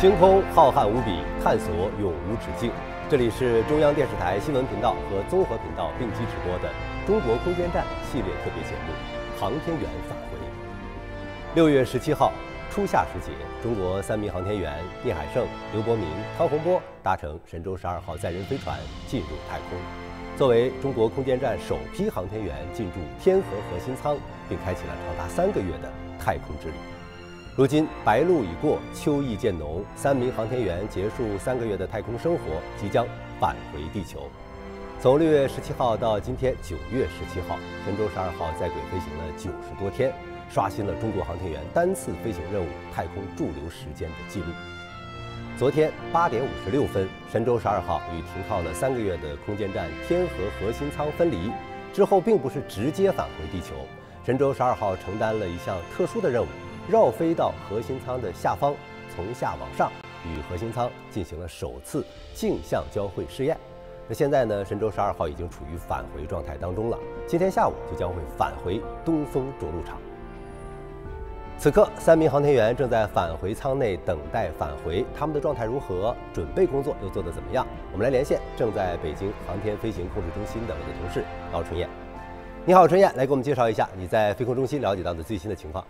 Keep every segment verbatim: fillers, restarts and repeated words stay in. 星空浩瀚无比，探索永无止境。这里是中央电视台新闻频道和综合频道并机直播的《中国空间站》系列特别节目《航天员返回》。六月十七号初夏时节，中国三名航天员聂海胜、刘伯明、汤洪波搭乘神舟十二号载人飞船进入太空。作为中国空间站首批航天员进驻天河核心舱，并开启了长达三个月的太空之旅。 如今白露已过，秋意渐浓，三名航天员结束三个月的太空生活，即将返回地球。从六月十七号到今天九月十七号，神舟十二号在轨飞行了九十多天，刷新了中国航天员单次飞行任务太空驻留时间的记录。昨天八点五十六分，神舟十二号与停靠了三个月的空间站天河核心舱分离，之后并不是直接返回地球，神舟十二号承担了一项特殊的任务。 绕飞到核心舱的下方，从下往上，与核心舱进行了首次镜像交会试验。那现在呢？神舟十二号已经处于返回状态当中了。今天下午就将会返回东风着陆场。此刻，三名航天员正在返回舱内等待返回，他们的状态如何？准备工作又做得怎么样？我们来连线正在北京航天飞行控制中心的我的同事高春燕。你好，春燕，来给我们介绍一下你在飞控中心了解到的最新的情况。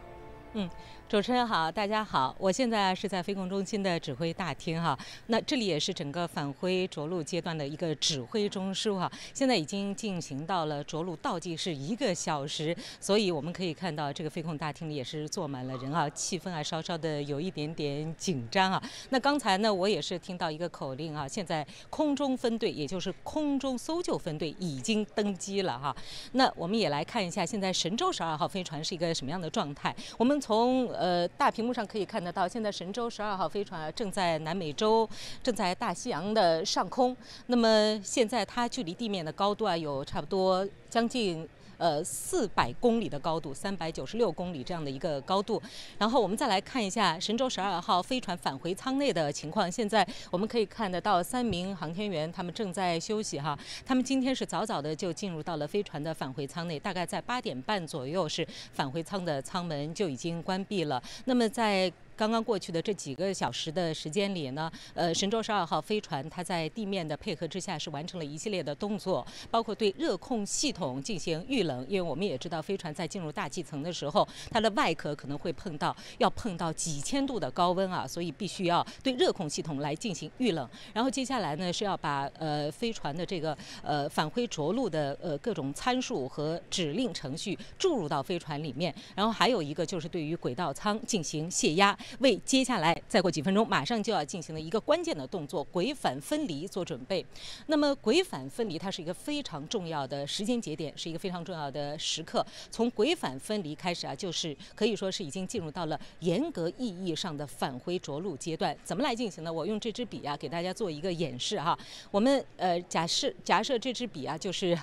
嗯，主持人好，大家好，我现在是在飞控中心的指挥大厅哈，那这里也是整个返回着陆阶段的一个指挥中枢哈，现在已经进行到了着陆倒计是一个小时，所以我们可以看到这个飞控大厅里也是坐满了人啊，气氛啊稍稍的有一点点紧张啊。那刚才呢，我也是听到一个口令啊，现在空中分队，也就是空中搜救分队已经登机了哈。那我们也来看一下现在神舟十二号飞船是一个什么样的状态，我们。 从呃大屏幕上可以看得到，现在神舟十二号飞船正在南美洲，正在大西洋的上空。那么现在它距离地面的高度啊，有差不多将近。 呃，四百公里的高度，三百九十六公里这样的一个高度。然后我们再来看一下神舟十二号飞船返回舱内的情况。现在我们可以看得到，三名航天员他们正在休息哈。他们今天是早早的就进入到了飞船的返回舱内，大概在八点半左右是返回舱的舱门就已经关闭了。那么在 刚刚过去的这几个小时的时间里呢，呃，神舟十二号飞船它在地面的配合之下是完成了一系列的动作，包括对热控系统进行预冷，因为我们也知道飞船在进入大气层的时候，它的外壳可能会碰到要碰到几千度的高温啊，所以必须要对热控系统来进行预冷。然后接下来呢是要把呃飞船的这个呃返回着陆的呃各种参数和指令程序注入到飞船里面，然后还有一个就是对于轨道舱进行泄压。 为接下来再过几分钟马上就要进行的一个关键的动作——轨返分离做准备。那么，轨返分离它是一个非常重要的时间节点，是一个非常重要的时刻。从轨返分离开始啊，就是可以说是已经进入到了严格意义上的返回着陆阶段。怎么来进行呢？我用这支笔啊，给大家做一个演示哈。我们呃，假设假设这支笔啊，就是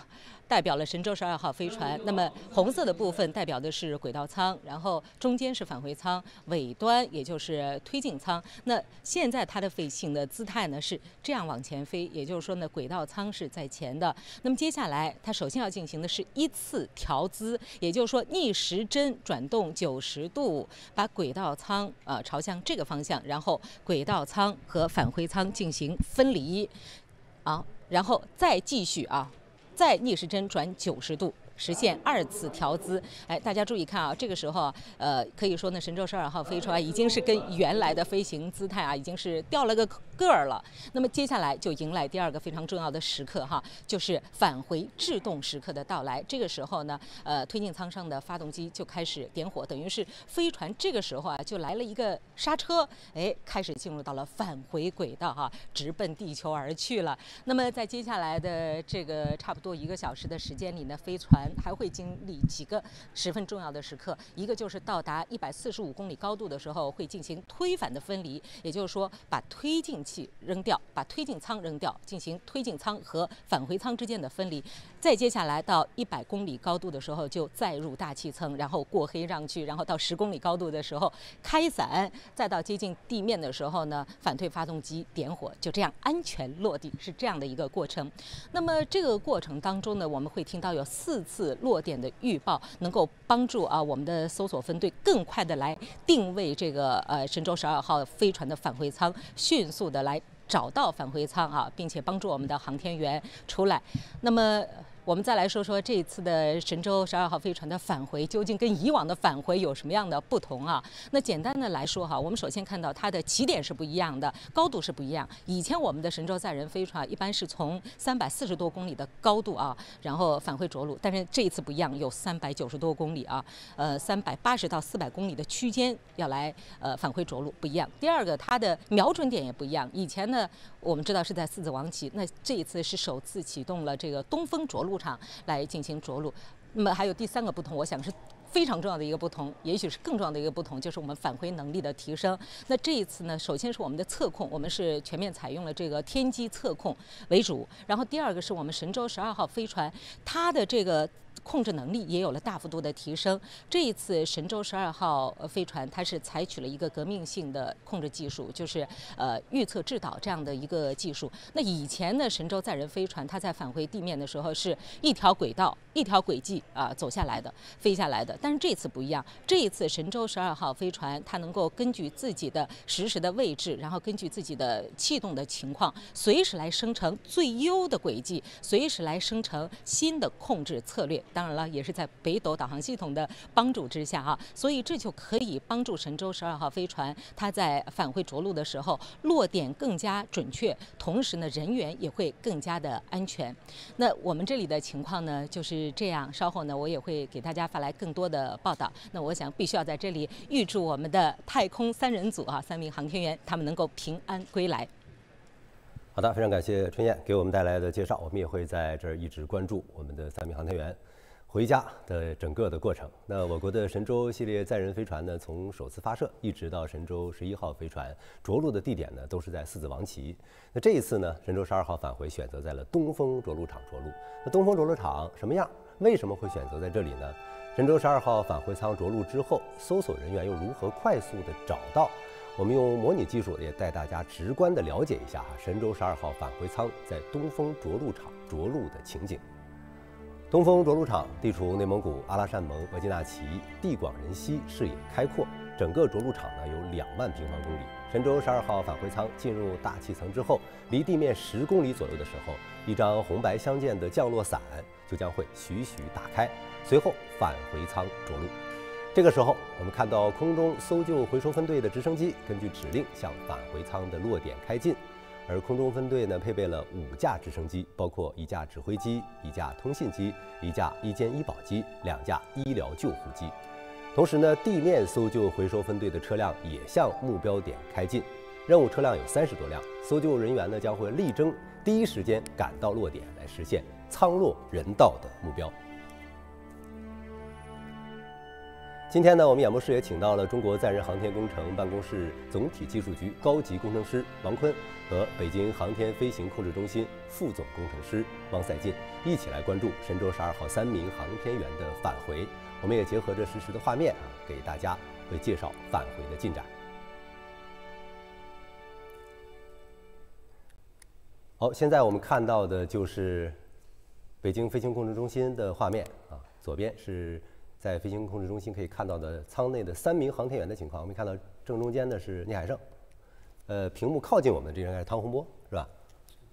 代表了神舟十二号飞船，那么红色的部分代表的是轨道舱，然后中间是返回舱，尾端也就是推进舱。那现在它的飞行的姿态呢是这样往前飞，也就是说呢轨道舱是在前的。那么接下来它首先要进行的是依次调姿，也就是说逆时针转动九十度，把轨道舱啊、呃、朝向这个方向，然后轨道舱和返回舱进行分离，啊，然后再继续啊。 再逆时针转九十度，实现二次调姿。哎，大家注意看啊，这个时候啊，呃，可以说呢，神舟十二号飞船已经是跟原来的飞行姿态啊，已经是掉了个个儿了。那么接下来就迎来第二个非常重要的时刻哈，就是返回制动时刻的到来。这个时候呢，呃，推进舱上的发动机就开始点火，等于是飞船这个时候啊，就来了一个刹车，哎，开始进入到了返回轨道哈，直奔地球而去了。那么在接下来的这个差不多 多一个小时的时间里呢，飞船还会经历几个十分重要的时刻，一个就是到达一百四十五公里高度的时候，会进行推返的分离，也就是说，把推进器扔掉，把推进舱扔掉，进行推进舱和返回舱之间的分离。再接下来到一百公里高度的时候，就再入大气层，然后过黑让去，然后到十公里高度的时候开伞，再到接近地面的时候呢，反推发动机点火，就这样安全落地，是这样的一个过程。那么这个过程 当中呢，我们会听到有四次次落点的预报，能够帮助啊我们的搜索分队更快的来定位这个呃神舟十二号飞船的返回舱，迅速的来找到返回舱啊，并且帮助我们的航天员出来。那么。 我们再来说说这一次的神舟十二号飞船的返回究竟跟以往的返回有什么样的不同啊？那简单的来说哈，我们首先看到它的起点是不一样的，高度是不一样。以前我们的神舟载人飞船一般是从三百四十多公里的高度啊，然后返回着陆，但是这一次不一样，有三百九十多公里啊，呃，三百八十到四百公里的区间要来呃返回着陆，不一样。第二个，它的瞄准点也不一样。以前呢，我们知道是在四子王旗，那这一次是首次启动了这个东风着陆 场来进行着陆，那么还有第三个不同，我想是非常重要的一个不同，也许是更重要的一个不同，就是我们返回能力的提升。那这一次呢，首先是我们的测控，我们是全面采用了这个天基测控为主，然后第二个是我们神舟十二号飞船它的这个 控制能力也有了大幅度的提升。这一次神舟十二号飞船，它是采取了一个革命性的控制技术，就是呃预测制导这样的一个技术。那以前呢，神舟载人飞船它在返回地面的时候是一条轨道、一条轨迹啊、呃、走下来的、飞下来的。但是这次不一样，这一次神舟十二号飞船它能够根据自己的实时的位置，然后根据自己的气动的情况，随时来生成最优的轨迹，随时来生成新的控制策略。 当然了，也是在北斗导航系统的帮助之下啊，所以这就可以帮助神舟十二号飞船，它在返回着陆的时候落点更加准确，同时呢人员也会更加的安全。那我们这里的情况呢就是这样，稍后呢我也会给大家发来更多的报道。那我想必须要在这里预祝我们的太空三人组啊三名航天员他们能够平安归来。 好的，非常感谢春燕给我们带来的介绍，我们也会在这儿一直关注我们的三名航天员回家的整个的过程。那我国的神舟系列载人飞船呢，从首次发射一直到神舟十一号飞船着陆的地点呢，都是在四子王旗。那这一次呢，神舟十二号返回选择在了东风着陆场着陆。那东风着陆场什么样？为什么会选择在这里呢？神舟十二号返回舱着陆之后，搜索人员又如何快速的找到？ 我们用模拟技术也带大家直观地了解一下哈，神舟十二号返回舱在东风着陆场着陆的情景。东风着陆场地处内蒙古阿拉善盟额济纳旗，地广人稀，视野开阔。整个着陆场呢有两万平方公里。神舟十二号返回舱进入大气层之后，离地面十公里左右的时候，一张红白相间的降落伞就将会徐徐打开，随后返回舱着陆。 这个时候，我们看到空中搜救回收分队的直升机根据指令向返回舱的落点开进，而空中分队呢配备了五架直升机，包括一架指挥机、一架通信机、一架医监医保机、两架医疗救护机。同时呢，地面搜救回收分队的车辆也向目标点开进，任务车辆有三十多辆，搜救人员呢将会力争第一时间赶到落点，来实现舱落人道的目标。 今天呢，我们演播室也请到了中国载人航天工程办公室总体技术局高级工程师王坤和北京航天飞行控制中心副总工程师汪赛进，一起来关注神舟十二号三名航天员的返回。我们也结合着实时的画面啊，给大家会介绍返回的进展。好，现在我们看到的就是北京飞行控制中心的画面啊，左边是 在飞行控制中心可以看到的舱内的三名航天员的情况，我们看到正中间的是聂海胜，呃，屏幕靠近我们的这应该是汤洪波，是吧？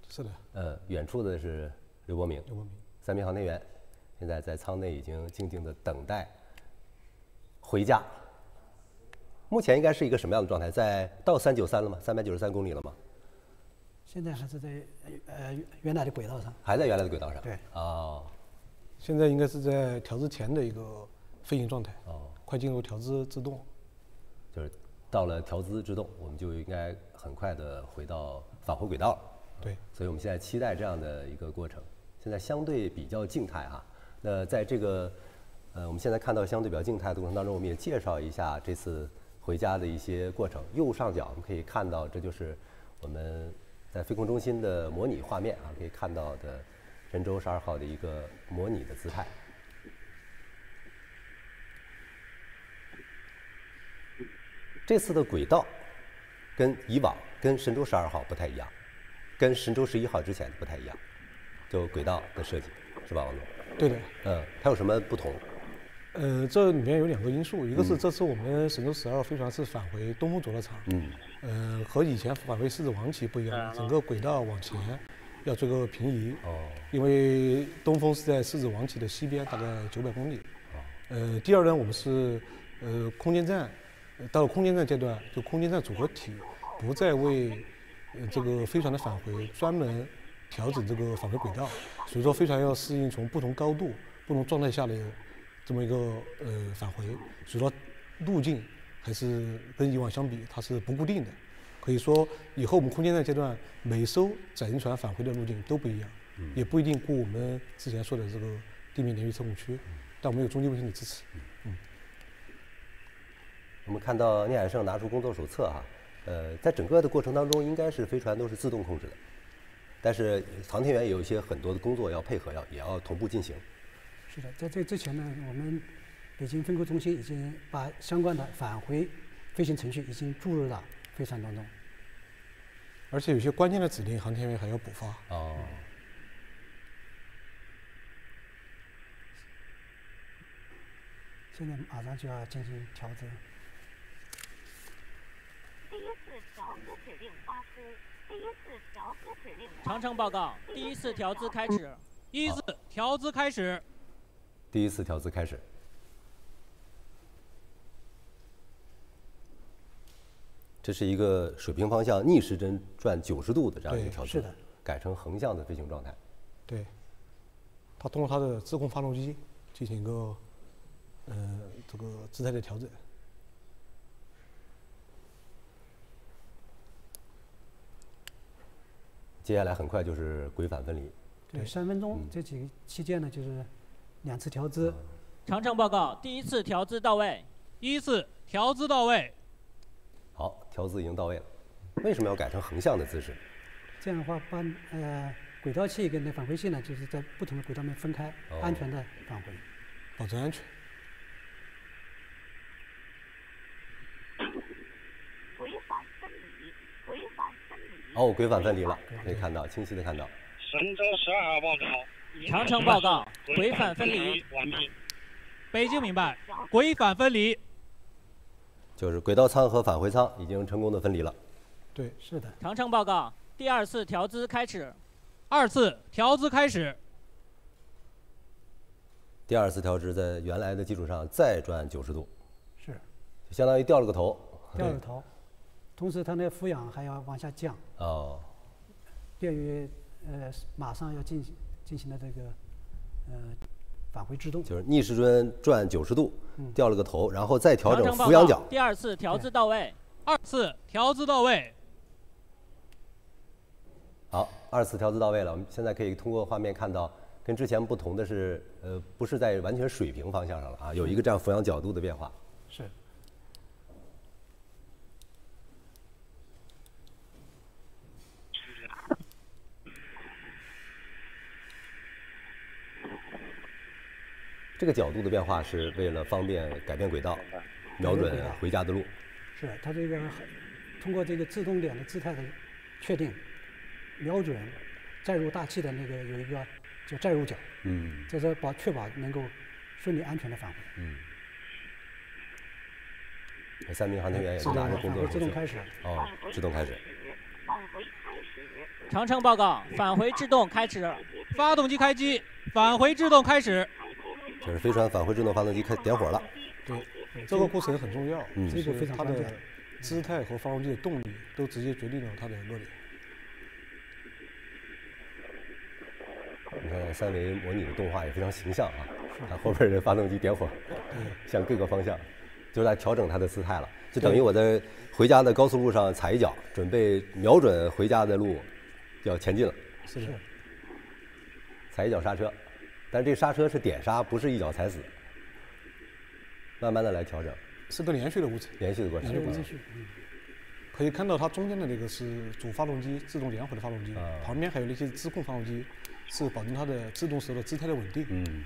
是的。呃，远处的是刘伯明。刘伯明。三名航天员现在在舱内已经静静的等待回家。目前应该是一个什么样的状态？在到三九三了吗？三百九十三公里了吗？现在还是在呃原来的轨道上。还在原来的轨道上。对。哦。现在应该是在调试前的一个 飞行状态哦，快进入调姿制动，就是到了调姿制动，我们就应该很快的回到返回轨道了。对，所以我们现在期待这样的一个过程。现在相对比较静态啊。那在这个呃，我们现在看到相对比较静态的过程当中，我们也介绍一下这次回家的一些过程。右上角我们可以看到，这就是我们在飞控中心的模拟画面啊，可以看到的神舟十二号的一个模拟的姿态。 这次的轨道跟以往、跟神舟十二号不太一样，跟神舟十一号之前不太一样，就轨道的设计。是吧，王总？对的。嗯，它有什么不同？呃，这里面有两个因素，一个是这次我们神舟十二飞船是返回东风着陆场，嗯，呃，和以前返回狮子王旗不一样，整个轨道往前要做个平移，哦，因为东风是在狮子王旗的西边，大概九百公里。哦，呃，第二呢，我们是呃空间站。 到了空间站阶段，就空间站组合体不再为呃这个飞船的返回专门调整这个返回轨道，所以说飞船要适应从不同高度、不同状态下的这么一个呃返回，所以说路径还是跟以往相比它是不固定的，可以说以后我们空间站阶段每艘载人船返回的路径都不一样，嗯、也不一定顾我们之前说的这个地面连续测控区，嗯、但我们有中继卫星的支持。嗯。 我们看到聂海胜拿出工作手册啊，呃，在整个的过程当中，应该是飞船都是自动控制的，但是航天员有一些很多的工作要配合，要也要同步进行。是的，在这之前呢，我们北京分科中心已经把相关的返回飞行程序已经注入到飞船当中，而且有些关键的指令，航天员还要补发。哦。嗯 现在马上就要进行调整。第一次调姿指令发出，第一次调姿指令。长城报告，第一次调姿开始，第一次调姿开始。第一次调姿开始。这是一个水平方向逆时针转九十度的这样一个调姿，是的，改成横向的飞行状态。对，它通过它的自控发动机进行一个。 呃，这个姿态的调整。接下来很快就是轨返分离。对，三分钟、嗯、这几个期间呢，就是两次调姿。嗯、长城报告，第一次调姿到位，第一次调姿到位。好，调姿已经到位了。为什么要改成横向的姿势？这样的话，把呃轨道器跟那返回器呢，就是在不同的轨道面分开，哦、安全的返回，保证安全。 哦，轨返分离了，可以看到，清晰的看到。神舟十二号报告。长城报告，轨返分离完毕。北京明白，轨返分离。就是轨道舱和返回舱已经成功的分离了。对，是的。长城报告，第二次调姿开始。二次调姿开始。第二次调姿在原来的基础上再转九十度。是。就相当于掉了个头。掉了个头。 同时，它的俯仰还要往下降，哦，便于呃马上要进行进行的这个呃返回制动。就是逆时针转九十度，嗯、掉了个头，然后再调整俯仰角。第二次调姿到位，二次调姿到位。好，二次调姿到位了。我们现在可以通过画面看到，跟之前不同的是，呃，不是在完全水平方向上了啊，有一个这样俯仰角度的变化。是。 这个角度的变化是为了方便改变轨道，瞄准回家的路。是它这个通过这个制动点的姿态的确定，瞄准载入大气的那个有一个就载入角，嗯，这是保确保能够顺利安全的返回。嗯，三名航天员也是拿着工作手册。自动开始。哦，自动开始。长城报告，返回制动开始，发动机开机，返回制动开始。 就是飞船返回制动发动机开点火了，对，这个过程很重要，嗯，这个非常它的姿态和发动机的动力都直接决定了它的落点。你看三维模拟的动画也非常形象啊，它后边的发动机点火，向各个方向，就是在调整它的姿态了，就等于我在回家的高速路上踩一脚，准备瞄准回家的路，要前进了，是不是？踩一脚刹车。 但这刹车是点刹，不是一脚踩死。慢慢的来调整，是个连续的过程，连续的过程。连续，嗯。可以看到它中间的那个是主发动机自动点火的发动机，啊、旁边还有那些自控发动机，是保证它的制动时候的姿态的稳定。嗯。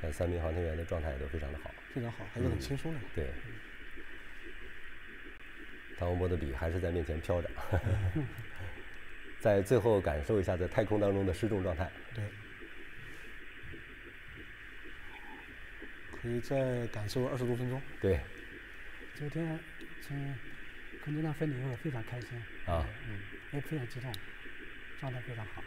看三名航天员的状态也都非常的好，非常好，还是很轻松的。嗯、对。达文波的笔还是在面前飘着，在最后感受一下在太空当中的失重状态。对，可以再感受二十多分钟。对。昨天嗯，跟着那分离后非常开心啊，嗯，也非常激动，状态非常好。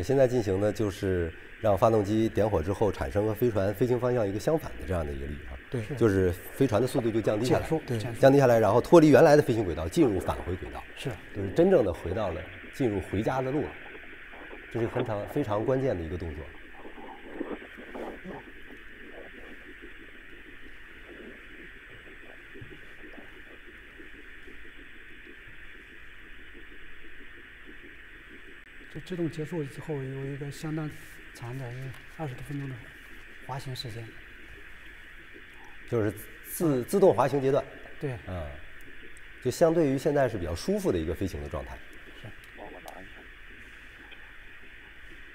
现在进行的就是让发动机点火之后产生和飞船飞行方向一个相反的这样的一个力啊，对，就是飞船的速度就降低下来，对，降低下来，然后脱离原来的飞行轨道，进入返回轨道，是，就是真正的回到了进入回家的路了，这是非常非常关键的一个动作。就制动结束之后，有一个相当长的二十多分钟的滑行时间，就是自自动滑行阶段。对，嗯，就相对于现在是比较舒服的一个飞行的状态。是。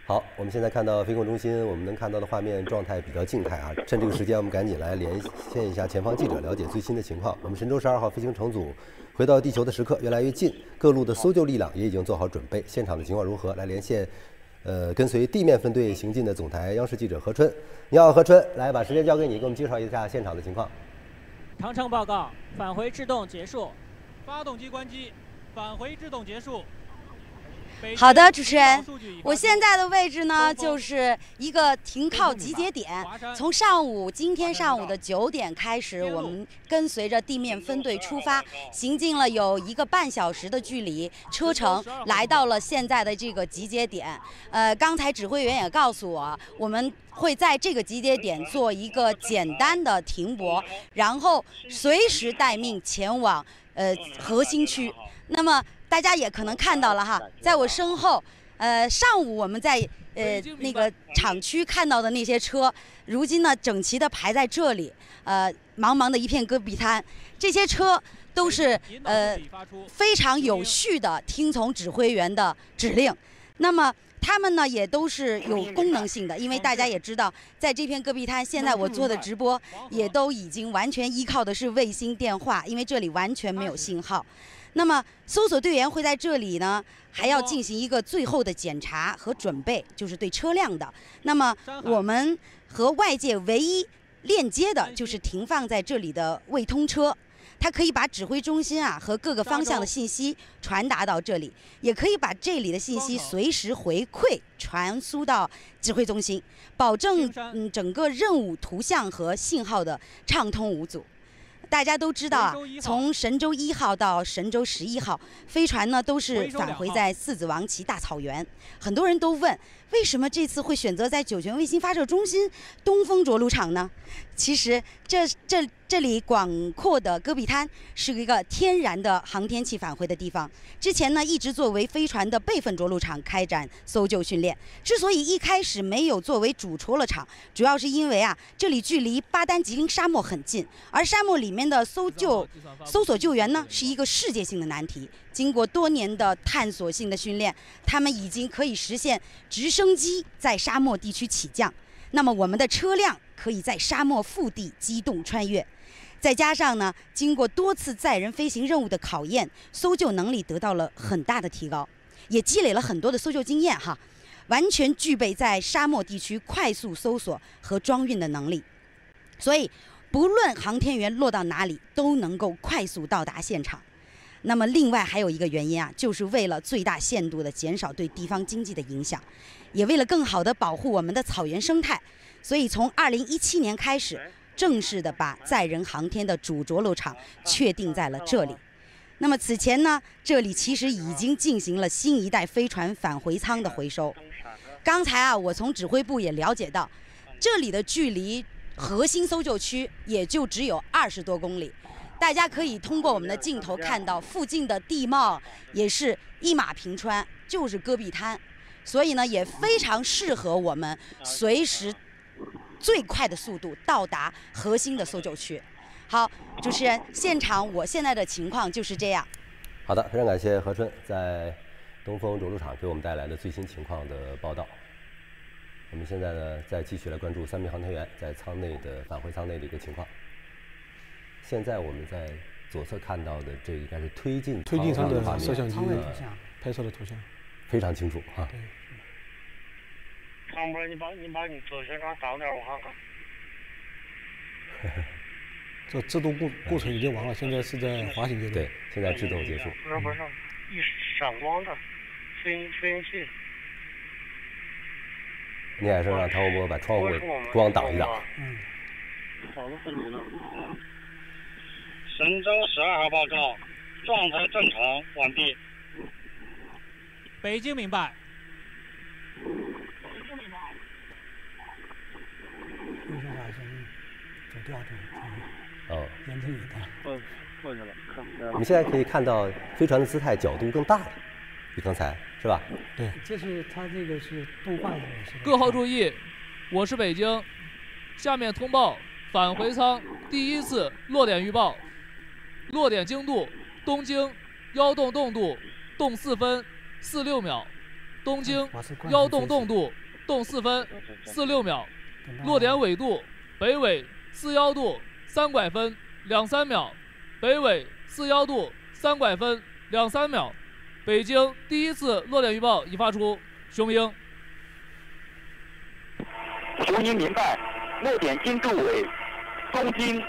好，我们现在看到飞控中心，我们能看到的画面状态比较静态啊。趁这个时间，我们赶紧来连线一下前方记者，了解最新的情况。我们神舟十二号飞行乘组。 回到地球的时刻越来越近，各路的搜救力量也已经做好准备。现场的情况如何？来连线，呃，跟随地面分队行进的总台央视记者何春。你好，何春，来把时间交给你，给我们介绍一下现场的情况。长城报告，返回制动结束，发动机关机，返回制动结束。 好的，主持人，我现在的位置呢，就是一个停靠集结点。从上午今天上午的九点开始，我们跟随着地面分队出发，行进了有一个半小时的距离车程，来到了现在的这个集结点。呃，刚才指挥员也告诉我，我们。 会在这个集结点做一个简单的停泊，然后随时待命前往呃核心区。那么大家也可能看到了哈，在我身后，呃，上午我们在呃那个厂区看到的那些车，如今呢整齐的排在这里，呃，茫茫的一片戈壁滩，这些车。 都是呃非常有序的听从指挥员的指令，那么他们呢也都是有功能性的，因为大家也知道，在这片戈壁滩，现在我做的直播也都已经完全依靠的是卫星电话，因为这里完全没有信号。那么搜索队员会在这里呢，还要进行一个最后的检查和准备，就是对车辆的。那么我们和外界唯一链接的就是停放在这里的卫通车。 它可以把指挥中心啊和各个方向的信息传达到这里，也可以把这里的信息随时回馈传输到指挥中心，保证嗯整个任务图像和信号的畅通无阻。大家都知道啊，从神舟一号到神舟十一号飞船呢都是返回在四子王旗大草原。很多人都问，为什么这次会选择在酒泉卫星发射中心东风着陆场呢？其实这这。 这里广阔的戈壁滩是一个天然的航天器返回的地方。之前呢，一直作为飞船的备份着陆场开展搜救训练。之所以一开始没有作为主着陆场，主要是因为啊，这里距离巴丹吉林沙漠很近，而沙漠里面的搜救、搜索救援呢，是一个世界性的难题。经过多年的探索性的训练，他们已经可以实现直升机在沙漠地区起降。那么我们的车辆可以在沙漠腹地机动穿越。 再加上呢，经过多次载人飞行任务的考验，搜救能力得到了很大的提高，也积累了很多的搜救经验哈，完全具备在沙漠地区快速搜索和装运的能力。所以，不论航天员落到哪里，都能够快速到达现场。那么，另外还有一个原因啊，就是为了最大限度地减少对地方经济的影响，也为了更好地保护我们的草原生态。所以，从二零一七年开始。 正式的把载人航天的主着陆场确定在了这里。那么此前呢，这里其实已经进行了新一代飞船返回舱的回收。刚才啊，我从指挥部也了解到，这里的距离核心搜救区也就只有二十多公里。大家可以通过我们的镜头看到，附近的地貌也是一马平川，就是戈壁滩，所以呢，也非常适合我们随时。 最快的速度到达核心的搜救区。好，主持人，现场我现在的情况就是这样。好的，非常感谢何春在东风着陆场给我们带来的最新情况的报道。我们现在呢，再继续来关注三名航天员在舱内的返回舱内的一个情况。现在我们在左侧看到的这应该是推进推进舱的摄像机拍摄的图像，非常清楚啊。张波，你把你把你左前窗挡点，我看看。这制动过过程已经完了，现在是在滑行阶段。对，现在制动结束。不是不是，一闪光的飞飞行器。你也是让唐伯伯把窗户光挡一挡。嗯。好了，分离了。 神舟十二号报告，状态正常，完毕。北京明白。北京明白。为啥把声音走调走？哦。严正宇的。过过去了，看不见了。我们现在可以看到飞船的姿态角度更大了，比刚才是吧？对。这是它这个是动画的。各号注意，我是北京，下面通报返回舱第一次落点预报。 落点经度：东经幺洞洞度，洞四分四六秒；东经幺洞洞度，洞四分四六秒。落点纬度：北纬四幺度三拐分两三秒，北纬四幺度三拐分两三秒。北京第一次落点预报已发出。雄鹰，雄鹰明白。落点经度为东经。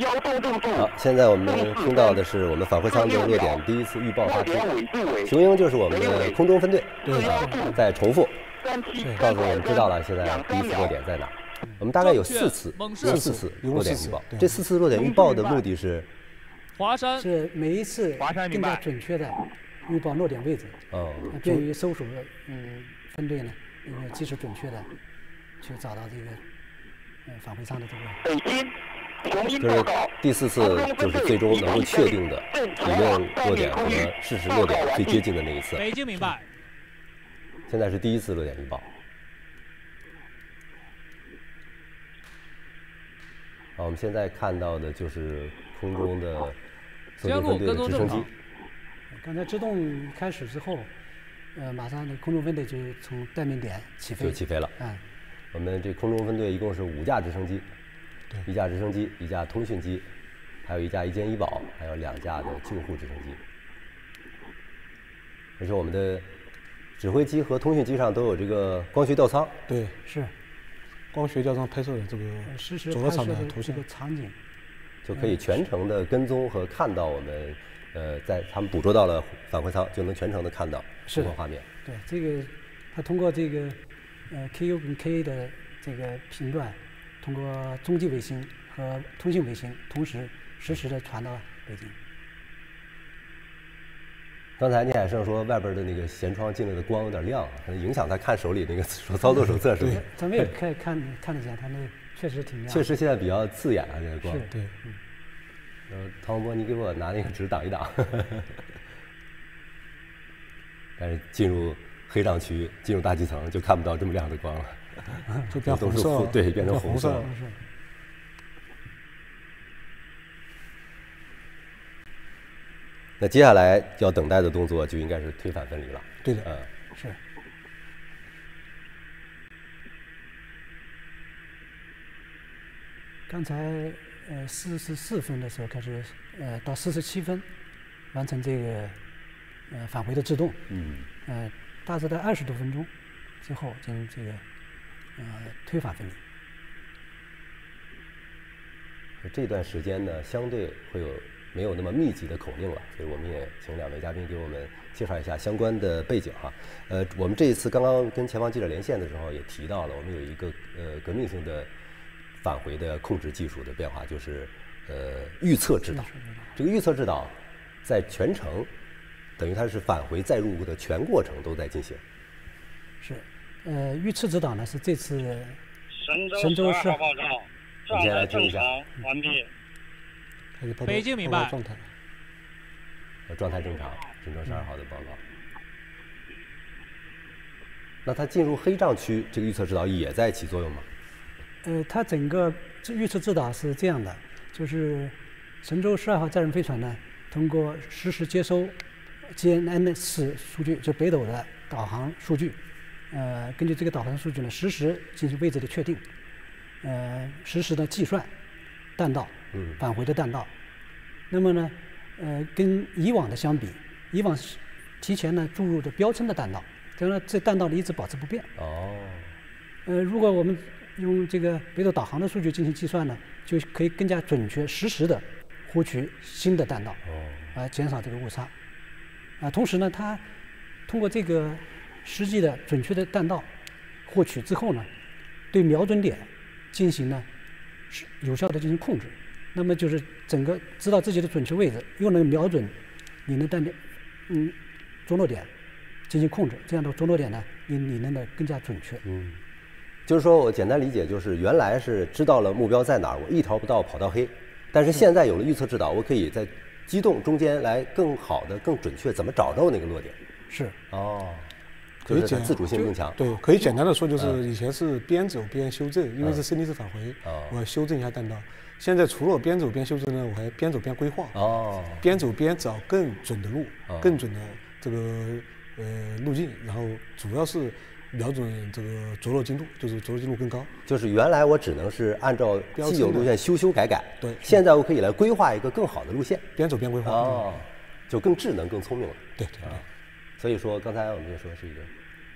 好，现在我们听到的是我们返回舱的落点第一次预报发出。雄鹰就是我们的空中分队，在重复，告诉我们知道了现在第一次落点在哪。我们大概有四次，有四次落点预报。这四次落点预报的目的是，华山是每一次更加准确的预报落点位置，哦，便于搜索嗯分队呢，呃，及时准确的去找到这个嗯返回舱的这个。 就是第四次，就是最终能够确定的理论落点和事实落点最接近的那一次。北京明白。现在是第一次落点预报。好，我们现在看到的就是空中的搜救分队的直升机。刚才制动开始之后，呃，马上空中分队就从待命点起飞。就起飞了。嗯。我们这空中分队一共是五架直升机。 一架直升机，一架通讯机，还有一架一监一保，还有两架的救护直升机。而且我们的指挥机和通讯机上都有这个光学吊舱。对，是光学吊舱拍摄的这个走道场的图像场景，就可以全程的跟踪和看到我们呃，在他们捕捉到了返回舱，就能全程的看到这个画面。对，这个他通过这个呃 K U 跟 K A 的这个频段。 通过中继卫星和通信卫星同时实时的传到北京。刚才聂海胜说外边的那个舷窗进来的光有点亮，可能影响他看手里那个手操作手册是吧？对，咱们也看看看得见，他那确实挺亮。确实现在比较刺眼啊，这个光。是，对。嗯。呃，唐伯，你给我拿那个纸挡一挡。但是进入黑障区，进入大气层就看不到这么亮的光了。 就变红色，对，变成红色了。那接下来要等待的动作就应该是推返分离了。对的，嗯，是。刚才呃四十四分的时候开始，呃到四十七分完成这个呃返回的制动。嗯。呃，大致在二十多分钟之后进行这个。 呃，推返分离。这段时间呢，相对会有没有那么密集的口令了，所以我们也请两位嘉宾给我们介绍一下相关的背景哈。呃，我们这一次刚刚跟前方记者连线的时候也提到了，我们有一个呃革命性的返回的控制技术的变化，就是呃预测制导。这个预测制导在全程，等于它是返回再入库的全过程都在进行。是。 呃，预测指导呢是这次神舟十二号报告，状态正常，完毕。北京明白。状态正常，神舟十二号的报告。嗯、那它进入黑障区，这个预测指导也在起作用吗？呃，它整个预测指导是这样的，就是神舟十二号载人飞船呢，通过实时接收 G N S 数据，就北斗的导航数据。 呃，根据这个导航数据呢，实时进行位置的确定，呃，实时的计算弹道，返回的弹道，那么呢，呃，跟以往的相比，以往提前呢注入着标称的弹道，当然这弹道呢一直保持不变。哦。呃，如果我们用这个北斗导航的数据进行计算呢，就可以更加准确、实时的获取新的弹道，来、呃、减少这个误差。啊、呃，同时呢，它通过这个实际的准确的弹道获取之后呢，对瞄准点进行呢有效的进行控制。 那么就是整个知道自己的准确位置，又能瞄准你的弹点，嗯，着落点进行控制，这样的着落点呢，你你能的更加准确。嗯，就是说我简单理解，就是原来是知道了目标在哪儿，我一条不到跑到黑，但是现在有了预测指导，我可以在机动中间来更好的、更准确，怎么找到那个落点？是哦，就是自主性更强。对，可以简单的说，就是以前是边走边修正，因为是升力是返回，嗯、我修正一下弹道。 现在除了边走边修正呢，我还边走边规划，哦，边走边找更准的路，哦、更准的这个呃路径，然后主要是瞄准这个着落精度，就是着落精度更高。就是原来我只能是按照既有路线修修改改，对，现在我可以来规划一个更好的路线，边走边规划，哦，嗯、就更智能、更聪明了。对对对、啊，所以说刚才我们就说是一个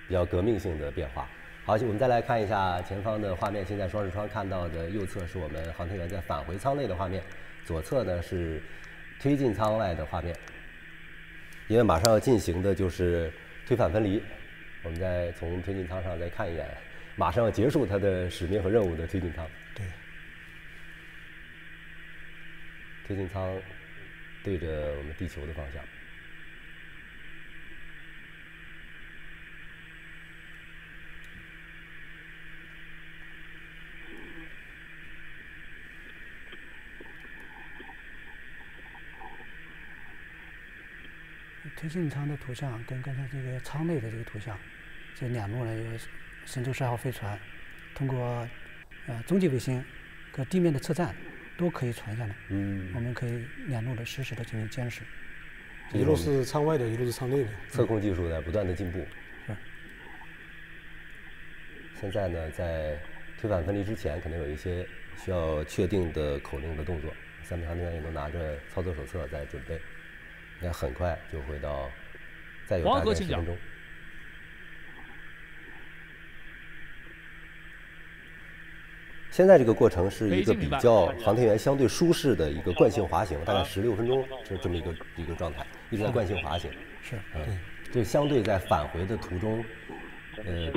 比较革命性的变化。 好，我们再来看一下前方的画面。现在双视窗看到的右侧是我们航天员在返回舱内的画面，左侧呢是推进舱外的画面。因为马上要进行的就是推返分离，我们再从推进舱上再看一眼，马上要结束它的使命和任务的推进舱。对，推进舱对着我们地球的方向。 推进舱的图像跟刚才这个舱内的这个图像，这两路呢，神舟十二号飞船通过呃中继卫星和地面的测站都可以传下来。嗯，我们可以两路的实时的进行监视。一路是舱外的，一路是舱内的。测控技术在不断的进步。是。现在呢，在推返分离之前，可能有一些需要确定的口令的动作。三名航天员也都拿着操作手册在准备。 应该很快就回到，再有大概十分钟。现在这个过程是一个比较航天员相对舒适的一个惯性滑行，大概十六分钟，就这么一个一个状态，一直在惯性滑行。是，嗯，这相对在返回的途中，呃，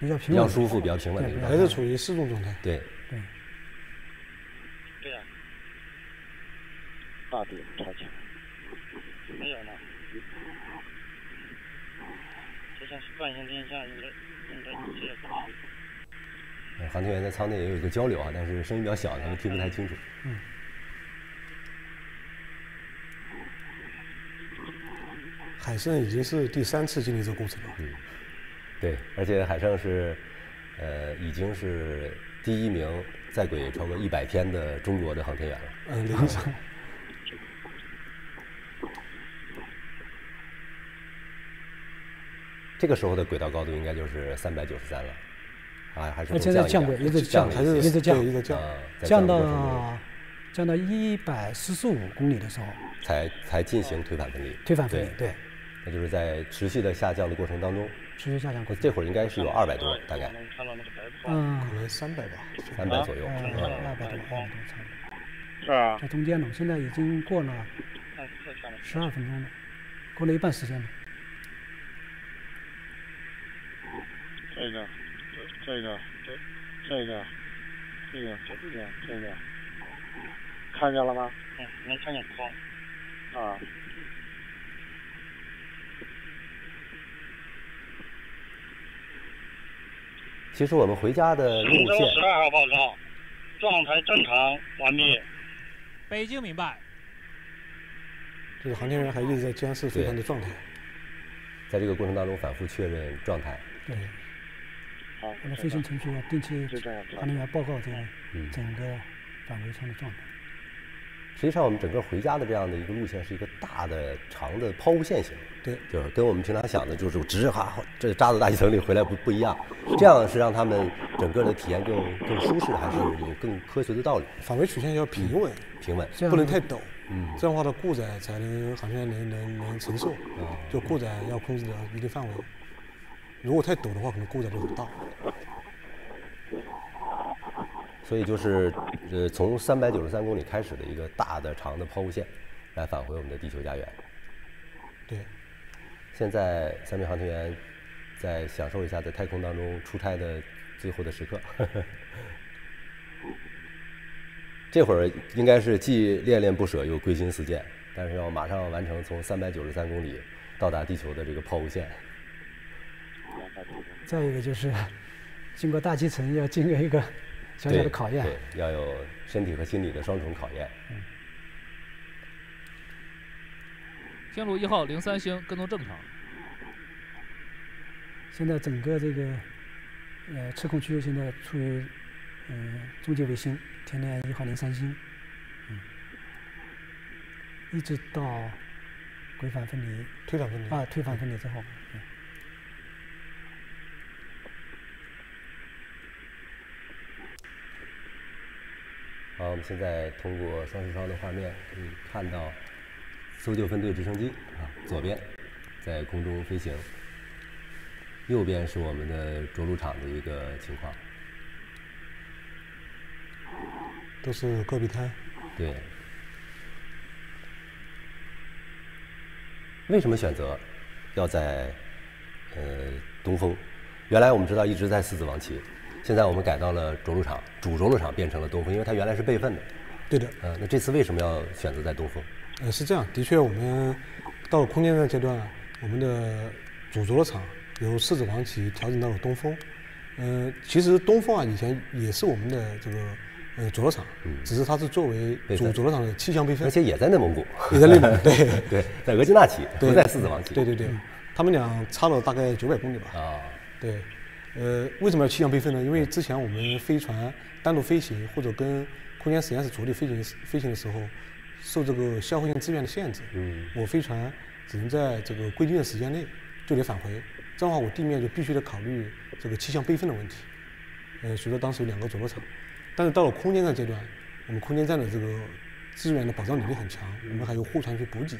比较平稳，比较舒服，比较平稳的一个，还是处于失重状态。对。 大点超强，没有了。就像是惯性天下，应该应该这样。嗯，航天员在舱内也有一个交流啊，但是声音比较小，咱们听不太清楚。嗯。海胜已经是第三次经历这个过程了。嗯。对，而且海胜是，呃，已经是第一名在轨超过一百天的中国的航天员了。嗯，林总。 这个时候的轨道高度应该就是三百九十三了，啊，还是现在降轨，一直降，还是一直降，一直降，降到降到一百四十五公里的时候，才才进行推返分离。推返分离，对，那就是在持续的下降的过程当中，持续下降。这会儿应该是有二百多，大概，嗯，可能三百吧，三百左右，二百多，二百多差不多。是啊，在中间呢，现在已经过了十二分钟了，过了一半时间了。 这个，这个，这个，这个，这个，这个，看见了吗？嗯，能看见光。啊。其实我们回家的路线。神舟十二号报告，状态正常，完毕。北京明白。这个航天员还一直在监视飞船的状态，在这个过程当中反复确认状态。对。 我们飞行程序要定期，航天员报告这个整个返回舱的状态。实际上我们整个回家的这样的一个路线是一个大的长的抛物线型，对，就是跟我们平常想的就是直哈这扎到大气层里回来不不一样，这样是让他们整个的体验更更舒适，还是有更科学的道理。返回曲线要平稳，平稳，不能太陡，嗯，这样的话的过载才能航线能能能承受，就过载要控制到一定范围，如果太陡的话，可能过载就很大。 所以就是，呃，从三百九十三公里开始的一个大的长的抛物线，来返回我们的地球家园。对。现在三名航天员在享受一下在太空当中出差的最后的时刻。呵呵这会儿应该是既恋恋不舍又归心似箭，但是要马上完成从三百九十三公里到达地球的这个抛物线。再一个就是，经过大气层要经过一个。 小小的考验， 对, 对，要有身体和心理的双重考验。嗯、天路一号零三星跟踪正常。现在整个这个呃测控区现在处于嗯、呃、中介卫星天链一号零三星，嗯，一直到轨返分离、推返分离啊，推返分离之后。嗯 好，我们现在通过双视窗的画面可以看到搜救分队直升机啊，左边在空中飞行，右边是我们的着陆场的一个情况，都是戈壁滩。对。为什么选择要在呃东风？原来我们知道一直在狮子王旗。 现在我们改到了着陆场，主着陆场变成了东风，因为它原来是备份的。对的。呃，那这次为什么要选择在东风？呃，是这样，的确，我们到空间站阶段，我们的主着陆场由狮子王旗调整到了东风。呃，其实东风啊，以前也是我们的这个呃着陆场，嗯、只是它是作为主着陆场的气象备份，而且也在内蒙古，也在内蒙古，对对，在额济纳旗，不在狮子王旗。对对对，嗯、他们俩差了大概九百公里吧。啊、哦，对。 呃，为什么要气象备份呢？因为之前我们飞船单独飞行或者跟空间实验室着陆飞行飞行的时候，受这个消耗性资源的限制，嗯，我飞船只能在这个规定的时间内就得返回，这样的话我地面就必须得考虑这个气象备份的问题。呃，所以说当时有两个着陆场，但是到了空间站阶段，我们空间站的这个资源的保障能力很强，我们还有护船去补给，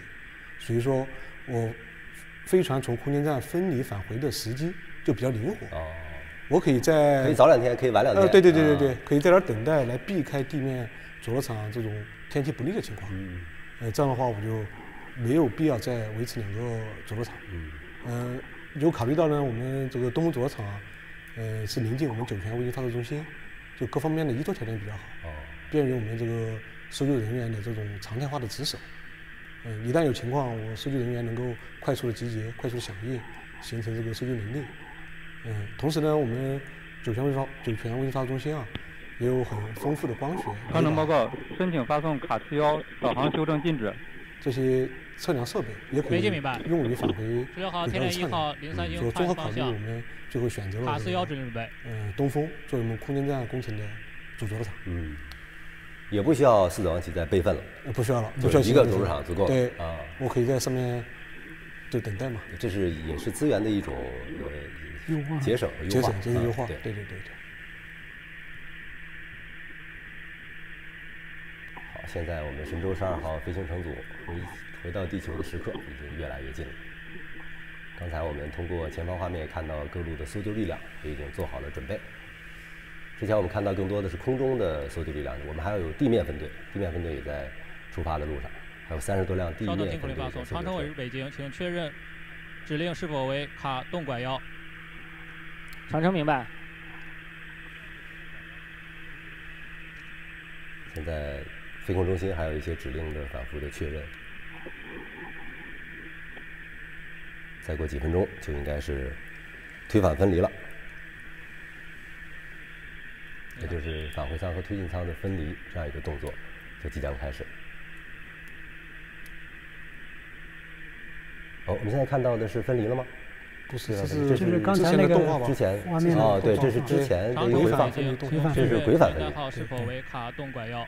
所以说我飞船从空间站分离返回的时机。 就比较灵活，哦、我可以在可以早两天，可以晚两天，呃、对对对对对，哦、可以在这儿等待来避开地面着陆场这种天气不利的情况。嗯，呃，这样的话我就没有必要再维持两个着陆场。嗯，呃，有考虑到呢，我们这个东风着陆场，呃，是临近我们酒泉卫星发射中心，就各方面的移动条件比较好，哦、便于我们这个搜救人员的这种常态化的值守。嗯、呃，一旦有情况，我搜救人员能够快速的集结，快速的响应，形成这个搜救能力。 嗯，同时呢，我们酒泉卫星酒泉卫星发射中心啊，也有很丰富的光学官能报告，申请发送卡七幺导航修正禁止。这些测量设备也可以用于返回轨道测量。嗯，所综合考虑，我们最后选择了卡四幺指令准备。嗯，东风作为我们空间站工程的主着陆场。嗯，也不需要狮子王旗再备份了。不需要了，就一个着陆场足够。对啊，我可以在上面就等待嘛。这是也是资源的一种。 优化，节省，节省，节省优化，对对对对。好，现在我们神舟十二号飞行乘组回回到地球的时刻已经越来越近了。刚才我们通过前方画面也看到各路的搜救力量也已经做好了准备。之前我们看到更多的是空中的搜救力量，我们还要有地面分队，地面分队也在出发的路上，还有三十多辆地面分队。稍等，请发送长城位于北京，请确认指令是否为卡动拐幺。 长城明白。现在飞控中心还有一些指令的反复的确认。再过几分钟就应该是推返分离了，也就是返回舱和推进舱的分离这样一个动作就即将开始。好，我们现在看到的是分离了吗？ 不是，这是刚才那个之前哦，对，这是之前的一个回放，这是轨返分离。这是轨返分离。是否为卡动拐幺？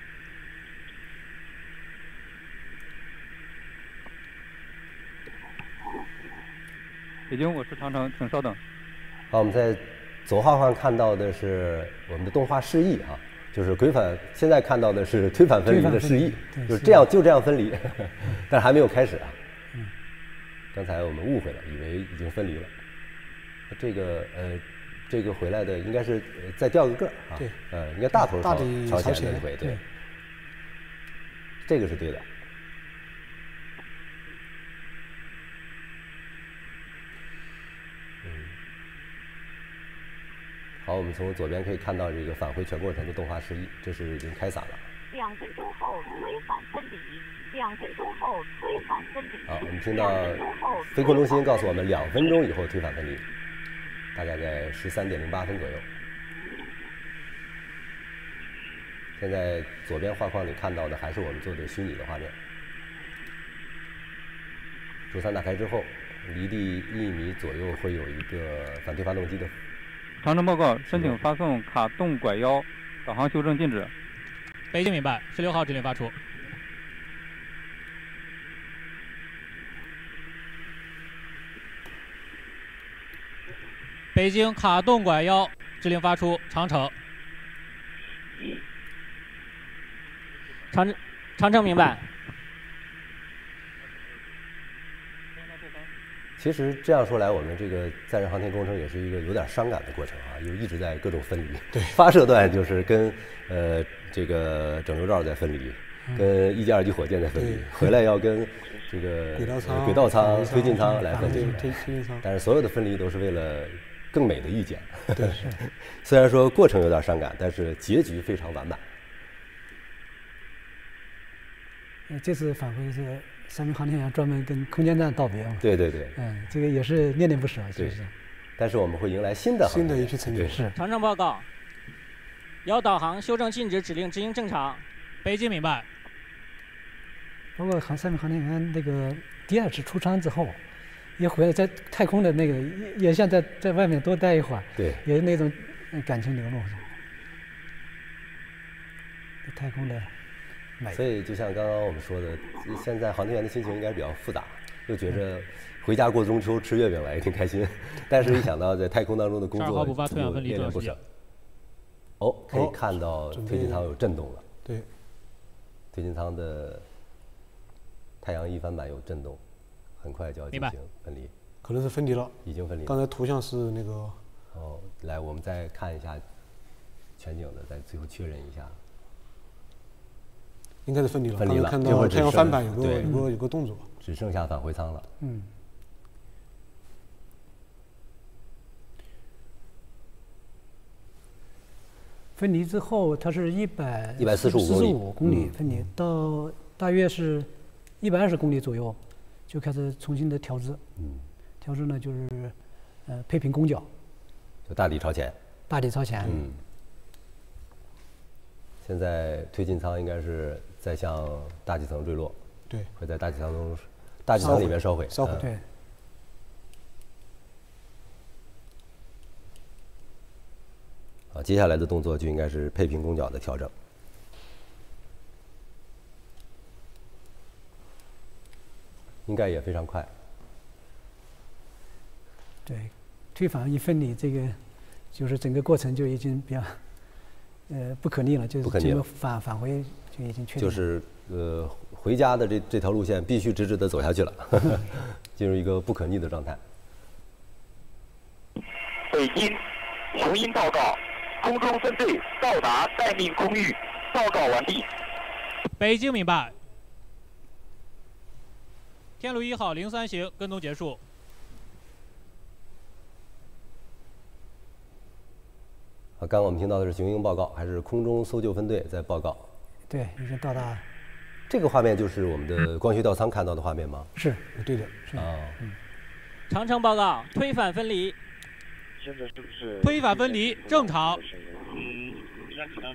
北京，我是长城，请稍等。好，我们在左浩上看到的是我们的动画示意啊，就是轨反，现在看到的是推反分离的示意，就是这样就这样分离，但是还没有开始啊。嗯、刚才我们误会了，以为已经分离了。这个呃，这个回来的应该是再掉个个啊，对，呃，应该大头朝朝前的腿，对，对这个是对的。 好，我们从左边可以看到这个返回全过程的动画示意，这是已经开伞了。两分钟后回返分离，两分钟后回返分离。好，我们听到飞控中心告诉我们，两分钟以后推返分离，大概在十三点零八分左右。现在左边画框里看到的还是我们做的虚拟的画面。主伞打开之后，离地一米左右会有一个反推发动机的。 长城报告，申请发送卡动拐腰，导航修正禁止。北京明白，十六号指令发出。北京卡动拐腰指令发出，长城。长长城明白。其实这样说来，我们这个载人航天工程也是一个有点伤感的过程啊，因为一直在各种分离。对，发射段就是跟呃这个整流罩在分离，跟一级、二级火箭在分离，回来要跟这个轨道舱、轨道舱、推进舱来分离。推进舱。但是所有的分离都是为了更美的遇见。对，虽然说过程有点伤感，但是结局非常完满。那这次返回是。 三名航天员专门跟空间站道别嘛？对对对，嗯，这个也是念念不舍，是不是？但是我们会迎来新的新的一批成员。是。长城报告，遥导航修正禁止指令执行正常。北京明白。包括航三名航天员那个第二次出舱之后，一回来在太空的那个也像在在外面多待一会儿，对，也是那种感情流露。太空的。 所以，就像刚刚我们说的，现在航天员的心情应该比较复杂，又觉着回家过中秋吃月饼来也挺开心，但是一想到在太空当中的工作，就恋恋不舍。哦，可以看到推进舱有震动了。对，推进舱的太阳翼帆板有震动，很快就要进行分离。可能是分离了，已经分离了。刚才图像是那个。哦，来，我们再看一下全景的，再最后确认一下。 应该是分离了，分离了。看到太阳帆板有个有个有个动作，只剩下返回舱了。嗯。分离之后，它是一百一百四十五公里分离，到大约是一百二十公里左右，就开始重新的调制。嗯。调制呢，就是呃配平攻角，就大体朝前。大体朝前。嗯。现在推进舱应该是。 再向大气层坠落，对，会在大气层中、大气层里面烧毁。烧毁，对。好，接下来的动作就应该是配平攻角的调整。应该也非常快。对，推反一分离，这个就是整个过程就已经比较呃不可逆了，就是这个返返回。 就已经确定就是呃，回家的这这条路线必须直直的走下去了，呵呵进入一个不可逆的状态。北京，雄鹰报告，空中分队到达待命空域，报告完毕。北京明白。天路一号零三型跟踪结束。 刚刚我们听到的是雄鹰报告，还是空中搜救分队在报告？ 对，已经到达。这个画面就是我们的光学吊舱看到的画面吗？是，对的。是哦。嗯、长城报告，推反分离。现在是不是？推反分离正常。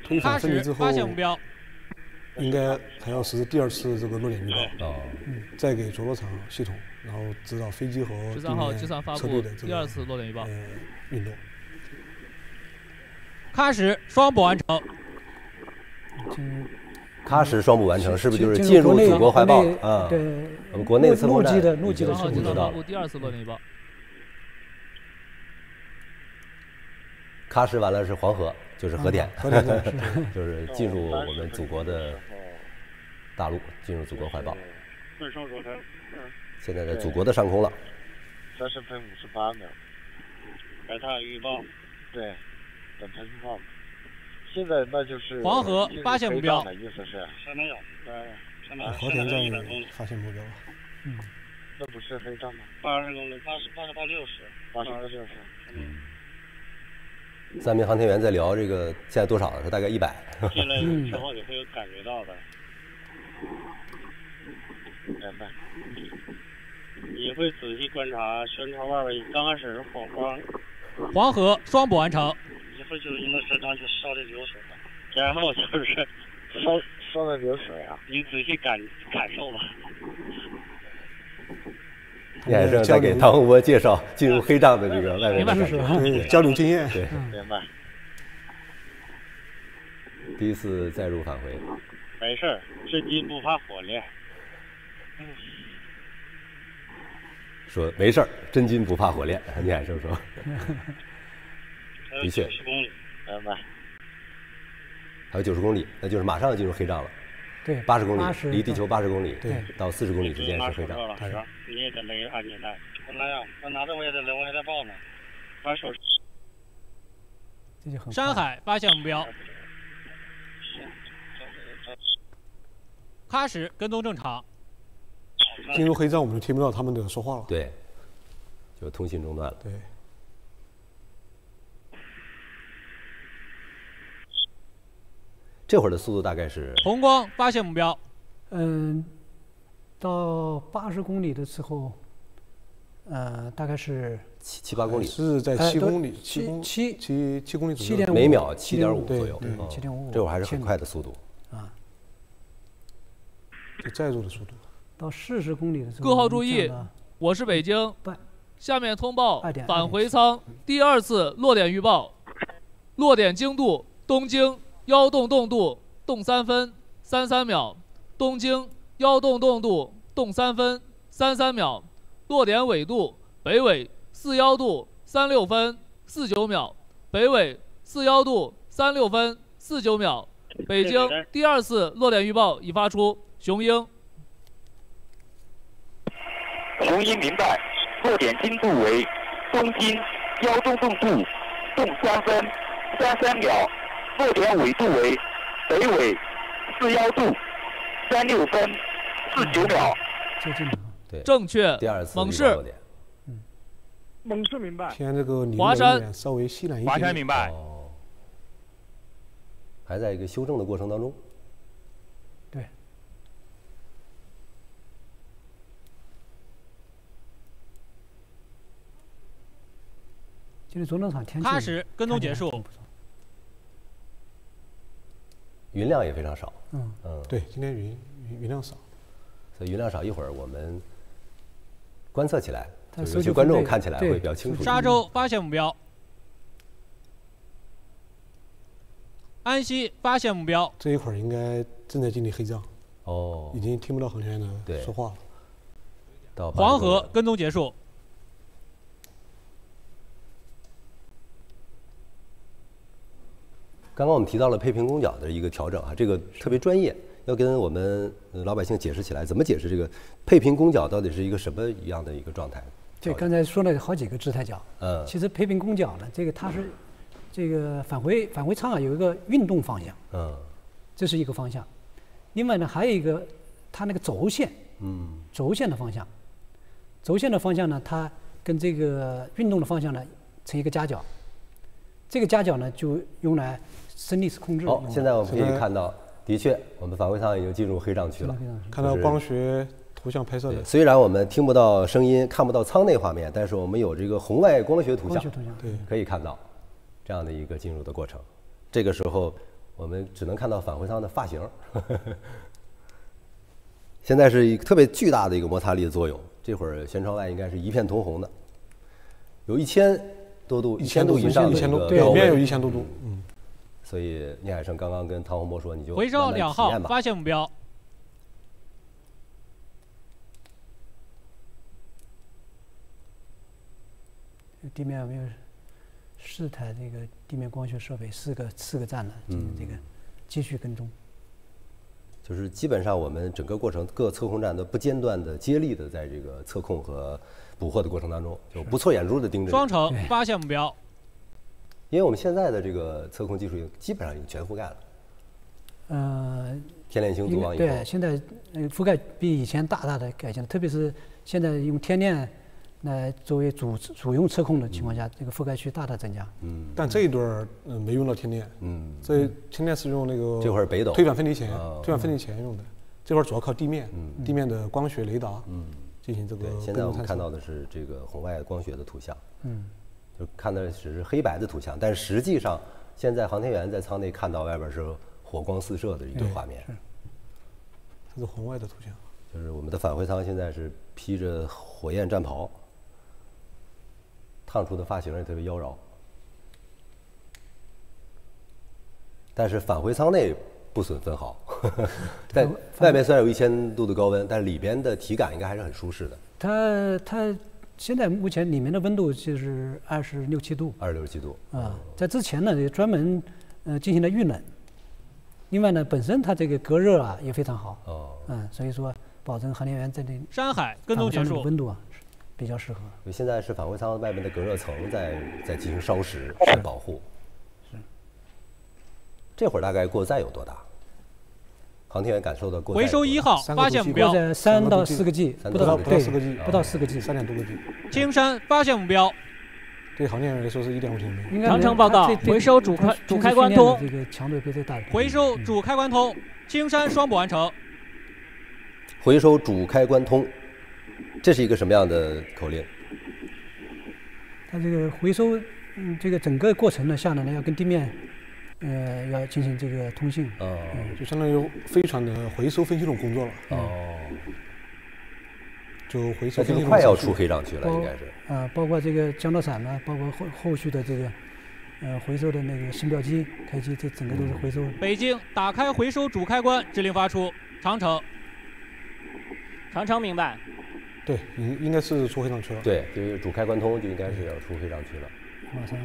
推反分离之后，发现目标。应该还要实施第二次这个落点预告。哦。嗯、再给着陆场系统，然后指导飞机和地面车队的这个第二次落点预报。呃，运动。喀什双补完成。嗯 喀什双补完成，是不是就是进入祖国怀抱啊？对，我们国内次空站陆基的陆基的是第二次落点预报。喀什完了是黄河，就是核电，核电对，就是进入我们祖国的大陆，进入祖国怀抱。现在在祖国的上空了。三十分五十八秒。白塔预报，对，等它预报。现在那就是黄河发现目标。意思是？山南有，对，核电站发现目标了。嗯。 这不是黑站吗？八十公里，八十八十八六十，八十八六十。嗯。三名航天员在聊这个现在多少了？是大概一百。进来之后你会有感觉到的。明白。你会仔细观察悬窗外边，刚开始火光。黄河双补完成。一会就是因为身上就烧的流水了，然后就是烧烧的流水啊。你仔细感感受吧。 聂海胜在给唐洪波介绍进入黑障的这个外围的感觉，交流经验。对，明白。第一次再入返回。没事，这鸡不怕火炼。说没事，真金不怕火炼。聂海胜说。的确。九十公里，明白。还有九十公里，那就是马上进入黑障了。 对，八十公里，离地球八十公里，对，到四十公里之间是黑障。你也得勒安全带。我拿呀，我拿着我也得勒，我还得抱呢。把手。这就很。山海发现目标。喀什跟踪正常。进入黑障，我们就听不到他们的说话了。对，就通信中断了。对。 这会儿的速度大概是红光发现目标，嗯，到八十公里的时候，呃，大概是七七八公里，是在七公里，七七七七公里左右，每秒七点五左右，对，七点五五，这会儿还是很快的速度啊，就载入的速度。到四十公里的时候，各号注意，我是北京，下面通报返回舱第二次落点预报，落点经度东经。 幺洞洞度动三分三三秒，东经幺洞洞度动三分三三秒，落点纬度北纬四幺度三六分四九秒，北纬四幺度三六分四九秒。北京第二次落点预报已发出。雄鹰，雄鹰明白，落点经度为东经幺洞洞度动三分三三秒。 落点纬度为北纬四幺度三六分四九秒。对，正确。第二次猛士，嗯，猛士明白。现在这个华山稍微西南一点。华山明白。哦。还在一个修正的过程当中。对。今天着重场天气。喀什跟踪结束。 云量也非常少，嗯嗯，对，今天云云量少，所以云量少，一会儿我们观测起来，尤其观众看起来会比较清楚。沙洲发现目标，安溪发现目标。这一会儿应该正在经历黑障，哦，已经听不到航天员的说话了。到黄河跟踪结束。 刚刚我们提到了配平攻角的一个调整啊，这个特别专业，要跟我们老百姓解释起来，怎么解释这个配平攻角到底是一个什么样的一个状态？对，刚才说了好几个姿态角，嗯，其实配平攻角呢，这个它是这个返回返回舱啊有一个运动方向，嗯，这是一个方向，另外呢还有一个它那个轴线，嗯，轴线的方向，轴线的方向呢它跟这个运动的方向呢成一个夹角。 这个夹角呢，就用来升力式控制。好，现在我们可以看到，的确，我们返回舱已经进入黑障区了。看到光学图像拍摄的。虽然我们听不到声音，看不到舱内画面，但是我们有这个红外光学图像，对，可以看到这样的一个进入的过程。这个时候，我们只能看到返回舱的发型。现在是一个特别巨大的一个摩擦力的作用，这会儿舷窗外应该是一片通红的，有一千。 多度一千度以上的一个表面有一千多度，嗯，所以聂海胜刚刚跟唐洪波说，你就回收两号发现目标，地面有没有四台这个地面光学设备，四个四个站呢，就是这个继续跟踪。就是基本上我们整个过程各测控站都不间断的接力的在这个测控和捕获的过程当中，就不错眼珠的盯着。双城发现目标。因为我们现在的这个测控技术基本上已经全覆盖了。呃。天链星组网以后。对，现在覆盖比以前大大的改进，特别是现在用天链。 那作为主主用测控的情况下，这个覆盖区大大增加。嗯，但这一段儿嗯没用到天链。嗯，这天链是用那个这块北斗推转分离前，推转分离前用的。这块主要靠地面，地面的光学雷达嗯进行这个。现在我们看到的是这个红外光学的图像。嗯，就看的是黑白的图像，但是实际上现在航天员在舱内看到外边是火光四射的一个画面。是。它是红外的图像。就是我们的返回舱现在是披着火焰战袍。 烫出的发型也特别妖娆，但是返回舱内不损分毫。在外面虽然有一千度的高温，但是里边的体感应该还是很舒适的。它它现在目前里面的温度就是二十六七度。二十六七度啊，在之前呢也专门呃进行了预冷，另外呢本身它这个隔热啊也非常好。哦。嗯，所以说保证航天员在这山海跟踪结束温度啊。 比较适合。现在是返回舱外面的隔热层在在进行烧蚀、在保护。是。这会儿大概过载有多大？航天员感受到过载。回收一号发现目标。在三到四个 G， 不到不到四个 G， 不到四个 G， 三点多个 G。青山发现目标。对航天员来说是一点五千米。长城报告，回收主开主开关通。这个强度比这大。回收主开关通，青山双捕完成。回收主开关通。 这是一个什么样的口令？它这个回收，嗯，这个整个过程呢，下来呢要跟地面，呃，要进行这个通信。哦、嗯，就相当于飞船的回收分系统工作了。哦。就回收分系统。快要出黑障区了，应该是。啊、呃，包括这个降落伞呢，包括后后续的这个，呃，回收的那个升标机、开机，这整个都是回收。嗯、北京打开回收主开关，指令发出。长城。长城明白。 对，应应该是出黑障区了。对，就是主开关通就应该是要出黑障区了。马上。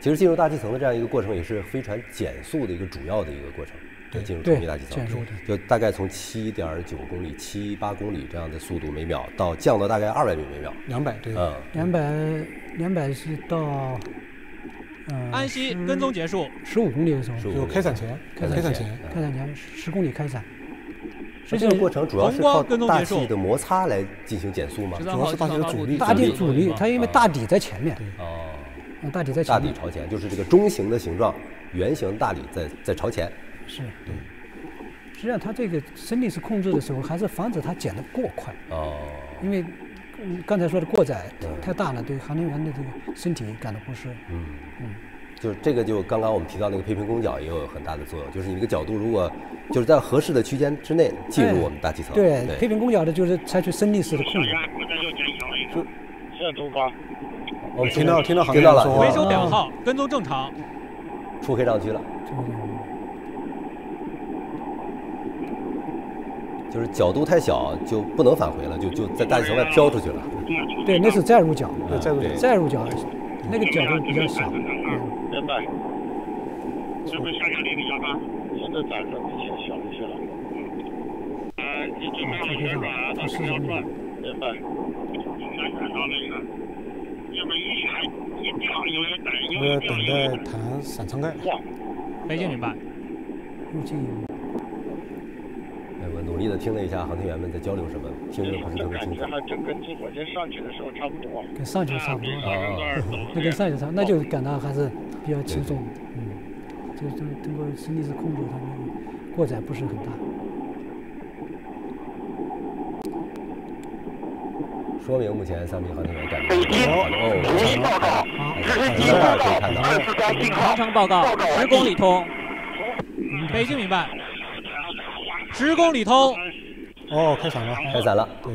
其实进入大气层的这样一个过程，也是飞船减速的一个主要的一个过程。对，进入重力大气层。减速的。就大概从七点九公里、七八公里这样的速度每秒，到降到大概二百米每秒。两百对。嗯。两百，两百是到。呃、安息跟踪结束。十五公里的时候。就开伞前。开伞前。开伞前十公里开伞。 所以这个过程主要是靠大气的摩擦来进行减速嘛，主要是大气的阻力。大地阻力，它因为大底在前面。哦。大底在前面。大底朝前，就是这个中型的形状，圆形大底在在朝前。是。对。实际上，它这个升力是控制的时候，还是防止它减得过快。哦。因为刚才说的过载太大了，对航天员的这个身体感到不适。嗯。嗯。 就是这个，就刚刚我们提到那个配平弓角也有很大的作用。就是你那个角度，如果就是在合适的区间之内进入我们大气层，对配平弓角的就是采取升力式的控制。现在多高？我们听到听到航天员说，回收表号跟踪正常，出黑障区了。就是角度太小就不能返回了，就就在大气层外飘出去了。对，那是再入角，再入再入角，那个角度比较小。 现在，是不是下降零点幺八？现在暂时小一些了。呃，你准备往前转，到四幺转，对吧？南转到那个，要不一下一掉，有人等，有人掉，有人弹散舱盖。北京明白。入境。哎，我努力的听了一下航天员们在交流什么，听得不是特别清楚。这跟坐火箭上去的时候差不多。跟上去差不多。啊，那跟上去差，那就感到还是。 比较轻松，嗯，就就通过升力式控制，它那个过载不是很大。说明目前三名航天员感觉。北京统一报告，直机报告，二次加信号。长城报告，十公里通。北京明白。十公里通。哦，开伞了，开伞了。对。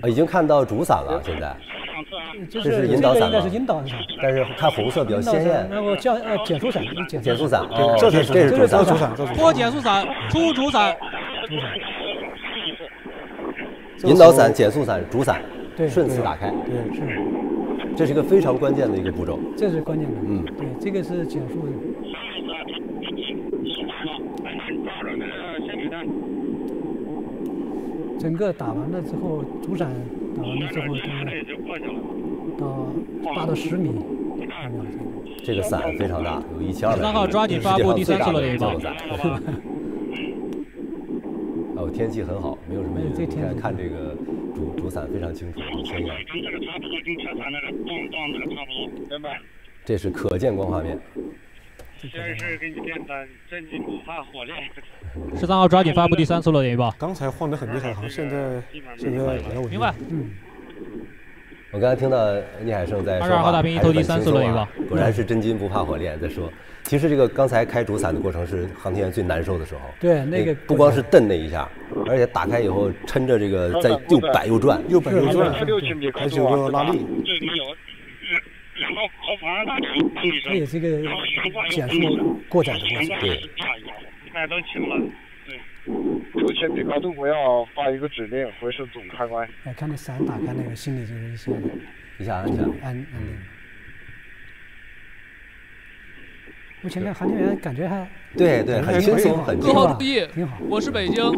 啊，已经看到主伞了，现在。 这是引导伞，这是引导伞，但是看红色比较鲜艳。然后降呃减速伞，减速伞，这是这是主伞，脱减速伞，出主伞，引导伞、减速伞、主伞，顺次打开。对，是。这是一个非常关键的一个步骤。这是关键的，嗯，对，这个是减速的。整个打完了之后，主闪打完了之后，到八到十米。这个伞非常大，有一千二百。十三号抓紧发布第三次了，雷暴。哦，天气很好，没有什么。你看看这个。 主主伞非常清楚，很显眼。这是可见光画面。这是给你电的，真金不怕火炼。十三号抓紧发布第三次了，雷暴。刚才晃得很厉害，好像现在现在比较稳定。明白。嗯。我刚才听到聂海胜在说话，二十二号大兵一投第三次了，雷暴。果然是真金不怕火炼，在说。其实这个刚才开主伞的过程是航天员最难受的时候。对，那个不光是蹬那一下。 而且打开以后，抻着这个在又摆又转，又摆又转，还是有拉力。这里有两个豪房，这也是一个减速过载的过程。对，那都清了。对，六千米高度我要发一个指令，回收总开关。哎，看那伞打开那个，心里就一下，一下按下，按按那个。 目前这航天员感觉还对对，很轻松，很轻松。各号注意，我是北京。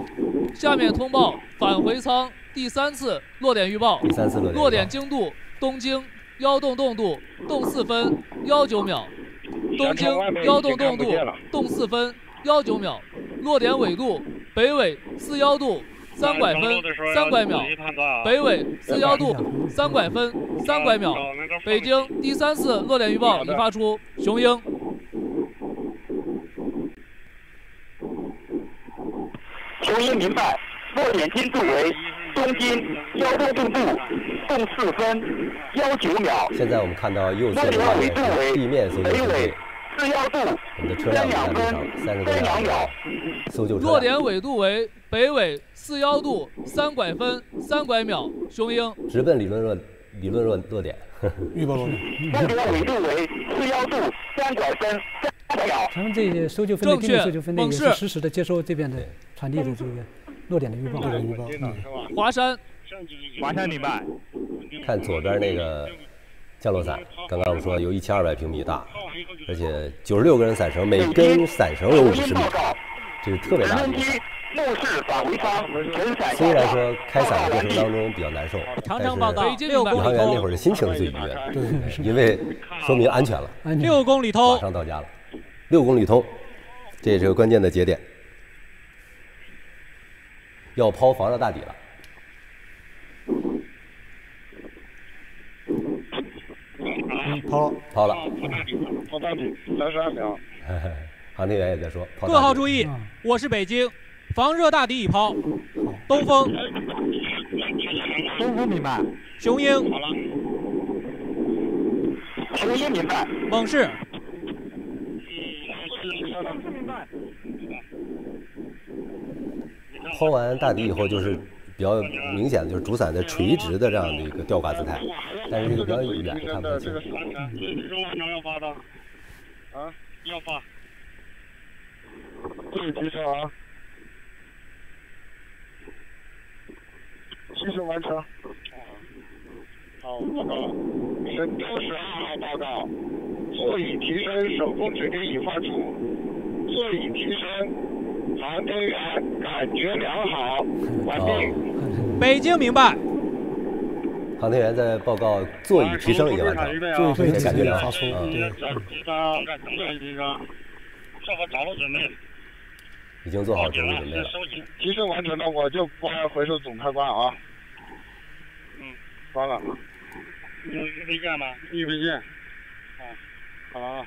下面通报返回舱第三次落点预报。第三次落点。落点经度东经幺洞洞度洞四分幺九秒，东经幺洞洞度洞四分幺九秒，落点纬度北纬四幺度三拐分三拐秒，北纬四幺度三拐分三拐秒。北京第三次落点预报已发出，雄鹰。 雄鹰明白，落点经度为东经幺洞洞度洞四分幺九秒。现在我们看到右侧的画面，地面搜救车队，四幺度三两分三两秒。搜救车落点纬度为北纬四幺度三拐分三拐秒。雄鹰直奔理论落理论落落点，预报落点。落点纬度为四幺度三拐分三拐秒。咱们这些搜救分队、地面搜救分队也是实时的接收这边的。 传递的这个落点的预报，落点预报。嗯、华山，华山明白。看左边那个降落伞，刚刚我们说有一千二百平米大，而且九十六根伞绳，每根伞绳有五十米，这是特别大的。虽然说开伞的过程当中比较难受，但是宇航员那会儿的心情最愉悦，对，因为说明安全了。六公里通，马上到家了。六公里通，这也是个关键的节点。 要抛防绕大底了。嗯，抛了，抛了。抛大底，三十二秒。航天员也在说。各号注意，我是北京，防热大底已抛。东风。东风明白。雄鹰。雄鹰明白。猛士。明白。 抛完大底以后，就是比较明显的，就是主伞的垂直的这样的一个吊挂姿态，但是这个比较远看不太清。要发的啊，要发。注意提升啊！提升完成。好，报告。神舟十二号报告，座椅提升手工指令已发出，座椅提升。 航天员感觉良好，完毕。北京明白。航天员在报告座椅提升已经完成，座椅提升感觉良好。对，座椅提升，做好着陆准备。已经做好着陆准备了。提升完成了，我就不回收总开关啊。嗯，关了。你没见吗？你没见。啊，好了。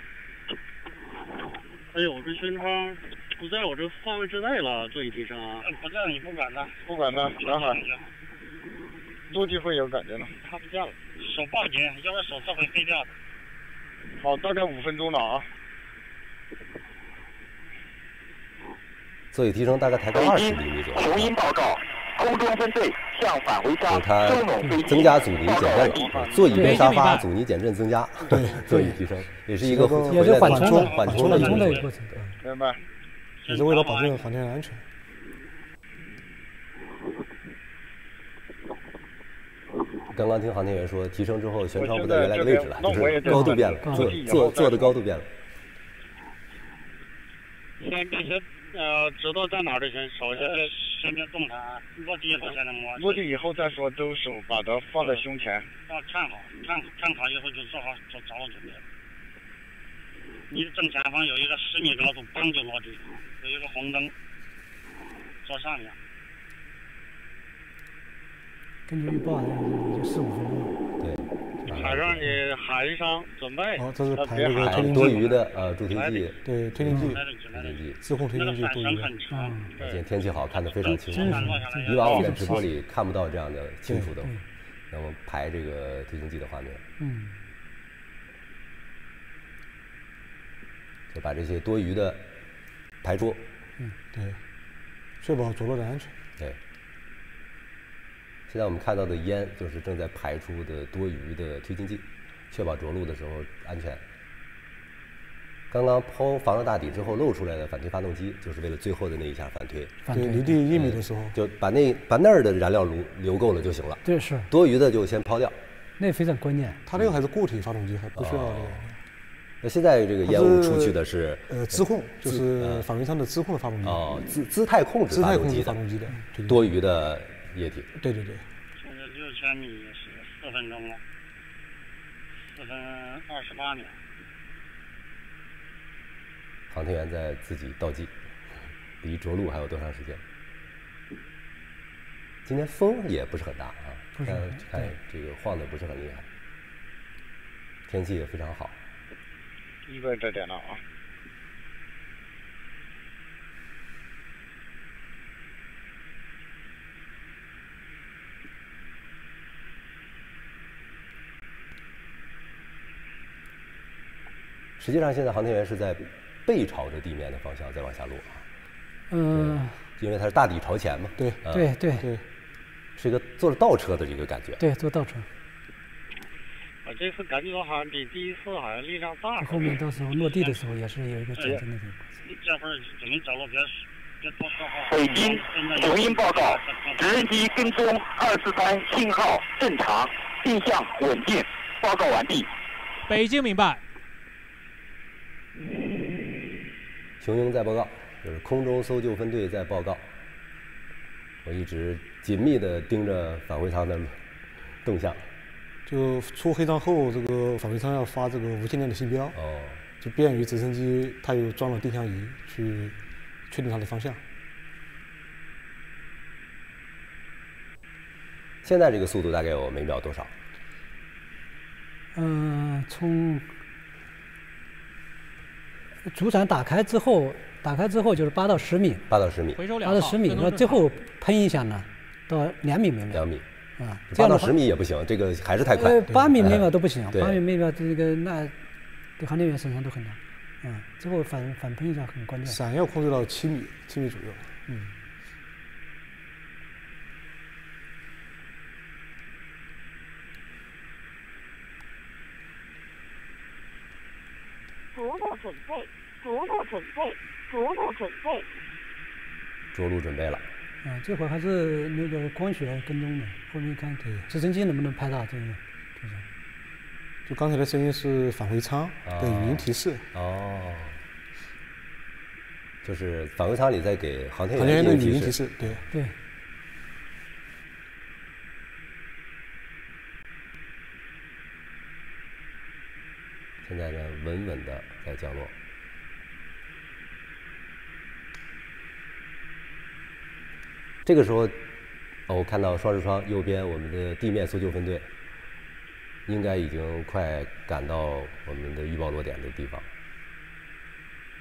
哎呦，这宣昌。 不在我这范围之内了，座椅提升啊！不在你不管他，不管他，等会儿陆地会有感觉了。他不见了，手抱紧，要不然手这会飞掉的。好，大概五分钟了啊。座椅提升大概抬高二十厘米左右。雄鹰报告，空中分队向返回舱收拢飞机。增加阻尼减震了，座椅跟沙发阻尼减震增加，座椅提升也是一个也是缓冲缓冲的一个过程，明白。 也是为了保证航天员安全。刚刚听航天员说，提升之后悬窗不在原来的位置了，就是高度变了，坐坐坐的高度变了。现在必须呃知道在哪儿就行，首先身边动弹，落地以后才能摸。落地以后再说，都手把它放在胸前。要站好，站站好以后就做好做着陆准备。你正前方有一个十米高度，嘣就落地，有一个红灯，坐上面。 根据预报，也就四五分钟。对，海上你喊一声准备。哦，这是排这个推进多余的呃助推器。对，推进器。推进器。自控推进器多余的。嗯。而且天气好，看得非常清楚。以往我们在直播里看不到这样的清楚的，那么排这个推进器的画面。嗯。就把这些多余的排出。嗯，对。确保着陆的安全。对。 现在我们看到的烟就是正在排出的多余的推进剂，确保着陆的时候安全。刚刚抛防到大底之后露出来的反推发动机，就是为了最后的那一下反推。反推离地一米的时候，就把那把那儿的燃料炉留够了就行了。对，是。多余的就先抛掉。那非常关键。它这个还是固体发动机，还不需要这个。那现在这个烟雾出去的是呃自控，就是反推舱的自控的发动机。哦，姿姿态控制发动机的。姿态控制发动机的。多余的。 液体。对对对。现在六千米也是四分钟了，四分二十八秒。航天员在自己倒计，离着陆还有多长时间？今天风也不是很大啊，看看这个晃的不是很厉害，天气也非常好。一个人在点了啊。 实际上，现在航天员是在背朝着地面的方向在往下落啊。嗯，因为它是大底朝前嘛。对对对对，是一个坐着倒车的这个感觉。对，坐倒车。我这次感觉到好像比第一次好像力量大。后面到时候落地的时候也是有一个转身的情况。这会儿准备着陆，别别多说话。北京雄鹰报告，直升机跟踪二四三信号正常，定向稳定。报告完毕。北京明白。 雄鹰在报告，就是空中搜救分队在报告。我一直紧密地盯着返回舱的动向。就出黑舱后，这个返回舱要发这个无线电的信标，哦，就便于直升机它又装了定向仪去确定它的方向。现在这个速度大概有每秒多少？嗯、呃，从。 主伞打开之后，打开之后就是八到十米，八到十米，八到十米。那最后喷一下呢，到两米每秒。两米啊，八到十米也不行，这个还是太快。八米每秒都不行，八米每秒这个那对航天员损伤都很大。嗯，最后反反喷一下很关键。伞要控制到七米，七米左右。嗯。着陆准备，着陆准备，着陆准备。着陆准备了。啊，这会儿还是那个光学跟踪的，后面看对直升机能不能拍到这个。就刚才的声音是返回舱的语音提示。哦。就是返回舱里在给航天员的语音提示，对对。 现在呢，稳稳的在降落。这个时候，哦，我看到双视窗右边我们的地面搜救分队，应该已经快赶到我们的预报落点的地方，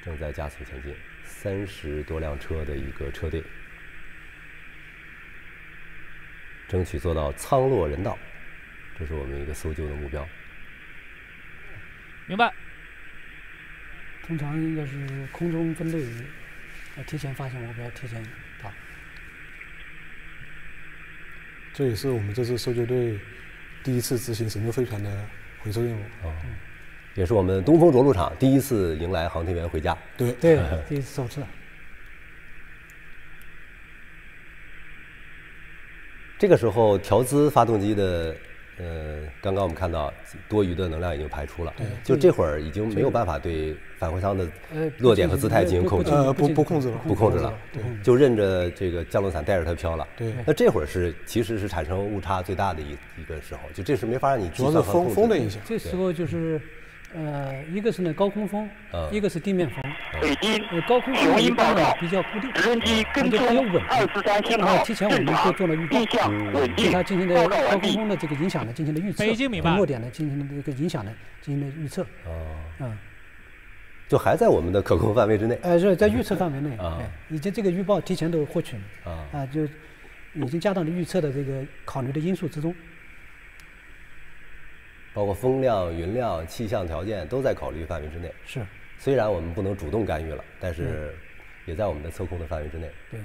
正在加速前进。三十多辆车的一个车队，争取做到舱落人道，这是我们一个搜救的目标。 明白。通常应该是空中分队要提前发现目标，提前打。这也是我们这次搜救队第一次执行神舟飞船的回收任务啊，哦嗯、也是我们东风着陆场第一次迎来航天员回家。对对，第一次首次。这个时候，调姿发动机的呃，刚刚我们看到多余的能量已经排出了，就这会儿已经没有办法对返回舱的落点和姿态进行控制，呃，不不控制了，不控制了，对，就认着这个降落伞带着它飘了。对，那这会儿是其实是产生误差最大的一一个时候，就这是没法让你主要是风风的影响。这时候就是呃，一个是呢高空风，一个是地面风。北京高空风一般呢比较固定，直升机跟踪二四三信号正常，定向稳定，对它进行的高空风的这个影响呢进行了预测，落点呢进行了一个影响呢进行了预测。哦，嗯，就还在我们的可控范围之内。哎，是在预测范围内啊，以及这个预报提前都获取了啊，啊就已经加到了预测的这个考虑的因素之中。 包括风量、云量、气象条件都在考虑范围之内。是，虽然我们不能主动干预了，但是也在我们的测控的范围之内。对，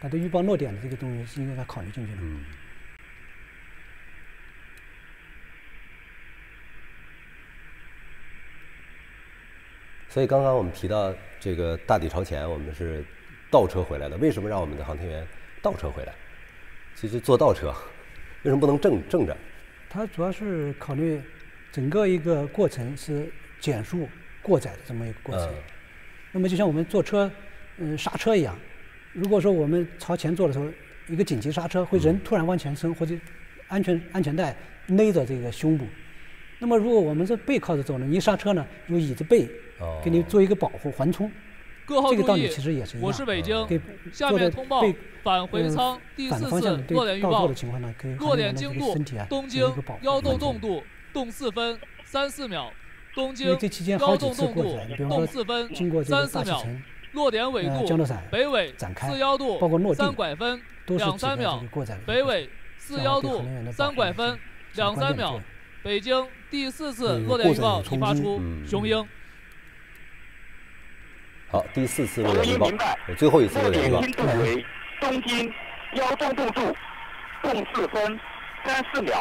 但对预报落点的这个东西是应该考虑进去的。嗯。所以刚刚我们提到这个大底朝前，我们是倒车回来的。为什么让我们的航天员倒车回来？其实坐倒车，为什么不能正正着？ 它主要是考虑整个一个过程是减速过载的这么一个过程。那么就像我们坐车，嗯，刹车一样，如果说我们朝前坐的时候，一个紧急刹车会人突然往前伸，或者安全安全带勒着这个胸部。那么如果我们是背靠着走呢，一刹车呢，就椅子背给你做一个保护缓冲。 各号注意，我是北京。下面通报返回舱第四次落点预报，落点经度东经幺洞洞度洞四分三四秒，东经幺洞洞度洞四分三四秒，落点纬度北纬四幺度三拐分两三秒，北纬四幺度三拐分两三秒。北京第四次落点预报已发出，雄鹰。 好，第四次落点预报，最后一次落点预报。东经幺洞洞度，洞四分三四秒，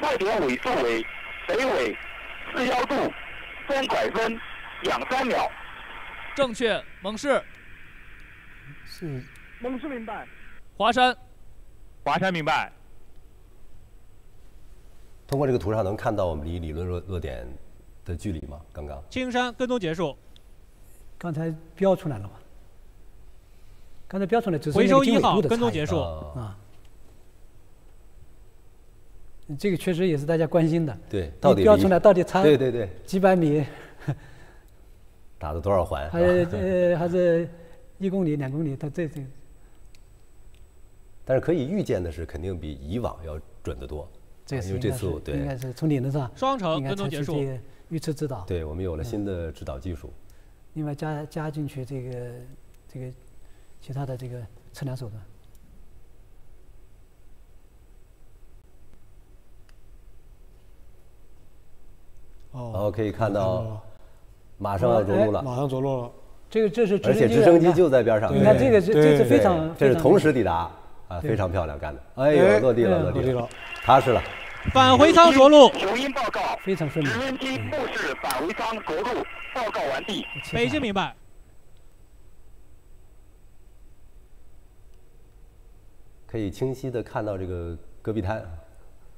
落点纬度为北纬四幺度三拐分两三秒。正确，蒙氏。是，蒙氏明白。华山，华山明白。通过这个图上能看到我们离理论落落点的距离吗？刚刚。青山跟踪结束。 刚才标出来了嘛？刚才标出来只是回收一号跟踪结束啊。这个确实也是大家关心的。对，到底标出来到底差对对对几百米，打了多少环？还是呃还是一公里两公里？它这这。但是可以预见的是，肯定比以往要准得多。这次应该是应该是从理论上双程跟踪结束，预测指导。对我们有了新的指导技术。 另外加加进去这个这个其他的这个测量手段。哦，然后可以看到，马上要着陆了，马上着陆了。这个这是直升机，而且直升机就在边上。你看这个这这是非常，这是同时抵达啊，非常漂亮干的。哎呦，落地了，落地了，踏实了。返回舱着陆。雄鹰报告，非常顺利。直升机目视返回舱着陆。 报告完毕。北京明白。可以清晰的看到这个戈壁滩。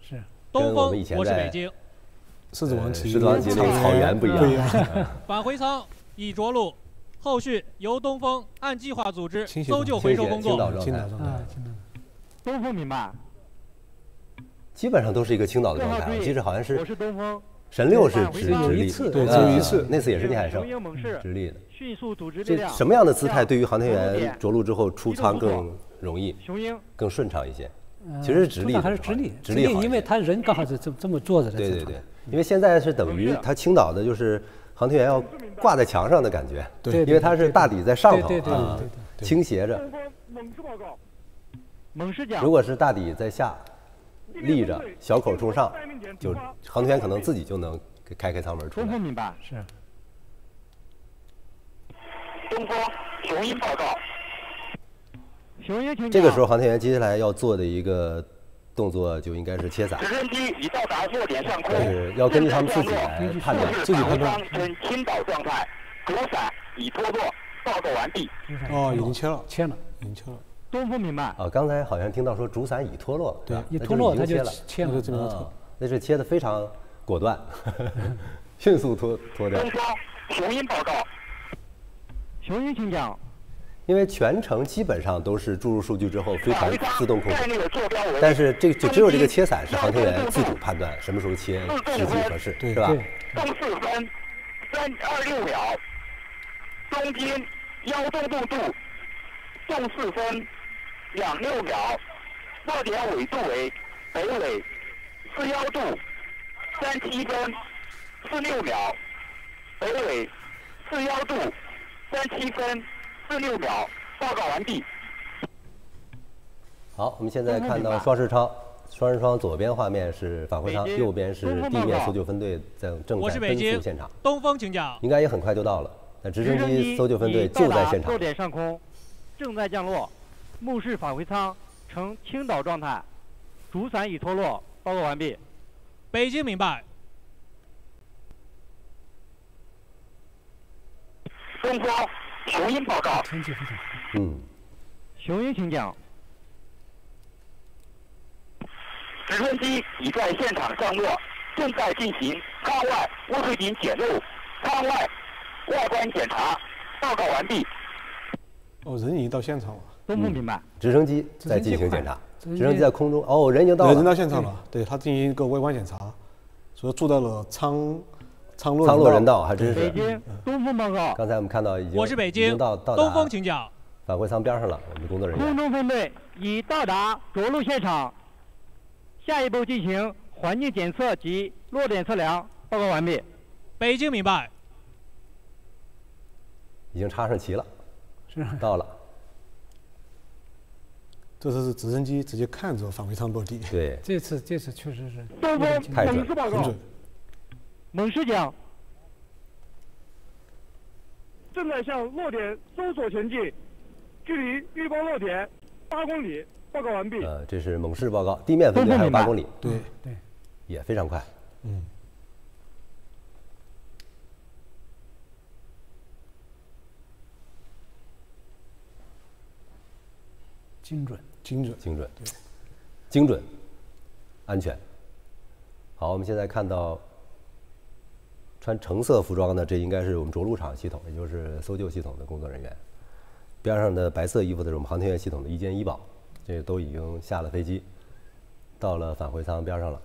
是。东风，我是北京。狮子王旗，狮子王旗那个草原不一样。返回舱已着陆，后续由东风按计划组织搜救回收工作。青岛状态。东风明白。基本上都是一个青岛的状态，我记着好像是。我是东风。 神六是直直立，对，只有一次，那次也是聂海胜直立的。迅速组织力量。什么样的姿态对于航天员着陆之后出舱更容易、更顺畅一些？其实是直立，还是直立？直立，因为他人刚好是这这么坐着的。对对对，因为现在是等于他青岛的，就是航天员要挂在墙上的感觉，对，因为他是大底在上头啊，倾斜着。猛士报告，猛士讲。如果是大底在下。 立着，小口冲上，就航天员可能自己就能开开舱门出来。东风明白，是。东风雄鹰报告。雄鹰请讲。这个时候，航天员接下来要做的一个动作就应该是切伞。直升机已到达落点上空，就是要根据他们自己来判断，自己判断。呈倾倒状态，主伞已脱落，报告完毕。哦，已经切了，切了，已经切了。 东风明白啊！刚才好像听到说主伞已脱落了，对，已脱落，它就切了，切了这么多。那是切得非常果断，呵呵迅速脱脱掉。雄鹰报告，雄鹰请讲。因为全程基本上都是注入数据之后飞盘自动控制，但是这就只有这个切散是航天员自主判断什么时候切时机合适，是吧？动四分三二六秒，中间腰动度度动四分两六秒，落点纬度为北纬四幺度三七分四六秒，北纬四幺度三七分。 四六秒，报告完毕。好，我们现在看到双视窗，双视窗左边画面是返回舱，右边是地面搜救分队在正在奔赴现场。东风请讲。应该也很快就到了，那直升机搜救分队就在现场。落点上空，正在降落，目视返回舱呈倾倒状态，主伞已脱落，报告完毕。北京明白。东风。 雄鹰报告。天气非常好。嗯。雄鹰请讲。直升机已在现场降落，正在进行舱外污水井检录、舱外外观检查，报告完毕。哦，人已经到现场了。东风明白。直升机在进行检查，直升机在空中。哦，人已经到了。人到现场了，对他进行一个外观检查，所以做到了舱。 苍落人道还真是。北京东风报告。刚才我们看到已经，我是北京，到到达东风请讲。返回舱边上了，我们的工作人员。空中分队已到达着陆现场，下一步进行环境检测及落点测量，报告完毕。北京明白。已经插上旗了，是到了。这次是直升机直接看着返回舱落地。对，这次这次确实是。东风太准，很准。 猛士讲，正在向落点搜索前进，距离预报落点八公里，报告完毕。呃，这是猛士报告，地面分队还有八公里，对对，也非常快。嗯。精准，精准，精准，精准，安全。好，我们现在看到。 穿橙色服装的，这应该是我们着陆场系统，也就是搜救系统的工作人员。边上的白色衣服的是我们航天员系统的一监一保，这都已经下了飞机，到了返回舱边上了。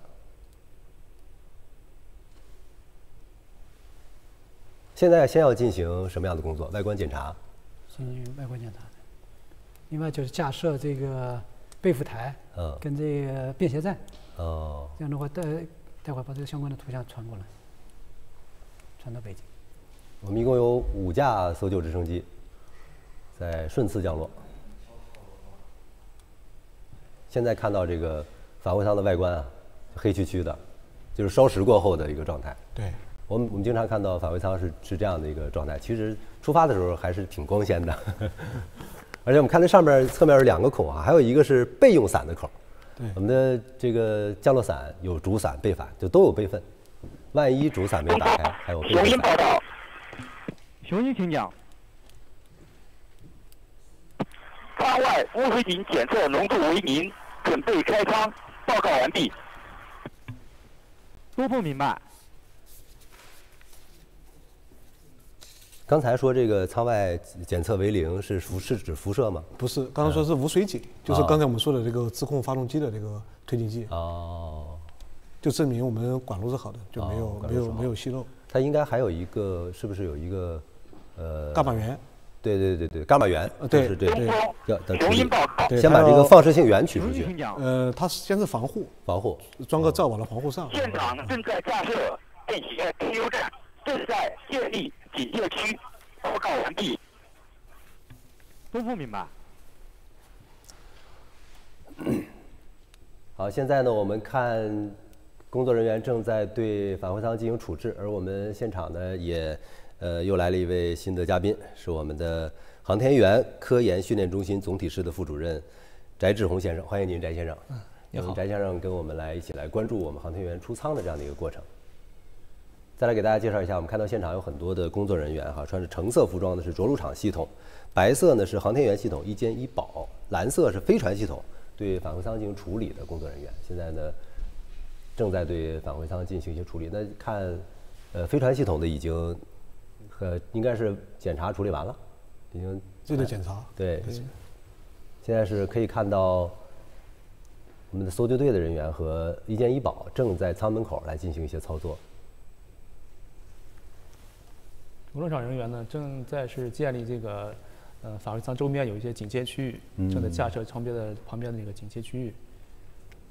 现在先要进行什么样的工作？外观检查。进行外观检查。另外就是架设这个备付台，嗯，跟这个便携站。哦。这样的话，待待会儿把这个相关的图像传过来。 传到北京，我们一共有五架搜救直升机在顺次降落。现在看到这个返回舱的外观啊，黑黢黢的，就是烧蚀过后的一个状态。对，我们我们经常看到返回舱是是这样的一个状态，其实出发的时候还是挺光鲜的。而且我们看这上面侧面有两个口啊，还有一个是备用伞的口。对，我们的这个降落伞有主伞、备伞，就都有备份。 万一主伞没打开，还有雄鹰报道。雄鹰请讲。舱外污水井检测浓度为零，准备开舱，报告完毕。都不明白。刚才说这个舱外检测为零是辐是指辐射吗？不是，刚才说是无水井，嗯、就是刚才我们说的这个自控发动机的这个推进剂。哦。 就证明我们管路是好的，就没有、哦、没有没有纰漏。它应该还有一个，是不是有一个，呃，伽马源？对对对对，伽马源。对对对。要等处理，先把这个放射性源取出去。呃，它先是防护，防护装个罩网的防护上。现场正在架设便携 Q 站，正在建立警戒区。报告完毕。都不明白。好，现在呢，我们看。 工作人员正在对返回舱进行处置，而我们现场呢也，呃，又来了一位新的嘉宾，是我们的航天员科研训练中心总体室的副主任翟志宏先生，欢迎您，翟先生。嗯，你好。翟先生跟我们来一起来关注我们航天员出舱的这样的一个过程。再来给大家介绍一下，我们看到现场有很多的工作人员哈，穿着橙色服装的是着陆场系统，白色呢是航天员系统一监一保，蓝色是飞船系统对返回舱进行处理的工作人员。现在呢。正在对返回舱进行一些处理。那看，呃，飞船系统的已经和应该是检查处理完了，已经这个检查对。对现在是可以看到我们的搜救队的人员和一健医保正在舱门口来进行一些操作。 游乐场人员呢，正在是建立这个，呃，返回舱周边有一些警戒区域，嗯、正在架设旁边的旁边的那个警戒区域。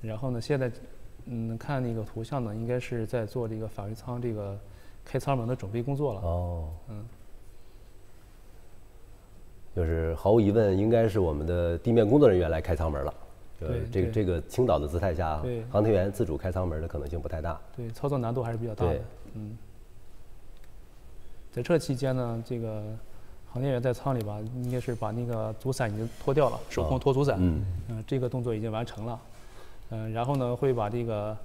然后呢，现在，嗯，看那个图像呢，应该是在做这个返回舱这个开舱门的准备工作了。哦，嗯，就是毫无疑问，应该是我们的地面工作人员来开舱门了。对，这个这个倾倒的姿态下，航天员自主开舱门的可能性不太大。对，操作难度还是比较大的。嗯。 在这期间呢，这个航天员在舱里吧，应该是把那个主伞已经脱掉了，手控脱主伞，哦、嗯、呃，这个动作已经完成了，嗯、呃，然后呢，会把这个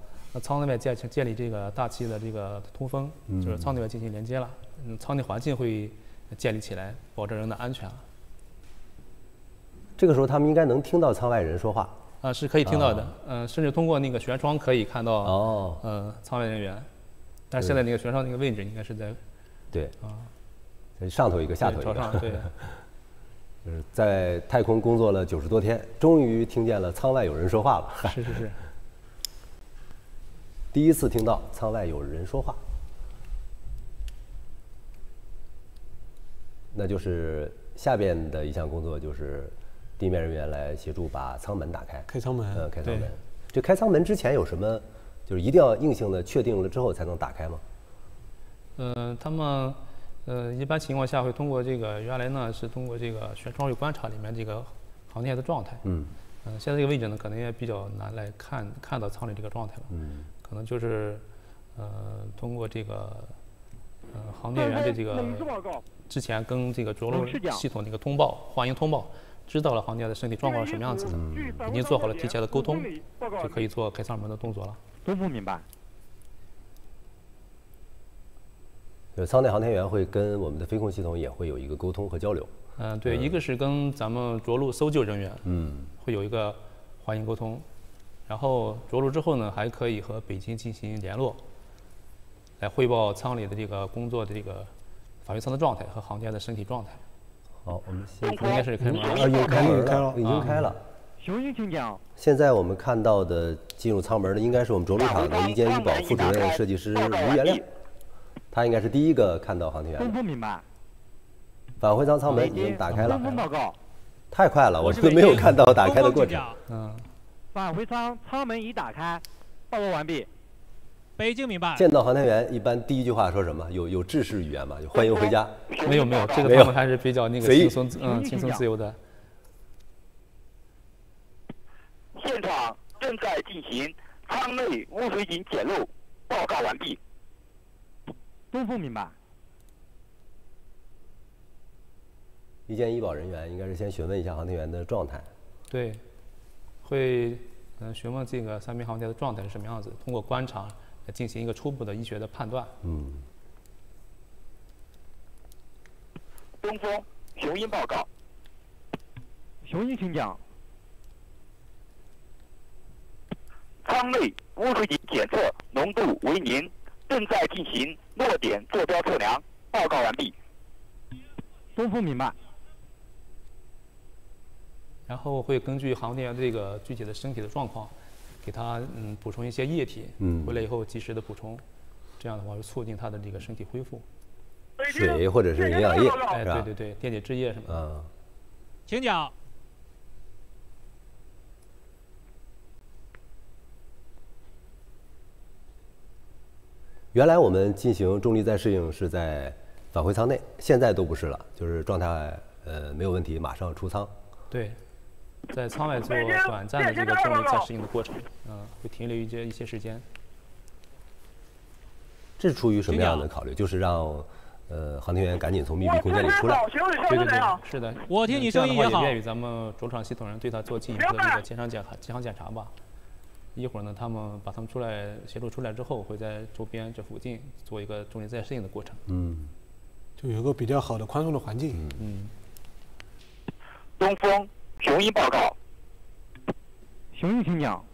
舱内外建建立这个大气的这个通风，嗯、就是舱内外进行连接了，嗯，舱内环境会建立起来，保证人的安全了。这个时候，他们应该能听到舱外人说话啊、呃，是可以听到的，嗯、哦呃，甚至通过那个舷窗可以看到，哦，呃，舱外人员，但是现在那个舷窗那个位置应该是在。 对啊，上头一个，下头一个，对，对就是在太空工作了九十多天，终于听见了舱外有人说话了。是是是，第一次听到舱外有人说话，那就是下边的一项工作就是地面人员来协助把舱门打开，开舱门，嗯，开舱门。这开舱门之前有什么，就是一定要硬性的确定了之后才能打开吗？ 呃，他们呃一般情况下会通过这个原来呢是通过这个舷窗去观察里面这个航天的状态。嗯。呃，现在这个位置呢，可能也比较难来看看到舱里这个状态了。嗯。可能就是呃通过这个呃航天员的这个之前跟这个着陆系统的一个通报话音通报，知道了航天的身体状况是什么样子的，嗯、已经做好了提前的沟通，就可以做开舱门的动作了。都不明白。 呃，舱内航天员会跟我们的飞控系统也会有一个沟通和交流。嗯，对，嗯、一个是跟咱们着陆搜救人员，嗯，会有一个话音沟通，然后着陆之后呢，还可以和北京进行联络，来汇报舱里的这个工作的这个返回舱的状态和航天的身体状态。好，我们现在应该是开门了，已经开了，已经开了。雄鹰请讲。现在我们看到的进入舱门的应该是我们着陆场的一健医保副主任设计师吴元亮。 他应该是第一个看到航天员。不明白。返回舱舱门已经打开了。报告。太快了，我都没有看到打开的过程。嗯。返回舱舱门已打开，报告完毕。北京明白。见到航天员，一般第一句话说什么？有有制式语言吗？有欢迎回家。没有没有，这个他们还是比较那个轻松嗯轻松自由的。现场正在进行舱内污水井检漏，报告完毕。 都不明白。一健医保人员应该是先询问一下航天员的状态。对，会嗯询问这个三名航天员的状态是什么样子，通过观察来进行一个初步的医学的判断。嗯。东风雄鹰报告。雄鹰请讲。舱内污水井检测浓度为零。 正在进行落点坐标测量，报告完毕。东风明白。然后会根据航天员这个具体的身体的状况，给他嗯补充一些液体，嗯，回来以后及时的补充，这样的话会促进他的这个身体恢复。水或者是营养液，哎，对对对，电解质液什么的。嗯。请讲。 原来我们进行重力再适应是在返回舱内，现在都不是了，就是状态呃没有问题，马上出舱。对，在舱外做短暂的这个重力再适应的过程，嗯、呃，会停留一些一些时间。这是出于什么样的考虑？就是让呃航天员赶紧从密闭空间里出来。对对对，是的。我听你声音也好。便于咱们着陆场系统人对他做进一步的这个健康检健康检查吧。 一会儿呢，他们把他们出来协助出来之后，会在周边这附近做一个重力再适应的过程。嗯，就有一个比较好的宽松的环境。嗯。东风雄鹰报告。雄鹰请讲。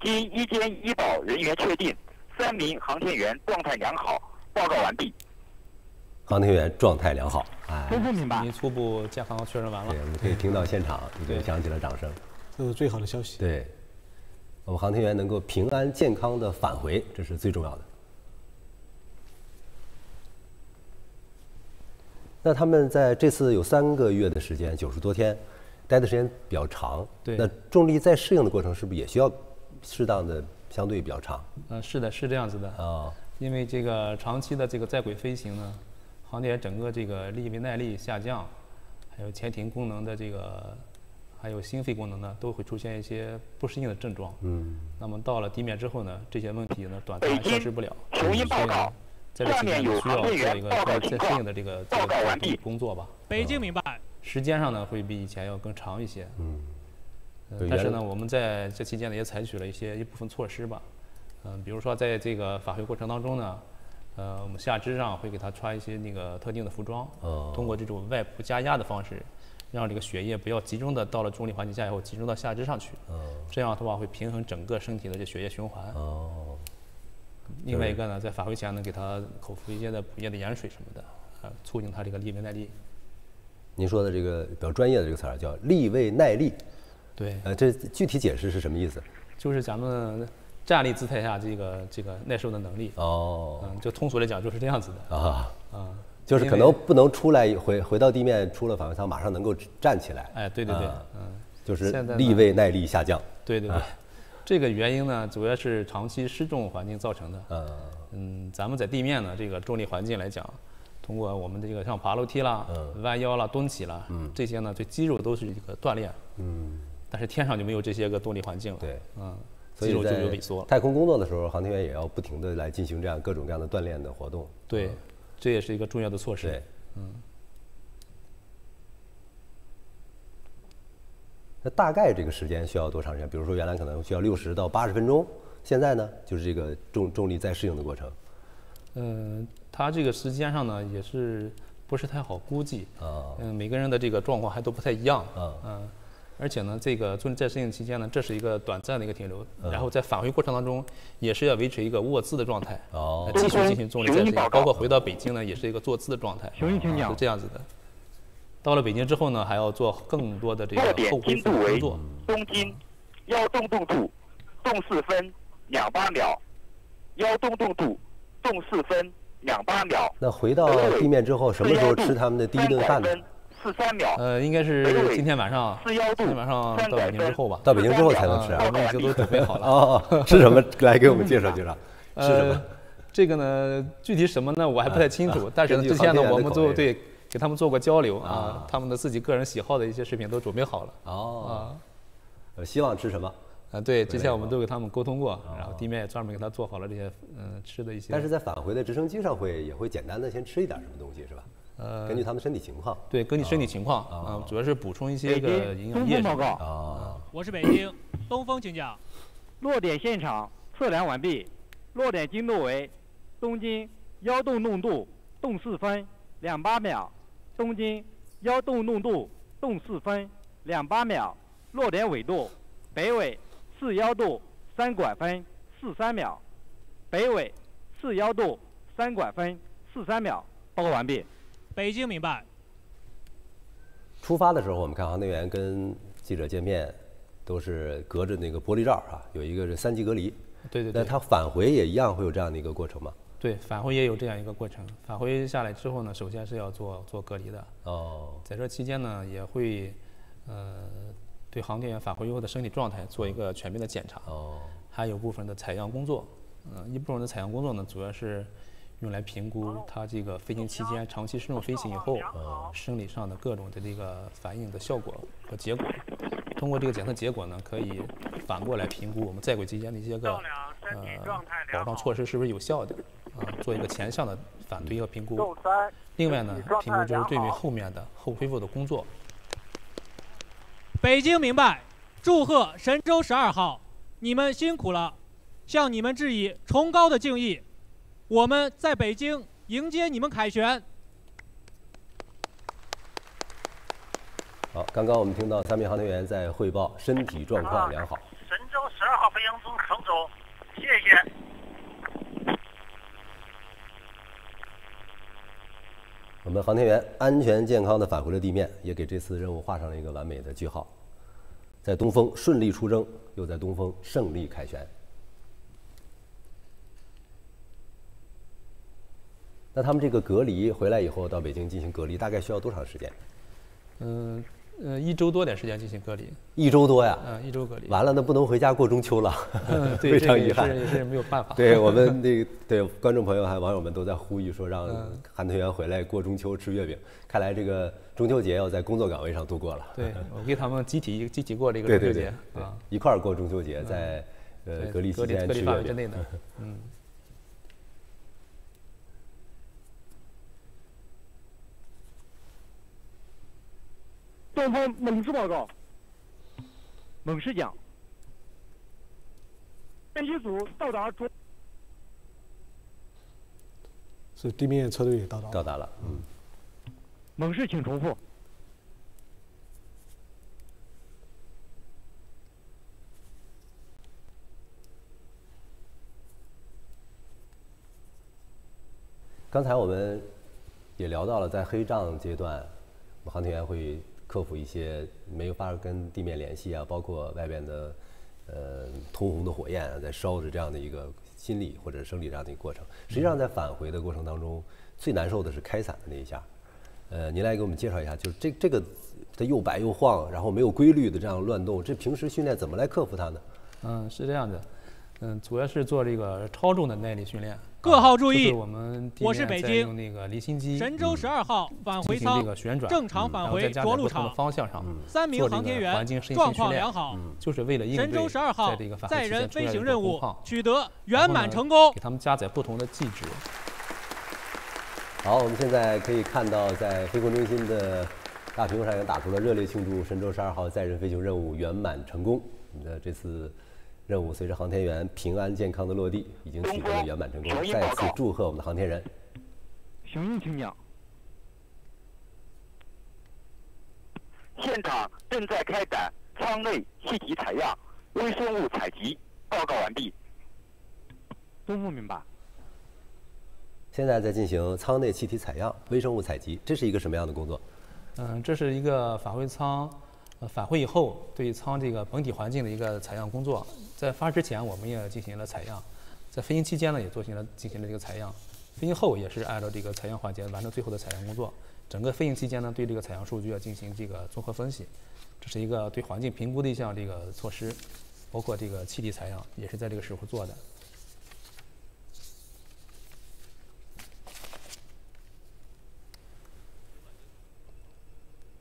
经医监医保人员确定，三名航天员状态良好。报告完毕。航天员状态良好，哎，真是明白。您初步健康确认完了，对，我们可以听到现场这个响起了掌声，这是最好的消息。对，我们航天员能够平安健康的返回，这是最重要的。 那他们在这次有三个月的时间，九十多天，待的时间比较长。对。那重力再适应的过程是不是也需要适当的相对比较长？呃，是的，是这样子的。啊、哦。因为这个长期的这个在轨飞行呢，航天员整个这个力维耐力下降，还有前庭功能的这个，还有心肺功能呢，都会出现一些不适应的症状。嗯。那么到了地面之后呢，这些问题呢短暂消失不了。雄鹰报告。 下面有需要做一个再适应的这个这个工作吧。北京明白。时间上呢会比以前要更长一些。嗯。但是呢，我们在这期间呢也采取了一些一部分措施吧。嗯，比如说在这个返回过程当中呢，呃，我们下肢上会给他穿一些那个特定的服装，通过这种外部加压的方式，让这个血液不要集中的到了重力环境下以后集中到下肢上去。这样的话会平衡整个身体的这血液循环。哦。 另外一个呢，在返回前呢，给他口服一些的补液的盐水什么的，啊，促进他这个力维耐力。您说的这个比较专业的这个词儿叫力维耐力。对。呃，这具体解释是什么意思？就是咱们站立姿态下这个这个耐受的能力。哦。嗯，就通俗来讲就是这样子的。啊。啊。就是可能不能出来回回到地面，出了返回舱马上能够站起来。哎，对对对。嗯。就是力维耐力下降。对对对。 这个原因呢，主要是长期失重环境造成的。嗯，嗯，咱们在地面呢，这个重力环境来讲，通过我们的这个像爬楼梯啦、嗯、弯腰啦、蹲起啦，嗯、这些呢对肌肉都是一个锻炼。嗯，但是天上就没有这些个动力环境了。对，嗯，肌肉就有萎缩了。太空工作的时候，航天员也要不停的来进行这样各种各样的锻炼的活动。对，嗯、这也是一个重要的措施。对，嗯。那大概这个时间需要多长时间？比如说原来可能需要六十到八十分钟，现在呢就是这个重重力再适应的过程。嗯、呃，它这个时间上呢也是不是太好估计啊？嗯、呃，每个人的这个状况还都不太一样啊。嗯、呃，而且呢，这个重力再适应期间呢，这是一个短暂的一个停留，嗯、然后在返回过程当中也是要维持一个卧姿的状态，哦，继续进行重力再适应，包括回到北京呢也是一个坐姿的状态，雄鹰请讲，是这样子的。 到了北京之后呢，还要做更多的这个后恢复工作。东经，腰动动度，动四分，两八秒；腰动动度，动四分，两八秒。那回到地面之后，什么时候吃他们的第一顿饭呢？四三秒。呃，应该是今天晚上。四幺度。今天晚上到北京之后吧。到北京之后才能吃啊。我们已经都准备好了。哦，吃什么？来给我们介绍介绍。吃什么？这个呢，具体什么呢？我还不太清楚。但是呢，之前呢，我们都对。 给他们做过交流啊，他们的自己个人喜好的一些食品都准备好了。哦，呃，希望吃什么？啊，对，之前我们都给他们沟通过，然后地面也专门给他做好了这些嗯吃的一些。但是在返回的直升机上会也会简单的先吃一点什么东西是吧？呃，根据他们身体情况。对，根据身体情况啊，主要是补充一些个营养液。东风报告。啊，我是北京东风，请讲。落点现场测量完毕，落点经度为东经幺动动度动四分两八秒。 东经腰动动度动四分两八秒，落点纬度北纬四幺度三拐分四三秒，北纬四幺度三拐分四三秒。报告完毕。北京明白。出发的时候，我们看航天员跟记者见面，都是隔着那个玻璃罩啊，有一个是三级隔离。对对对。那他返回也一样会有这样的一个过程吗？ 对，返回也有这样一个过程。返回下来之后呢，首先是要做做隔离的。哦。在这期间呢，也会，呃，对航天员返回以后的身体状态做一个全面的检查。哦。还有部分的采样工作，嗯、呃，一部分的采样工作呢，主要是用来评估他这个飞行期间长期失重飞行以后，嗯、生理上的各种的这个反应的效果和结果。通过这个检测结果呢，可以反过来评估我们在轨期间的一些个呃保障措施是不是有效的。 啊，做一个前向的反推和评估。另外呢，评估就是对于后面的后恢复的工作。北京明白，祝贺神舟十二号，你们辛苦了，向你们致以崇高的敬意。我们在北京迎接你们凯旋。好，刚刚我们听到三名航天员在汇报身体状况良好。神舟十二号飞行中成试试。 我们航天员安全健康的返回了地面，也给这次任务画上了一个完美的句号。在东风顺利出征，又在东风胜利凯旋。那他们这个隔离回来以后，到北京进行隔离，大概需要多长时间？嗯呃，一周多点时间进行隔离。一周多呀？嗯，一周隔离。完了，那不能回家过中秋了，嗯、非常遗憾，也是没有办法。对我们那个、对观众朋友还有网友们都在呼吁说，让航天员回来过中秋吃月饼。看来这个中秋节要在工作岗位上度过了。对，我给他们集体集体过这个中秋节啊，对对对对一块儿过中秋节，在、嗯、呃隔离期间吃月饼。隔离之内的，嗯。 东风猛士报告，猛士讲，编机组到达中，是地面车队也到达到达了，嗯。猛士，请重复。刚才我们也聊到了，在黑障阶段，我们航天员会。 克服一些没法跟地面联系啊，包括外边的，呃，通红的火焰啊，在烧着这样的一个心理或者生理这样的一个过程。实际上，在返回的过程当中，最难受的是开伞的那一下。呃，您来给我们介绍一下，就是这这个它又摆又晃，然后没有规律的这样乱动，这平时训练怎么来克服它呢？嗯，是这样的，嗯，主要是做这个超重的耐力训练。 各号注意，我是北京神舟十二号返回舱正常返回着陆场方向上，三名航天员状况良好，就是为了应对神舟十二号载人飞行任务取得圆满成功，给他们加载不同的计值。好，我们现在可以看到，在飞控中心的大屏幕上也打出了热烈庆祝神舟十二号载人飞行任务圆满成功。我们的这次。 任务随着航天员平安健康的落地，已经取得了圆满成功。再次祝贺我们的航天人。雄鹰，请讲。现场正在开展舱内气体采样、微生物采集，报告完毕。东风明白。现在在进行舱内气体采样、微生物采集，这是一个什么样的工作？嗯，这是一个返回舱。 呃，返回以后对舱这个本体环境的一个采样工作，在发之前我们也进行了采样，在飞行期间呢也进行了进行了这个采样，飞行后也是按照这个采样环节完成最后的采样工作。整个飞行期间呢，对这个采样数据要进行这个综合分析，这是一个对环境评估的一项这个措施，包括这个气体采样也是在这个时候做的。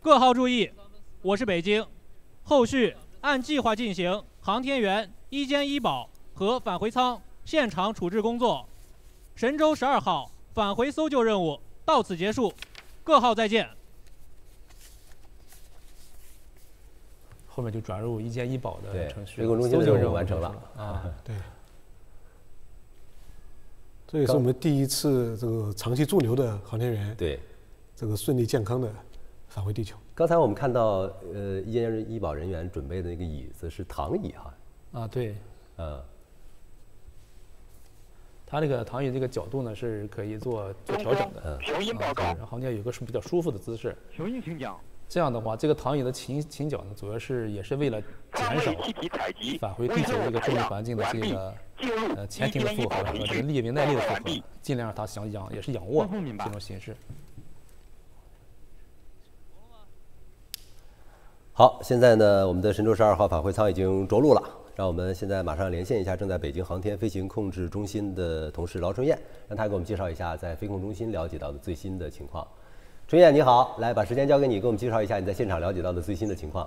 各号注意。 我是北京，后续按计划进行航天员一监一保和返回舱现场处置工作。神舟十二号返回搜救任务到此结束，各号再见。后面就转入一监一保的程序，飞控中心的任务完成了啊，对。这也是我们第一次这个长期驻留的航天员，对，这个顺利健康的返回地球。 刚才我们看到，呃，一监一保人员准备的那个椅子是躺椅哈。啊，对。嗯。它这个躺椅这个角度呢是可以做做调整的。雄鹰报告。然后呢，有个比较舒服的姿势。雄鹰请讲。这样的话，这个躺椅的倾倾角呢，主要是也是为了减少返回地球这个重力环境的这个呃前庭的负荷和这个力维耐力的负荷，尽量让它想仰也是仰卧这种形式。 好，现在呢，我们的神舟十二号返回舱已经着陆了。让我们现在马上连线一下正在北京航天飞行控制中心的同事劳春燕，让她给我们介绍一下在飞控中心了解到的最新的情况。春燕你好，来把时间交给你，给我们介绍一下你在现场了解到的最新的情况。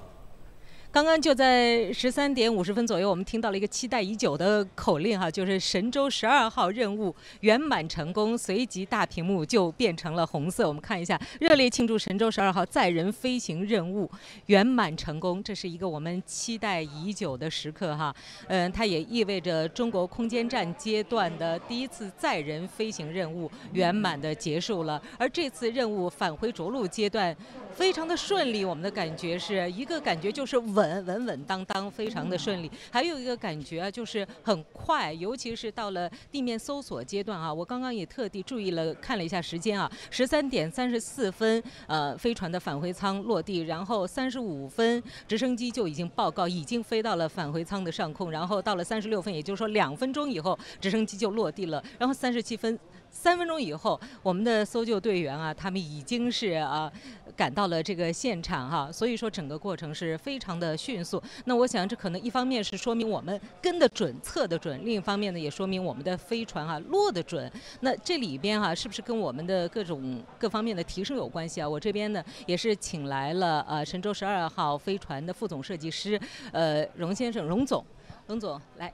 刚刚就在十三点五十分左右，我们听到了一个期待已久的口令哈，就是神舟十二号任务圆满成功。随即大屏幕就变成了红色，我们看一下，热烈庆祝神舟十二号载人飞行任务圆满成功，这是一个我们期待已久的时刻哈。嗯，它也意味着中国空间站阶段的第一次载人飞行任务圆满的结束了，而这次任务返回着陆阶段非常的顺利，我们的感觉是一个感觉就是稳。稳稳稳当当，非常的顺利。还有一个感觉啊，就是很快，尤其是到了地面搜索阶段啊。我刚刚也特地注意了，看了一下时间啊，十三点三十四分，呃，飞船的返回舱落地，然后三十五分，直升机就已经报告已经飞到了返回舱的上空，然后到了三十六分，也就是说两分钟以后，直升机就落地了，然后三十七分。 三分钟以后，我们的搜救队员啊，他们已经是啊赶到了这个现场哈、啊，所以说整个过程是非常的迅速。那我想，这可能一方面是说明我们跟得准、测得准，另一方面呢，也说明我们的飞船啊落得准。那这里边哈、啊，是不是跟我们的各种各方面的提升有关系啊？我这边呢也是请来了呃神舟十二号飞船的副总设计师呃荣先生，荣总，荣总来，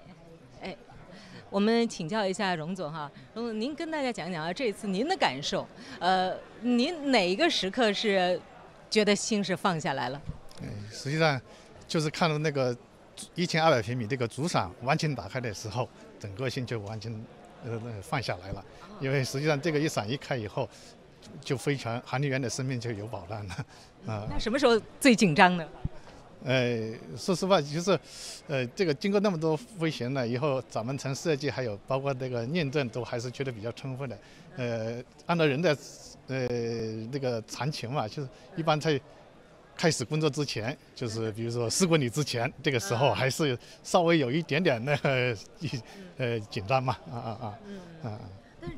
哎。 我们请教一下荣总哈，荣总，您跟大家讲讲啊，这次您的感受，呃，您哪一个时刻是觉得心是放下来了？嗯，实际上就是看到那个一千二百平米这个主伞完全打开的时候，整个心就完全呃放下来了，因为实际上这个一伞一开以后，就飞船航天员的生命就有保障了。啊、呃，那什么时候最紧张呢？ 呃，说实话，就是，呃，这个经过那么多飞行了以后，咱们从设计还有包括这个验证都还是觉得比较充分的。呃，按照人的呃那个常情嘛，就是一般在开始工作之前，就是比如说四公里之前，这个时候还是稍微有一点点那个呃紧张嘛，啊啊啊，嗯、啊。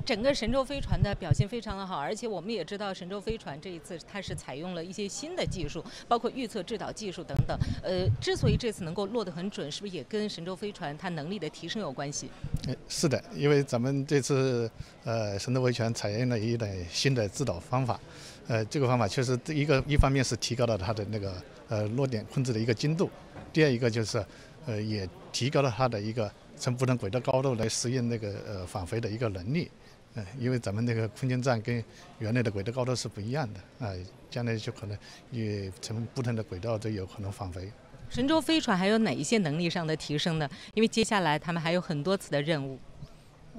整个神舟飞船的表现非常的好，而且我们也知道神舟飞船这一次它是采用了一些新的技术，包括预测制导技术等等。呃，之所以这次能够落得很准，是不是也跟神舟飞船它能力的提升有关系？呃，是的，因为咱们这次呃神舟飞船采用了一类新的制导方法，呃，这个方法确实一个一方面是提高了它的那个呃落点控制的一个精度，第二一个就是呃也提高了它的一个。 从不同轨道高度来实现那个呃返回的一个能力，嗯、呃，因为咱们那个空间站跟原来的轨道高度是不一样的啊、呃，将来就可能也从不同的轨道都有可能返回。神舟飞船还有哪一些能力上的提升呢？因为接下来他们还有很多次的任务。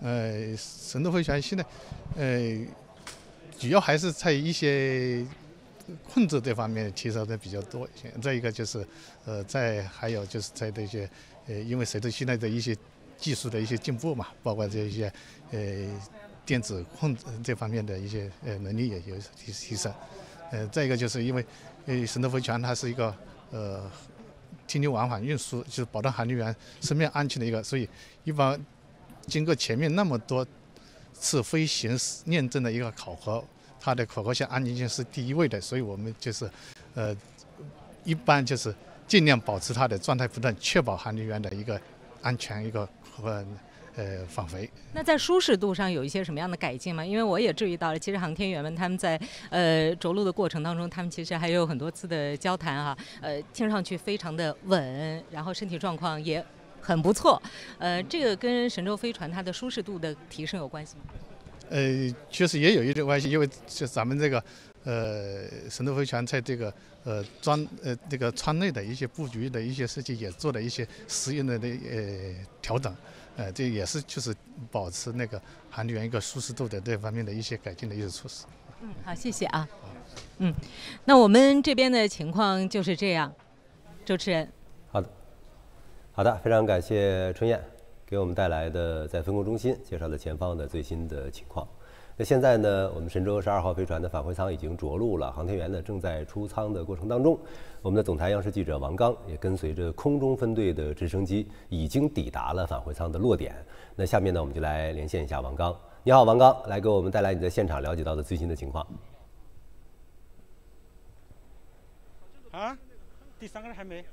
呃，神舟飞船现在呃主要还是在一些控制这方面提升的比较多一些，再一个就是呃在还有就是在这些呃因为随着现在的一些 技术的一些进步嘛，包括这些呃电子控制这方面的一些呃能力也有提提升，呃，再一个就是因为呃神舟飞船它是一个呃天舟往返运输，就是保障航天员生命安全的一个，所以一般经过前面那么多次飞行验证的一个考核，它的可靠性、安全性是第一位的，所以我们就是呃一般就是尽量保持它的状态不断，确保航天员的一个 安全一个和呃返回。那在舒适度上有一些什么样的改进吗？因为我也注意到了，其实航天员们他们在呃着陆的过程当中，他们其实还有很多次的交谈啊，呃，听上去非常的稳，然后身体状况也很不错。呃，这个跟神舟飞船它的舒适度的提升有关系吗？呃，确实也有一定关系，因为就咱们这个呃神舟飞船在这个。 呃，舱呃这个舱内的一些布局的一些设计也做了一些实验的那呃调整，呃，这也是就是保持那个航天员一个舒适度的这方面的一些改进的一些措施。嗯，好，谢谢啊。嗯，那我们这边的情况就是这样，主持人。好的，好的，非常感谢春燕给我们带来的在分控中心介绍了前方的最新的情况。 那现在呢，我们神舟十二号飞船的返回舱已经着陆了，航天员呢正在出舱的过程当中，我们的总台央视记者王刚也跟随着空中分队的直升机已经抵达了返回舱的落点。那下面呢，我们就来连线一下王刚。你好，王刚，来给我们带来你在现场了解到的最新的情况。啊，第三个人还没。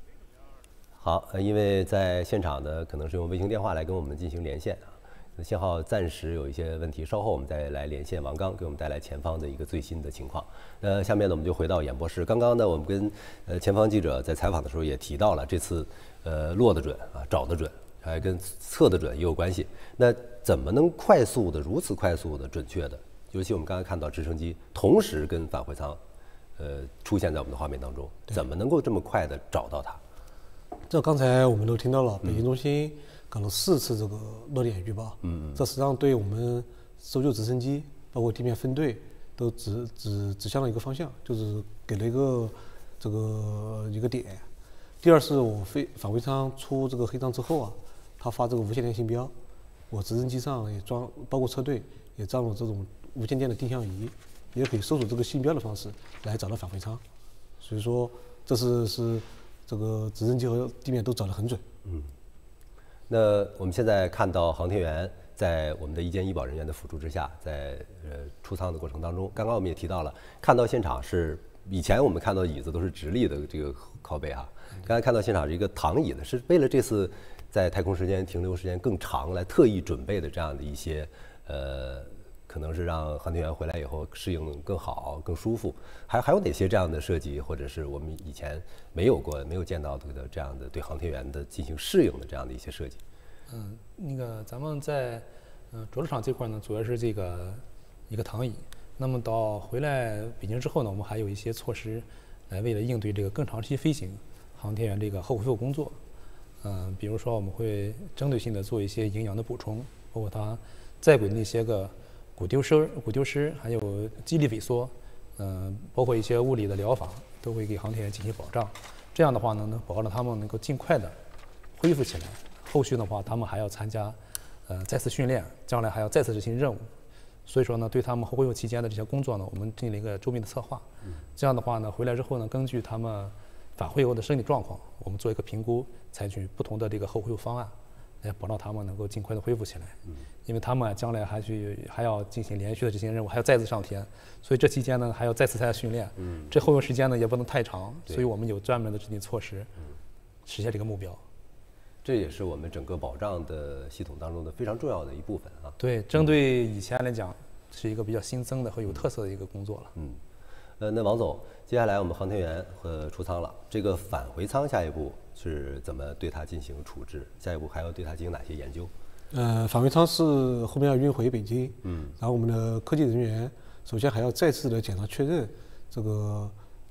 好，因为在现场呢，可能是用卫星电话来跟我们进行连线啊。 信号暂时有一些问题，稍后我们再来连线王刚，给我们带来前方的一个最新的情况。呃，下面呢，我们就回到演播室。刚刚呢，我们跟呃前方记者在采访的时候也提到了，这次呃落得准啊，找得准，还跟测得准也有关系。那怎么能快速的、如此快速的、准确的？尤其我们刚才看到直升机同时跟返回舱，呃，出现在我们的画面当中，怎么能够这么快的找到它？这刚才我们都听到了，北京中心。嗯 搞了四次这个落点预报，嗯，这实际上对我们搜救直升机，包括地面分队，都指指指向了一个方向，就是给了一个这个一个点。第二是我非返回舱出这个黑舱之后啊，它发这个无线电信标，我直升机上也装，包括车队也装了这种无线电的定向仪，也可以搜索这个信标的方式来找到返回舱。所以说这是是这个直升机和地面都找得很准。嗯，那我们现在看到航天员。 在我们的一监一保人员的辅助之下，在呃出舱的过程当中，刚刚我们也提到了，看到现场是以前我们看到椅子都是直立的这个靠背啊，刚才看到现场是一个躺椅的，是为了这次在太空时间停留时间更长来特意准备的这样的一些呃，可能是让航天员回来以后适应更好、更舒服。还还有哪些这样的设计，或者是我们以前没有过、没有见到的这样的对航天员的进行适应的这样的一些设计？ 嗯，那个咱们在嗯、呃、着陆场这块呢，主要是这个一个躺椅。那么到回来北京之后呢，我们还有一些措施来为了应对这个更长期飞行航天员这个后恢复工作。嗯，比如说我们会针对性的做一些营养的补充，包括他在轨的那些个骨丢失、骨丢失，还有肌力萎缩，嗯，包括一些物理的疗法，都会给航天员进行保障。这样的话呢，能保证他们能够尽快的恢复起来。 后续的话，他们还要参加，呃，再次训练，将来还要再次执行任务，所以说呢，对他们恢复期间的这些工作呢，我们进行了一个周密的策划。这样的话呢，回来之后呢，根据他们返回后的身体状况，我们做一个评估，采取不同的这个后恢复方案，来保障他们能够尽快的恢复起来。因为他们将来还去还要进行连续的执行任务，还要再次上天，所以这期间呢，还要再次参加训练。这后续时间呢，也不能太长，所以我们有专门的制定措施，实现这个目标。 这也是我们整个保障的系统当中的非常重要的一部分啊。对，针对以前来讲，是一个比较新增的和有特色的一个工作了。嗯，呃，那王总，接下来我们航天员和出舱了，这个返回舱下一步是怎么对它进行处置？下一步还要对它进行哪些研究？呃，返回舱是后面要运回北京，嗯，然后我们的科技人员首先还要再次的检查确认这个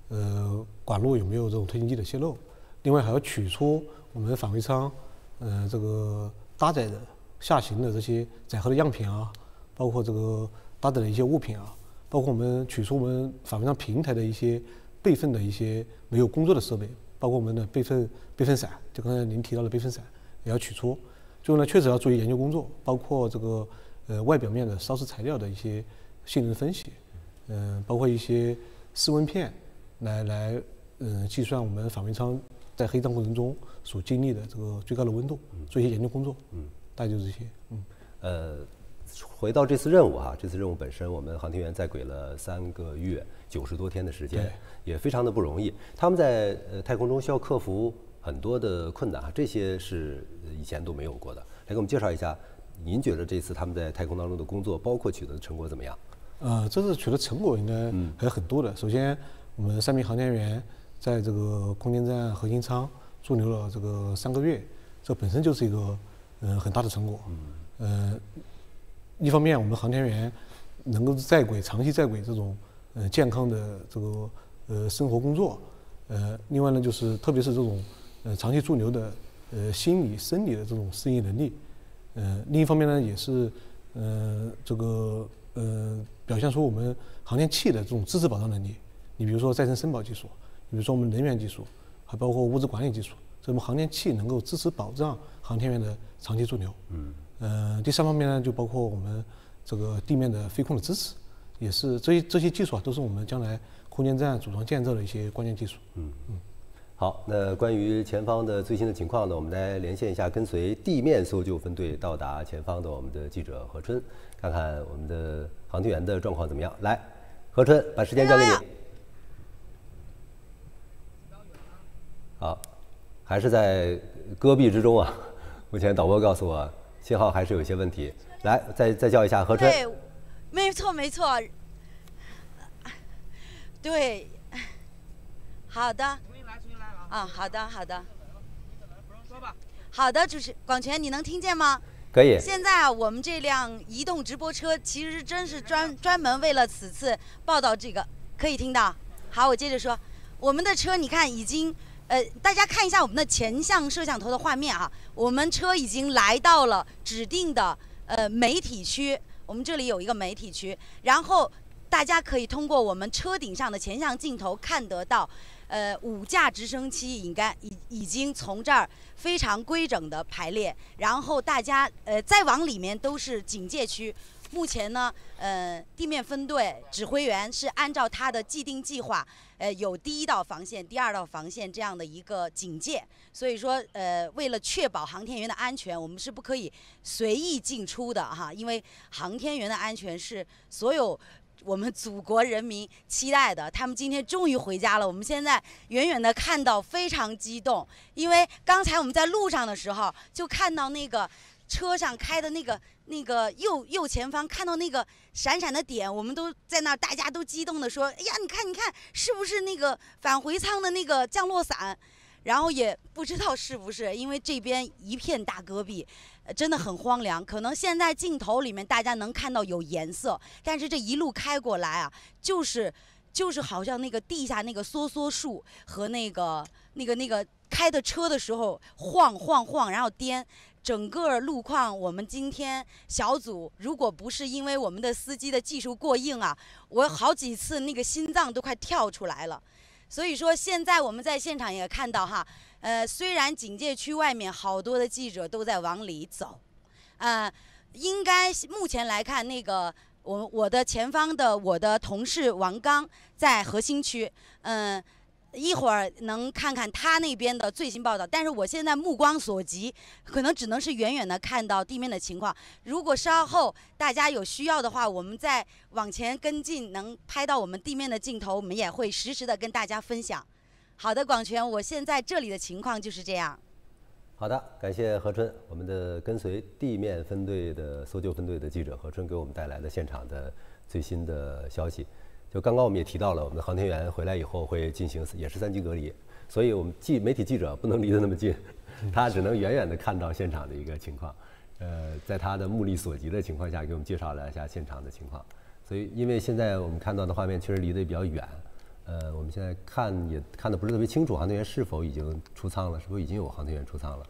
呃管路有没有这种推进剂的泄漏，另外还要取出我们返回舱。 呃，这个搭载的下行的这些载荷的样品啊，包括这个搭载的一些物品啊，包括我们取出我们返回舱平台的一些备份的一些没有工作的设备，包括我们的备份备份伞，就刚才您提到的备份伞也要取出。最后呢，确实要做研究工作，包括这个呃外表面的烧蚀材料的一些性能分析，嗯、呃，包括一些室温片来来嗯、呃、计算我们返回舱。 在黑舱过程中所经历的这个最高的温度，做一些研究工作，嗯，大概就是这些，嗯，呃，回到这次任务哈、啊，这次任务本身，我们航天员在轨了三个月九十多天的时间，也非常的不容易。他们在呃太空中需要克服很多的困难啊，这些是以前都没有过的。来给我们介绍一下，您觉得这次他们在太空当中的工作，包括取得的成果怎么样？呃，这次取得成果应该还有很多的。嗯、首先，我们三名航天员。 在这个空间站核心舱驻留了这个三个月，这本身就是一个呃很大的成果。呃，一方面我们航天员能够在轨长期在轨这种呃健康的这个呃生活工作，呃，另外呢就是特别是这种呃长期驻留的呃心理生理的这种适应能力，呃，另一方面呢也是呃这个呃表现出我们航天器的这种自治保障能力。你比如说再生申报技术。 比如说我们能源技术，还包括物资管理技术，所以我们航天器能够支持保障航天员的长期驻留。嗯。呃，第三方面呢，就包括我们这个地面的飞控的支持，也是这些这些技术啊，都是我们将来空间站组装建造的一些关键技术。嗯嗯。好，那关于前方的最新的情况呢，我们来连线一下跟随地面搜救分队到达前方的我们的记者何春，看看我们的航天员的状况怎么样。来，何春，把时间交给你。 好，还是在戈壁之中啊！目前导播告诉我，信号还是有些问题。来，再再叫一下何春。对，没错没错。对，好的。重新来，重新来啊！啊，好的好的。好的，主持广泉，你能听见吗？可以。现在啊，我们这辆移动直播车其实真是专专门为了此次报道这个，可以听到。好，我接着说，我们的车你看已经。 呃，大家看一下我们的前向摄像头的画面啊，我们车已经来到了指定的呃媒体区，我们这里有一个媒体区，然后大家可以通过我们车顶上的前向镜头看得到，呃，五架直升机应该已已经从这儿非常规整的排列，然后大家呃再往里面都是警戒区。目前呢，呃，地面分队指挥员是按照他的既定计划，呃，有第一道防线、第二道防线这样的一个警戒。所以说，呃，为了确保航天员的安全，我们是不可以随意进出的哈，因为航天员的安全是所有。 我们祖国人民期待的，他们今天终于回家了。我们现在远远的看到，非常激动，因为刚才我们在路上的时候，就看到那个车上开的那个那个右右前方看到那个闪闪的点，我们都在那儿，大家都激动的说：“哎呀，你看，你看，是不是那个返回舱的那个降落伞？”然后也不知道是不是，因为这边一片大戈壁。 真的很荒凉，可能现在镜头里面大家能看到有颜色，但是这一路开过来啊，就是就是好像那个地下那个梭梭树和那个那个那个开的车的时候晃晃晃，然后颠，整个路况我们今天小组如果不是因为我们的司机的技术过硬啊，我好几次那个心脏都快跳出来了。 所以说，现在我们在现场也看到哈，呃，虽然警戒区外面好多的记者都在往里走，呃，应该目前来看，那个我我的前方的我的同事王刚在核心区，嗯、呃，一会儿能看看他那边的最新报道。但是我现在目光所及，可能只能是远远的看到地面的情况。如果稍后大家有需要的话，我们再。 往前跟进，能拍到我们地面的镜头，我们也会实时的跟大家分享。好的，广权，我现在这里的情况就是这样。好的，感谢何春，我们的跟随地面分队的搜救分队的记者何春给我们带来了现场的最新的消息。就刚刚我们也提到了，我们的航天员回来以后会进行也是三级隔离，所以我们记媒体记者不能离得那么近，他只能远远的看到现场的一个情况。呃，在他的目力所及的情况下，给我们介绍了一下现场的情况。 所以，因为现在我们看到的画面确实离得比较远，呃，我们现在看也看得不是特别清楚，航天员是否已经出舱了，是否已经有航天员出舱了？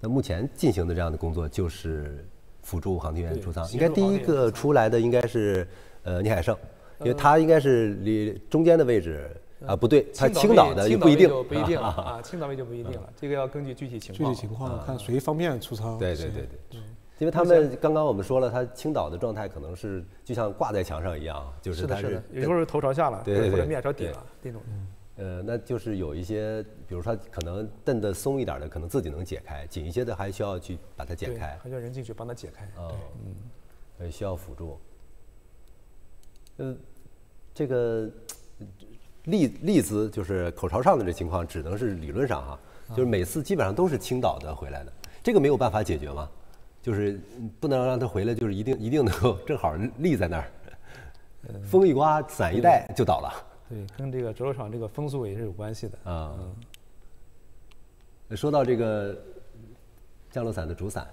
那目前进行的这样的工作就是辅助航天员出舱，应该第一个出来的应该是呃倪海胜，因为他应该是离中间的位置啊，不对，他青岛的也不一定，不一定啊，青岛位就不一定了，这个要根据具体情况，具体情况看谁方便出舱。对对对对。 因为他们刚刚我们说了，他青岛的状态可能是就像挂在墙上一样，就是他是有时候头朝下了，对对对，面朝底了那种。呃，那就是有一些，比如说可能蹬得松一点的，可能自己能解开；紧一些的，还需要去把它解开，还需要人进去帮他解开。哦，嗯，需要辅助。嗯，这个例例子就是口朝上的这情况，只能是理论上哈，就是每次基本上都是青岛的回来的，这个没有办法解决吗？ 就是不能让他回来，就是一定一定能够正好立在那儿，风一刮，伞一带就倒了。对，跟这个着陆场这个风速也是有关系的啊。嗯、说到这个降落伞的主伞，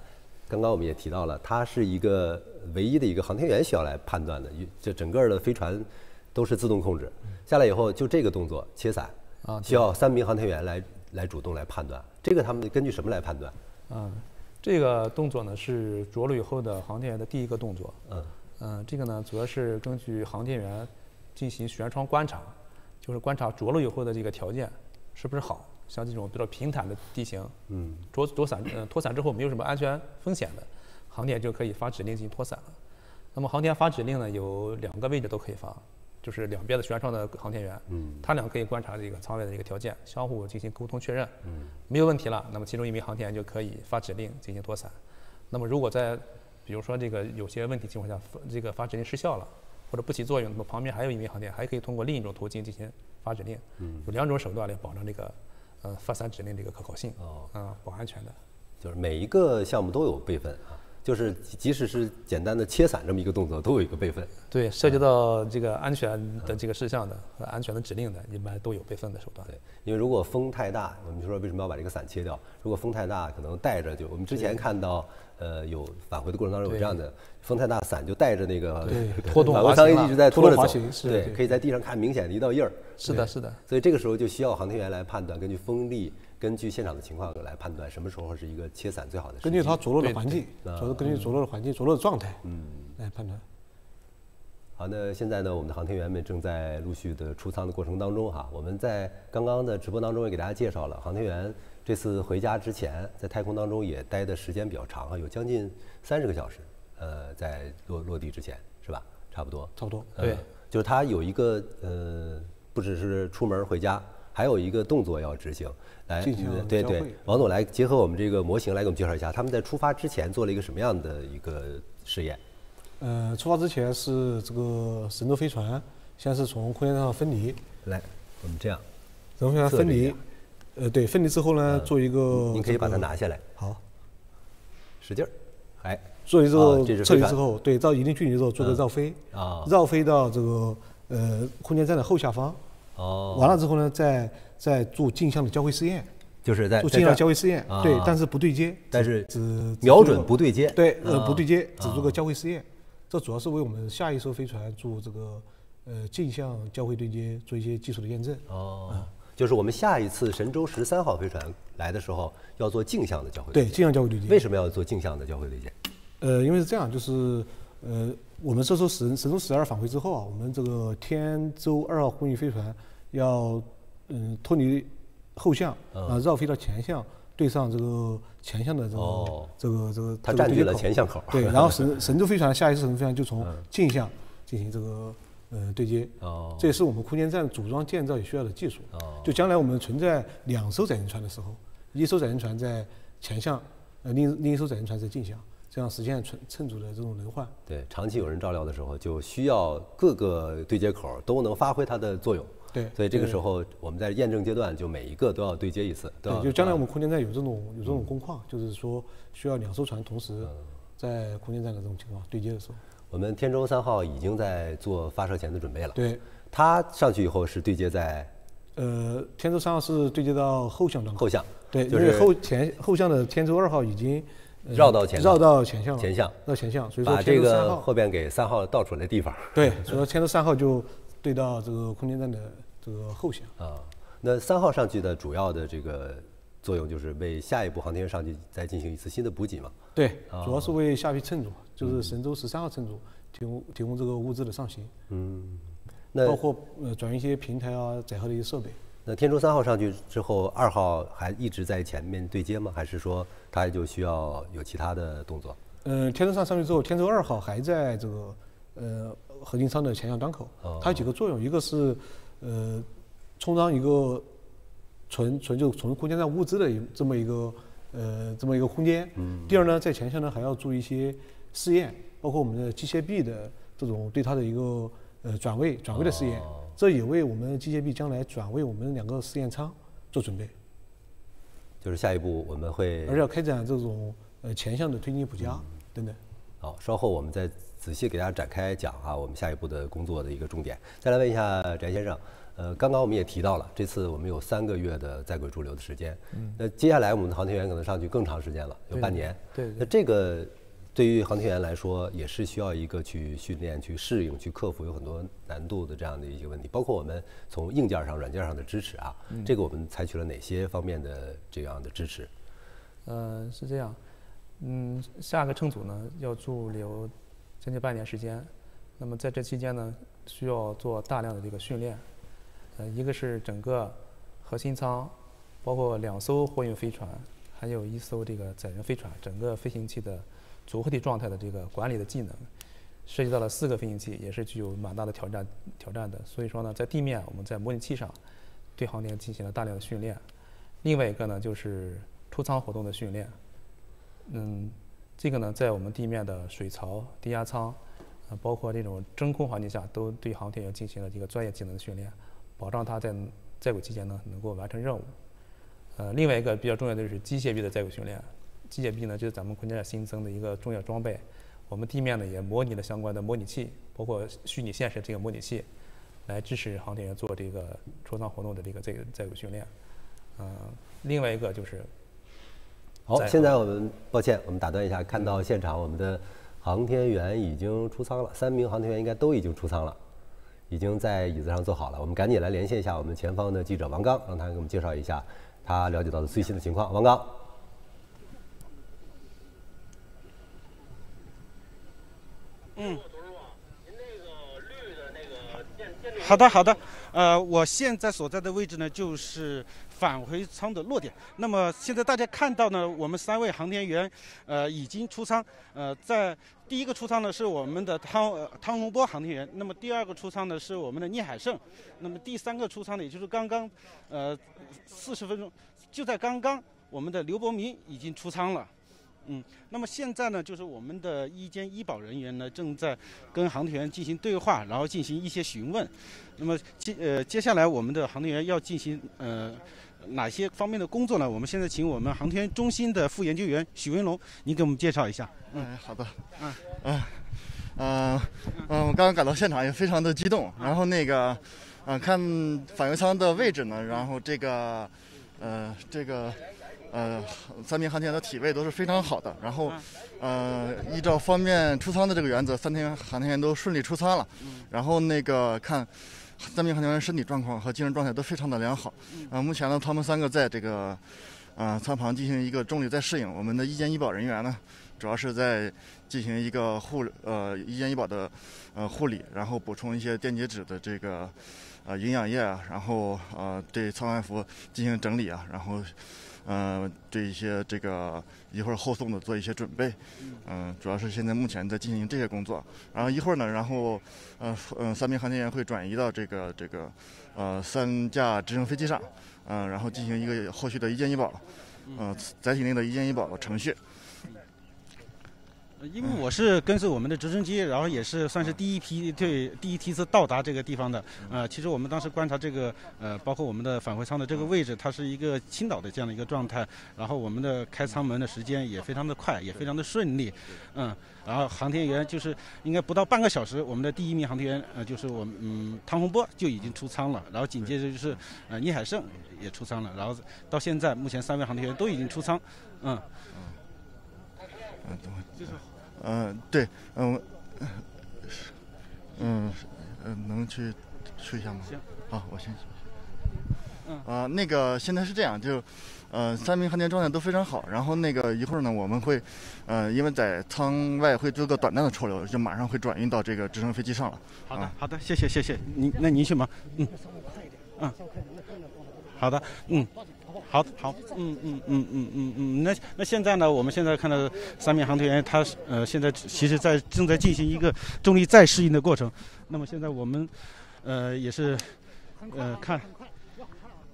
刚刚我们也提到了，它是一个唯一的一个航天员需要来判断的，这整个的飞船都是自动控制，下来以后就这个动作切伞啊，需要三名航天员来来主动来判断，这个他们根据什么来判断？啊。 这个动作呢是着陆以后的航天员的第一个动作。嗯。嗯，这个呢主要是根据航天员进行舷窗观察，就是观察着陆以后的这个条件是不是好，像这种比较平坦的地形，嗯，着着伞，嗯、呃，脱伞之后没有什么安全风险的，航天员就可以发指令进行脱伞了。那么航天员发指令呢有两个位置都可以发，就是两边的舷窗的航天员，嗯，他俩可以观察这个舱外的一个条件，相互进行沟通确认，嗯。 没有问题了，那么其中一名航天员就可以发指令进行脱伞。那么如果在，比如说这个有些问题情况下，这个发指令失效了或者不起作用，那么旁边还有一名航天员还可以通过另一种途径进行发指令。嗯，有两种手段来保证这个，呃，发伞指令这个可靠性。哦，啊、呃，保安全的。就是每一个项目都有备份啊，就是即使是简单的切伞这么一个动作，都有一个备份。对，涉及到这个安全的这个事项的和安全的指令的，一般都有备份的手段。对。 因为如果风太大，我们就说为什么要把这个伞切掉？如果风太大，可能带着就我们之前看到，呃，有返回的过程当中有这样的风太大，伞就带着那个拖动滑行一直在拖着走，对，可以在地上看明显的一道印儿。是的，是的。所以这个时候就需要航天员来判断，根据风力，根据现场的情况来判断什么时候是一个切伞最好的时机。根据它着陆的环境，着陆根据着陆的环境、着陆的状态，嗯，来判断。好，那现在呢，我们的航天员们正在陆续的出舱的过程当中哈。我们在刚刚的直播当中也给大家介绍了，航天员这次回家之前，在太空当中也待的时间比较长啊，有将近三十个小时。呃，在落落地之前是吧？差不多。差不多。对、呃，就是他有一个呃，不只是出门回家。 还有一个动作要执行，来，对对，王总来结合我们这个模型来给我们介绍一下，他们在出发之前做了一个什么样的一个试验？呃，出发之前是这个神舟飞船先是从空间站上分离，来，我们这样，神舟飞船分离，呃，对，分离之后呢，做一个，你可以把它拿下来，好，使劲儿，哎，做一个撤离之后，对，到一定距离之后做个绕飞，啊，绕飞到这个呃空间站的后下方。 哦，完了之后呢，再再做镜像的交会试验，就是在做镜像交会试验，对，但是不对接，但是只瞄准不对接，对，呃，不对接，只做个交会试验。这主要是为我们下一艘飞船做这个呃镜像交会对接做一些技术的验证。哦，就是我们下一次神舟十三号飞船来的时候要做镜像的交会对接。对，镜像交会对接。为什么要做镜像的交会对接？呃，因为是这样，就是呃。 我们这艘神神舟十二返回之后啊，我们这个天舟二号空域飞船要嗯脱离后向啊，绕飞到前向，对上这个前向的这个这个这个它占据了前向口。对，然后神神舟飞船下一次神舟飞船就从近向进行这个呃对接。哦，这也是我们空间站组装建造也需要的技术。哦，就将来我们存在两艘载人船的时候，一艘载人船在前向，呃另另一艘载人船在近向。 这样实现乘乘组的这种轮换。对，长期有人照料的时候，就需要各个对接口都能发挥它的作用。对，所以这个时候我们在验证阶段，就每一个都要对接一次。对，就将来我们空间站有这种有这种工况，嗯、就是说需要两艘船同时在空间站的这种情况对接的时候。我们天舟三号已经在做发射前的准备了。对，它上去以后是对接在。 呃，天舟三号是对接到后向当中。后向。对，就是、因为后前后向的天舟二号已经。 绕到前，绕到前向，前向，绕前向，所以说把这个后边给三号倒出来地方。对，所以说天舟三号就对到这个空间站的这个后向。啊，那三号上去的主要的这个作用就是为下一步航天员上去再进行一次新的补给嘛。对，啊、主要是为下批乘组，就是神舟十三号乘组提供提供这个物资的上行。嗯，那包括呃转运一些平台啊、载荷的一些设备。 那天舟三号上去之后，二号还一直在前面对接吗？还是说它就需要有其他的动作？呃，天舟三上去之后，天舟二号还在这个呃核心舱的前向端口，哦、它有几个作用，一个是呃充当一个存存就存空间站物资的这么一个呃这么一个空间。嗯。第二呢，在前向呢还要做一些试验，包括我们的机械臂的这种对它的一个呃转位转位的试验。哦 这也为我们机械臂将来转为我们两个试验舱做准备，就是下一步我们会，而且要开展这种呃前向的推进补加、嗯、等等。好，稍后我们再仔细给大家展开讲啊，我们下一步的工作的一个重点。再来问一下翟先生，呃，刚刚我们也提到了，这次我们有三个月的在轨驻留的时间，嗯、那接下来我们的航天员可能上去更长时间了，有半年。对， 对， 对。那这个对于航天员来说，也是需要一个去训练、去适应、去克服有很多。 难度的这样的一些问题，包括我们从硬件上、软件上的支持啊，嗯、这个我们采取了哪些方面的这样的支持？呃，是这样，嗯，下个乘组呢要驻留将近半年时间，那么在这期间呢，需要做大量的这个训练，呃，一个是整个核心舱，包括两艘货运飞船，还有一艘这个载人飞船，整个飞行器的主合体状态的这个管理的技能。 涉及到了四个飞行器，也是具有蛮大的挑战挑战的。所以说呢，在地面我们在模拟器上对航天进行了大量的训练。另外一个呢，就是出舱活动的训练。嗯，这个呢，在我们地面的水槽、低压舱，呃，包括这种真空环境下，都对航天员进行了一个专业技能的训练，保障他在在轨期间呢能够完成任务。呃，另外一个比较重要的就是机械臂的在轨训练。机械臂呢，就是咱们空间站新增的一个重要装备。 我们地面呢也模拟了相关的模拟器，包括虚拟现实这个模拟器，来支持航天员做这个出舱活动的这个这个在轨训练。嗯、呃，另外一个就是，好，现在我们抱歉，我们打断一下，看到现场我们的航天员已经出舱了，三名航天员应该都已经出舱了，已经在椅子上坐好了。我们赶紧来联系一下我们前方的记者王刚，让他给我们介绍一下他了解到的最新的情况。王刚。 嗯，您那个绿好的，好的。呃，我现在所在的位置呢，就是返回舱的落点。那么现在大家看到呢，我们三位航天员，呃，已经出舱。呃，在第一个出舱呢是我们的汤、呃、汤洪波航天员，那么第二个出舱呢是我们的聂海胜，那么第三个出舱呢，也就是刚刚，呃，四十分钟，就在刚刚，我们的刘伯明已经出舱了。 嗯，那么现在呢，就是我们的医监医保人员呢，正在跟航天员进行对话，然后进行一些询问。那么接呃接下来我们的航天员要进行呃哪些方面的工作呢？我们现在请我们航天中心的副研究员许文龙，您给我们介绍一下。嗯，哎、好的。嗯嗯嗯嗯，我刚刚赶到现场也非常的激动。然后那个，嗯、呃，看返回舱的位置呢，然后这个，呃，这个。 呃，三名航天员的体位都是非常好的。然后，呃，依照方便出舱的这个原则，三名航天员都顺利出舱了。然后那个看，三名航天员身体状况和精神状态都非常的良好。呃，目前呢，他们三个在这个，呃，舱旁进行一个重力再适应。我们的医监医保人员呢，主要是在进行一个护呃医监医保的呃护理，然后补充一些电解质的这个呃营养液啊，然后呃对舱外服进行整理啊，然后。 呃，对一些这个一会儿后送的做一些准备，嗯、呃，主要是现在目前在进行这些工作。然后一会儿呢，然后呃嗯，三名航天员会转移到这个这个呃三架直升飞机上，嗯、呃，然后进行一个后续的医监医保，呃，载体内的医监医保程序。 因为我是跟随我们的直升机，然后也是算是第一批对第一梯次到达这个地方的。呃，其实我们当时观察这个，呃，包括我们的返回舱的这个位置，它是一个倾倒的这样的一个状态。然后我们的开舱门的时间也非常的快，也非常的顺利。嗯，然后航天员就是应该不到半个小时，我们的第一名航天员呃就是我们嗯汤洪波就已经出舱了。然后紧接着就是呃聂海胜也出舱了。然后到现在目前三位航天员都已经出舱。嗯。嗯，就是。 嗯，对，嗯，嗯，嗯，能去说一下吗？行，好，我先。嗯。啊，那个现在是这样，就，呃，三名航天状态都非常好。然后那个一会儿呢，我们会，呃，因为在舱外会做个短暂的抽留，就马上会转运到这个直升飞机上了。好的，啊、好的，谢谢，谢谢您，那您去忙。嗯。嗯。好的，嗯。 好好，嗯嗯嗯嗯嗯嗯，那那现在呢？我们现在看到三名航天员，他呃现在其实在正在进行一个重力再适应的过程。那么现在我们呃也是呃看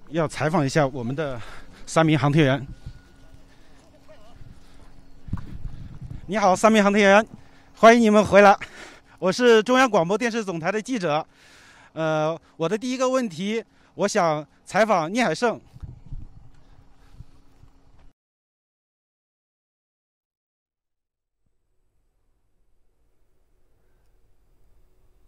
要采访一下我们的三名航天员。你好，三名航天员，欢迎你们回来。我是中央广播电视总台的记者。呃，我的第一个问题，我想采访聂海胜。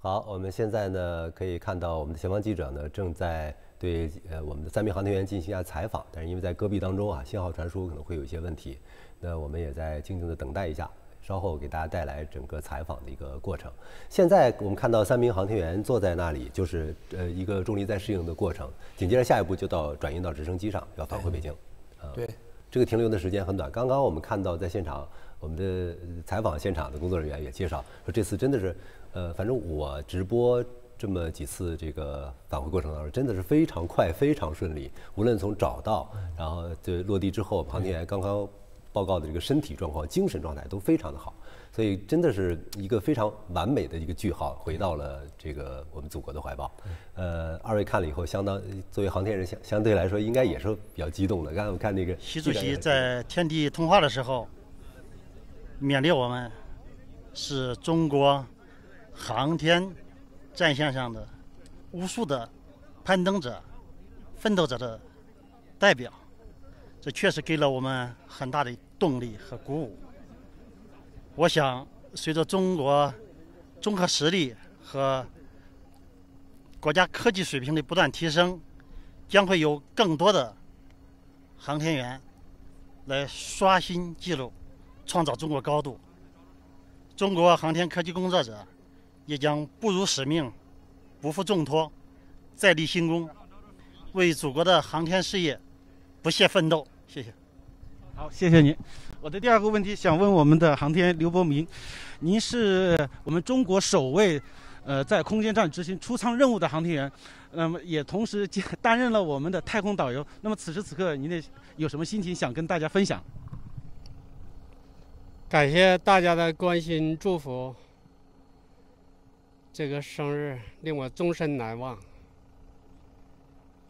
好，我们现在呢可以看到我们的前方记者呢正在对呃我们的三名航天员进行一下采访，但是因为在戈壁当中啊，信号传输可能会有一些问题，那我们也在静静的等待一下，稍后给大家带来整个采访的一个过程。现在我们看到三名航天员坐在那里，就是呃一个重力再适应的过程，紧接着下一步就到转运到直升机上，要返回北京。啊、对，这个停留的时间很短。刚刚我们看到在现场，我们的采访现场的工作人员也介绍说，这次真的是。 呃，反正我直播这么几次，这个返回过程当中，真的是非常快、非常顺利。无论从找到，然后对落地之后，航天员刚刚报告的这个身体状况、精神状态都非常的好，所以真的是一个非常完美的一个句号，回到了这个我们祖国的怀抱。呃，二位看了以后，相当作为航天人相相对来说，应该也是比较激动的。刚才我看那个习主席在天地通话的时候，勉励我们，是中国。 航天战线上的无数的攀登者、奋斗者的代表，这确实给了我们很大的动力和鼓舞。我想，随着中国综合实力和国家科技水平的不断提升，将会有更多的航天员来刷新纪录，创造中国高度。中国航天科技工作者。 也将不辱使命，不负重托，再立新功，为祖国的航天事业不懈奋斗。谢谢。好，谢谢您。我的第二个问题想问我们的航天刘伯明，您是我们中国首位呃，在空间站执行出舱任务的航天员，那么也同时担任了我们的太空导游。那么此时此刻，您的有什么心情想跟大家分享？感谢大家的关心祝福，这个生日令我终身难忘。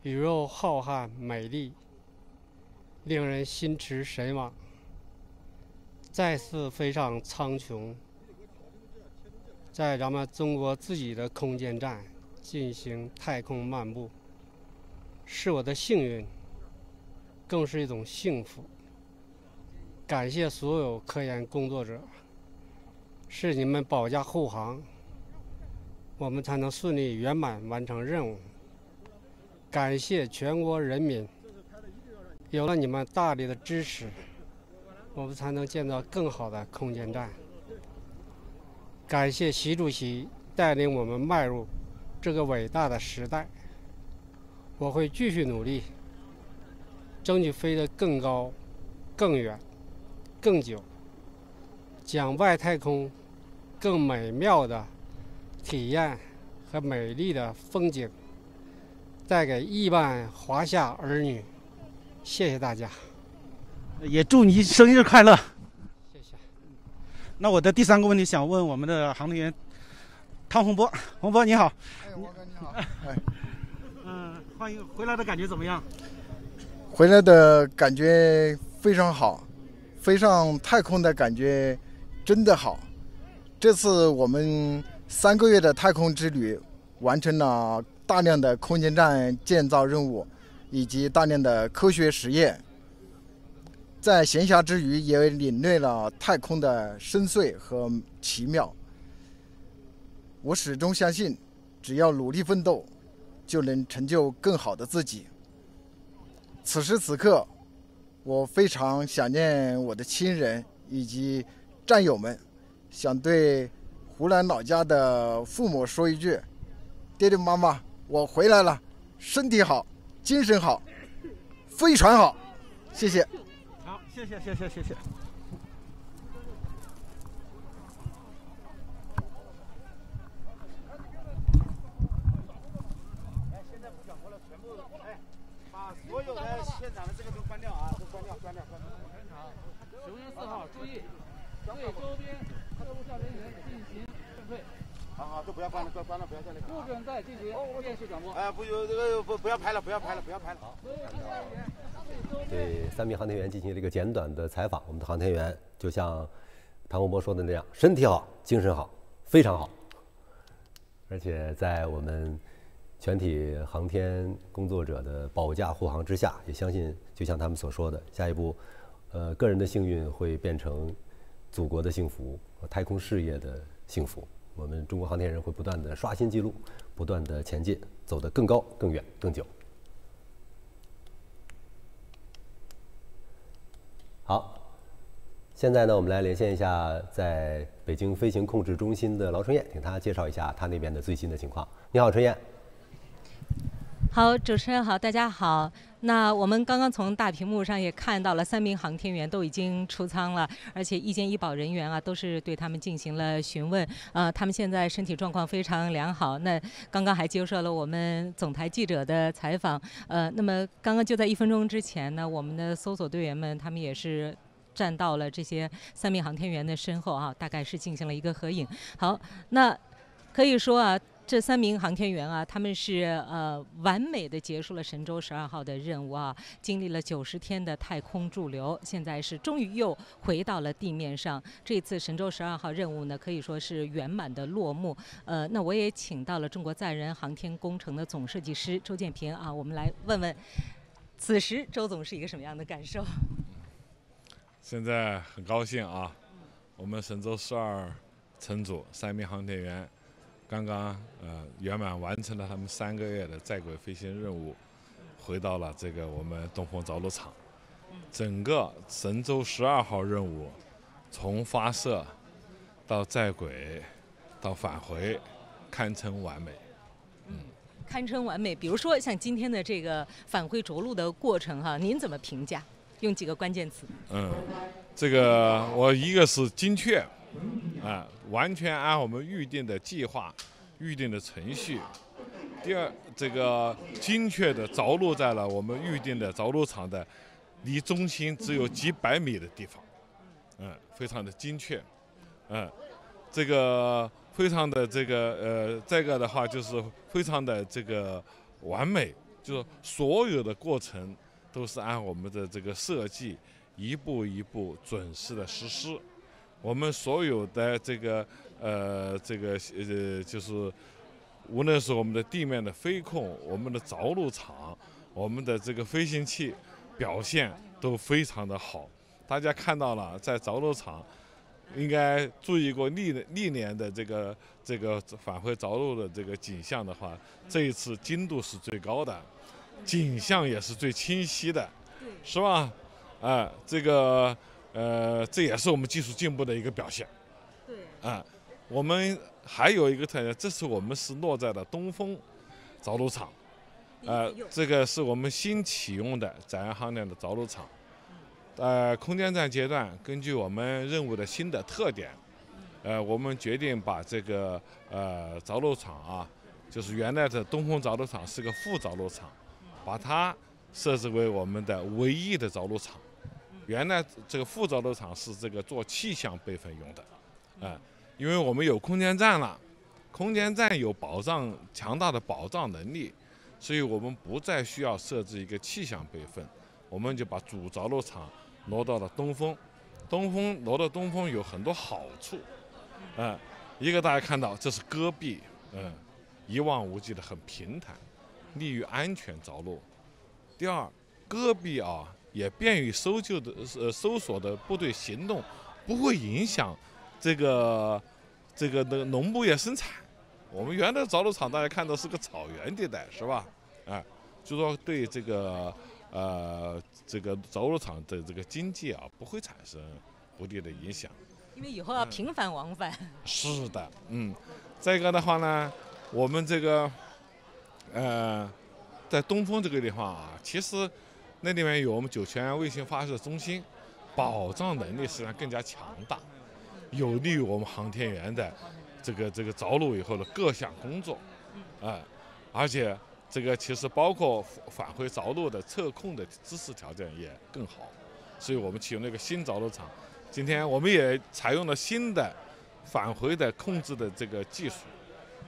宇宙浩瀚美丽，令人心驰神往。再次飞上苍穹，在咱们中国自己的空间站进行太空漫步，是我的幸运，更是一种幸福。感谢所有科研工作者，是你们保驾护航，我们才能顺利圆满完成任务。感谢全国人民，有了你们大力的支持，我们才能建造更好的空间站。感谢习主席带领我们迈入这个伟大的时代，我会继续努力，争取飞得更高、更远、更久，将外太空更美妙的体验和美丽的风景带给亿万华夏儿女。谢谢大家。也祝你生日快乐，谢谢。那我的第三个问题想问我们的航天员汤洪波，洪波你好。哎，王哥你好。哎，嗯、呃，欢迎回来的感觉怎么样？回来的感觉非常好，飞上太空的感觉真的好。这次我们三个月的太空之旅，完成了大量的空间站建造任务，以及大量的科学实验。在闲暇之余，也领略了太空的深邃和奇妙。我始终相信，只要努力奋斗，就能成就更好的自己。此时此刻，我非常想念我的亲人以及战友们，想对湖南老家的父母说一句：“爹爹妈妈，我回来了，身体好，精神好，飞船好。”谢谢。谢谢谢谢谢谢。来，现在不转过来，全部哎，把所有的现场的这个都关掉啊，都关掉，关掉，关掉。雄鹰四号，注意，对周边特务教人员进行劝退。好好，都不要关了，关关了，不要再那个。不准再进行电视转播。哎，不有这个不不要拍了，不要拍了，不要拍了。好。对三名航天员进行了一个简短的采访，我们的航天员就像汤洪波说的那样，身体好，精神好，非常好。而且在我们全体航天工作者的保驾护航之下，也相信就像他们所说的，下一步，呃，个人的幸运会变成祖国的幸福，太空事业的幸福。我们中国航天人会不断的刷新记录，不断的前进，走得更高、更远、更久。好，现在呢，我们来连线一下在北京飞行控制中心的劳春燕，请她介绍一下她那边的最新的情况。你好，春燕。好，主持人好，大家好。那我们刚刚从大屏幕上也看到了，三名航天员都已经出舱了，而且一监一保人员啊，都是对他们进行了询问。呃，他们现在身体状况非常良好。那刚刚还接受了我们总台记者的采访。呃，那么刚刚就在一分钟之前呢，我们的搜索队员们他们也是站到了这些三名航天员的身后啊，大概是进行了一个合影。好，那可以说啊。这三名航天员啊，他们是呃完美的结束了神舟十二号的任务啊，经历了九十天的太空驻留，现在是终于又回到了地面上。这次神舟十二号任务呢，可以说是圆满的落幕。呃，那我也请到了中国载人航天工程的总设计师周建平啊，我们来问问，此时周总是一个什么样的感受？现在很高兴啊，我们神舟十二乘组三名航天员。刚刚呃圆满完成了他们三个月的在轨飞行任务，回到了这个我们东风着陆场。整个神舟十二号任务，从发射到在轨到返回，堪称完美。嗯，堪称完美。比如说像今天的这个返回着陆的过程哈、啊，您怎么评价？用几个关键词？嗯，这个我一个是精确。啊，完全按我们预定的计划、预定的程序。第二，这个精确的着陆在了我们预定的着陆场的离中心只有几百米的地方，嗯，非常的精确，嗯，这个非常的这个呃，这个的话就是非常的这个完美，就是所有的过程都是按我们的这个设计一步一步准时的实施。我们所有的这个呃这个呃就是。 无论是我们的地面的飞控、我们的着陆场、我们的这个飞行器表现都非常的好。大家看到了，在着陆场，应该注意过历历年的这个这个返回着陆的这个景象的话，这一次精度是最高的，景象也是最清晰的，是吧？啊、呃，这个呃，这也是我们技术进步的一个表现。对。啊、呃。 我们还有一个特点，这次我们是落在了东风着陆场，呃，这个是我们新启用的载人航天的着陆场，呃，空间站阶段根据我们任务的新的特点，呃，我们决定把这个呃着陆场啊，就是原来的东风着陆场是个副着陆场，把它设置为我们的唯一的着陆场。原来这个副着陆场是这个做气象备份用的，啊、呃。 因为我们有空间站了，空间站有保障强大的保障能力，所以我们不再需要设置一个气象备份，我们就把主着陆场挪到了东风。东风挪到东风有很多好处，嗯、呃，一个大家看到这是戈壁，嗯、呃，一望无际的很平坦，利于安全着陆。第二，戈壁啊也便于搜救的呃搜索的部队行动，不会影响这个。 这个那个农牧业生产，我们原来着陆场大家看到是个草原地带，是吧？啊，就说对这个呃这个着陆场的这个经济啊，不会产生不利的影响。因为以后要频繁往返。嗯、是的，嗯。再一个的话呢，我们这个呃在东风这个地方啊，其实那里面有我们酒泉卫星发射中心，保障能力实际上更加强大。 有利于我们航天员的这个这个着陆以后的各项工作，啊、嗯，而且这个其实包括返回着陆的测控的支持条件也更好，所以我们启用了一个新着陆场。今天我们也采用了新的返回的控制的这个技术，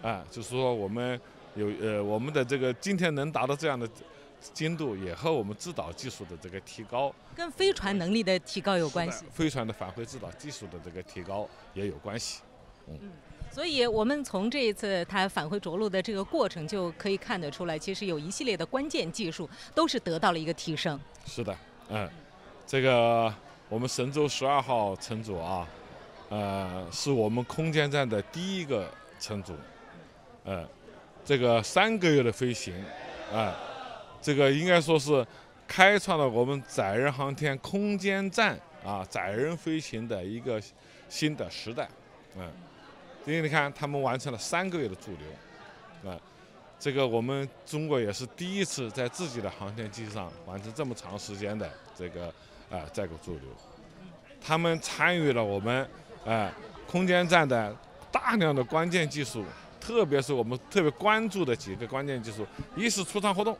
啊、嗯，就是说我们有呃我们的这个今天能达到这样的精度，也和我们制导技术的这个提高。 跟飞船能力的提高有关系，飞船的返回制导技术的这个提高也有关系。嗯，嗯所以我们从这一次它返回着陆的这个过程就可以看得出来，其实有一系列的关键技术都是得到了一个提升。是的，嗯，这个我们神舟十二号乘组啊，呃，是我们空间站的第一个乘组，呃，这个三个月的飞行，啊、呃，这个应该说是。 开创了我们载人航天空间站啊，载人飞行的一个新的时代，嗯，因为你看他们完成了三个月的驻留，啊、嗯，这个我们中国也是第一次在自己的航天器上完成这么长时间的这个啊、呃、在轨驻留，他们参与了我们啊、呃、空间站的大量的关键技术，特别是我们特别关注的几个关键技术，一是出舱活动。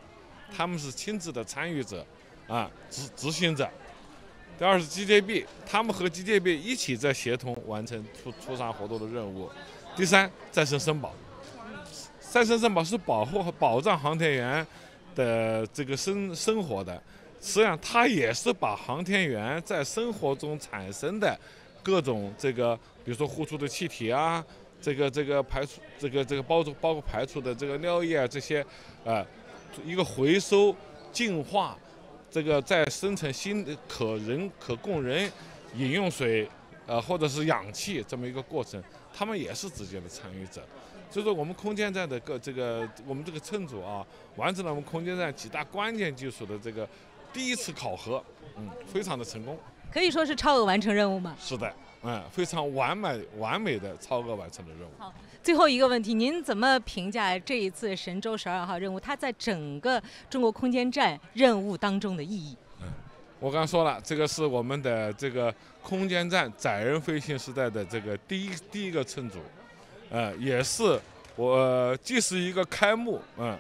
他们是亲自的参与者，啊，执执行者。第二是 G J B， 他们和 G J B 一起在协同完成出出舱活动的任务。第三，再生申报，再生申报是保护和保障航天员的这个生生活的，实际上它也是把航天员在生活中产生的各种这个，比如说呼出的气体啊，这个这个排出这个这个包包括排出的这个尿液啊这些，呃。 一个回收、净化，这个再生成新的可人可供人饮用水，呃，或者是氧气这么一个过程，他们也是直接的参与者。所以说，我们空间站的个这个我们这个乘组啊，完成了我们空间站几大关键技术的这个第一次考核，嗯，非常的成功，可以说是超额完成任务吗？是的。 嗯，非常完美、完美的超额完成的任务。好，最后一个问题，您怎么评价这一次神舟十二号任务？它在整个中国空间站任务当中的意义？嗯，我刚说了，这个是我们的这个空间站载人飞行时代的这个第一第一个乘组，呃，也是我、呃、既是一个开幕，嗯，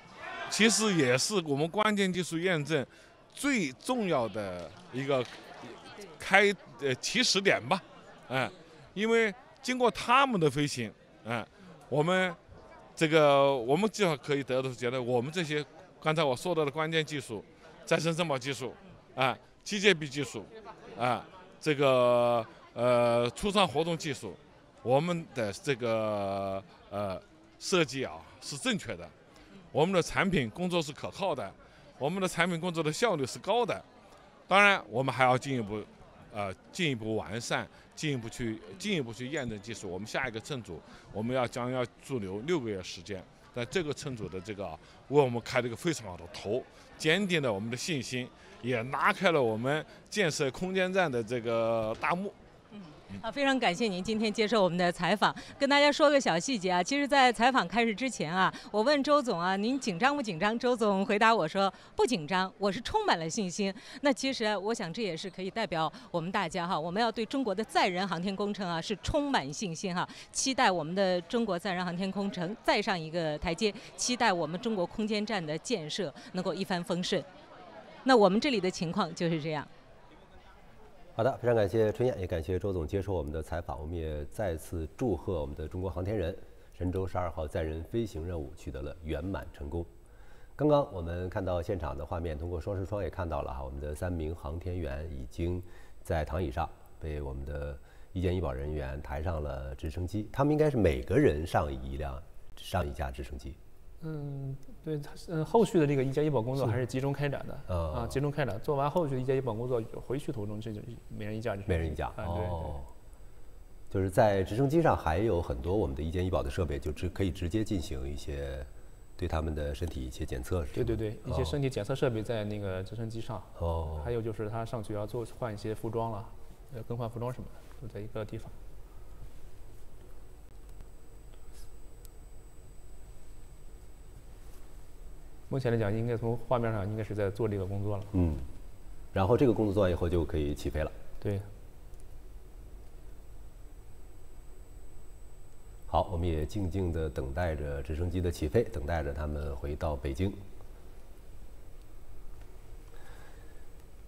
其实也是我们关键技术验证最重要的一个开呃起始点吧，嗯，因为经过他们的飞行，嗯，我们这个我们至少可以得到觉得我们这些刚才我说到的关键技术，再生珍宝技术，啊，机械臂技术，啊，这个呃初创活动技术，我们的这个呃。 设计啊是正确的，我们的产品工作是可靠的，我们的产品工作的效率是高的。当然，我们还要进一步，呃，进一步完善，进一步去进一步去验证技术。我们下一个乘组，我们要将要驻留六个月时间，在这个乘组的这个、啊、为我们开了一个非常好的头，坚定了我们的信心，也拉开了我们建设空间站的这个大幕。 啊，非常感谢您今天接受我们的采访。跟大家说个小细节啊，其实，在采访开始之前啊，我问周总啊，您紧张不紧张？周总回答我说不紧张，我是充满了信心。那其实我想这也是可以代表我们大家哈，我们要对中国的载人航天工程啊是充满信心哈，期待我们的中国载人航天工程再上一个台阶，期待我们中国空间站的建设能够一帆风顺。那我们这里的情况就是这样。 好的，非常感谢春燕，也感谢周总接受我们的采访。我们也再次祝贺我们的中国航天人神舟十二号载人飞行任务取得了圆满成功。刚刚我们看到现场的画面，通过双视窗也看到了哈，我们的三名航天员已经在躺椅上被我们的医监医保人员抬上了直升机。他们应该是每个人上一辆、上一架直升机。 嗯，对，嗯，后续的这个医监医保工作还是集中开展的，啊、呃，集中开展。做完后续的医监医保工作，回去途中这就每人一架，每人一架，啊、哦，对对就是在直升机上还有很多我们的医监医保的设备，就直可以直接进行一些对他们的身体一些检测，对对对，哦、一些身体检测设备在那个直升机上，哦，还有就是他上去要做换一些服装了，呃，更换服装什么的，都在一个地方。 目前来讲，应该从画面上应该是在做这个工作了。嗯，然后这个工作做完以后就可以起飞了。对。好，我们也静静地等待着直升机的起飞，等待着他们回到北京。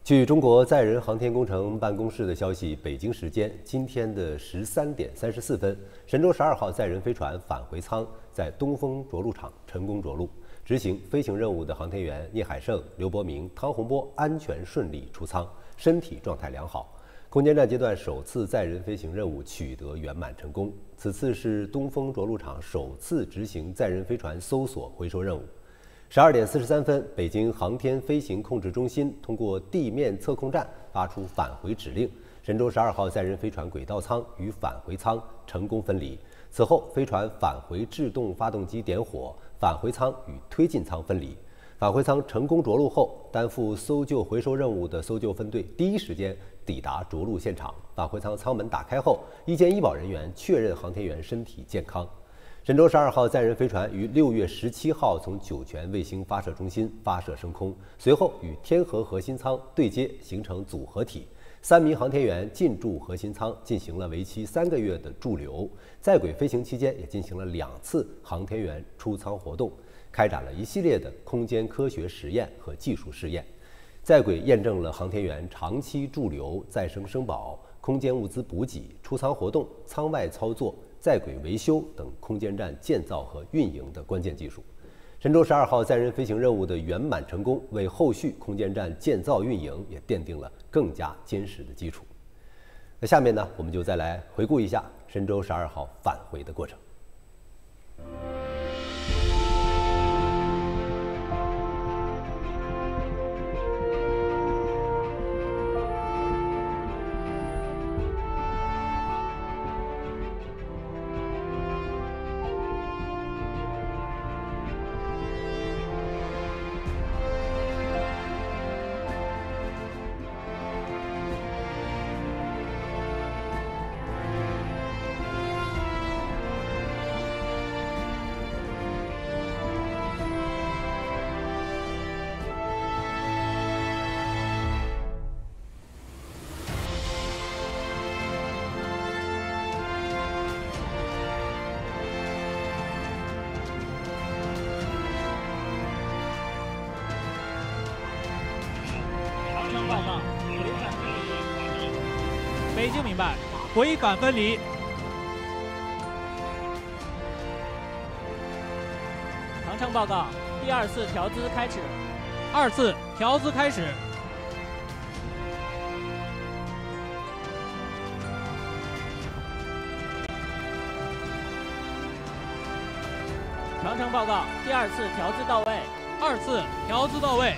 据中国载人航天工程办公室的消息，北京时间今天的十三点三十四分，神舟十二号载人飞船返回舱在东风着陆场成功着陆。 执行飞行任务的航天员聂海胜、刘伯明、汤洪波安全顺利出舱，身体状态良好。空间站阶段首次载人飞行任务取得圆满成功。此次是东风着陆场首次执行载人飞船搜索回收任务。十二点四十三分，北京航天飞行控制中心通过地面测控站发出返回指令，神舟十二号载人飞船轨道舱与返回舱成功分离。此后，飞船返回制动发动机点火。 返回舱与推进舱分离，返回舱成功着陆后，担负搜救回收任务的搜救分队第一时间抵达着陆现场。返回舱舱门打开后，医监医保人员确认航天员身体健康。神舟十二号载人飞船于六月十七号从酒泉卫星发射中心发射升空，随后与天河核心舱对接，形成组合体。 三名航天员进驻核心舱，进行了为期三个月的驻留。在轨飞行期间，也进行了两次航天员出舱活动，开展了一系列的空间科学实验和技术试验。在轨验证了航天员长期驻留、再生生保、空间物资补给、出舱活动、舱外操作、在轨维修等空间站建造和运营的关键技术。 神舟十二号载人飞行任务的圆满成功，为后续空间站建造运营也奠定了更加坚实的基础。那下面呢，我们就再来回顾一下神舟十二号返回的过程。北京明白，悔感分离。 上报告，第二次调资开始。二次调资开始。长城报告，第二次调资到位。二次调资到位。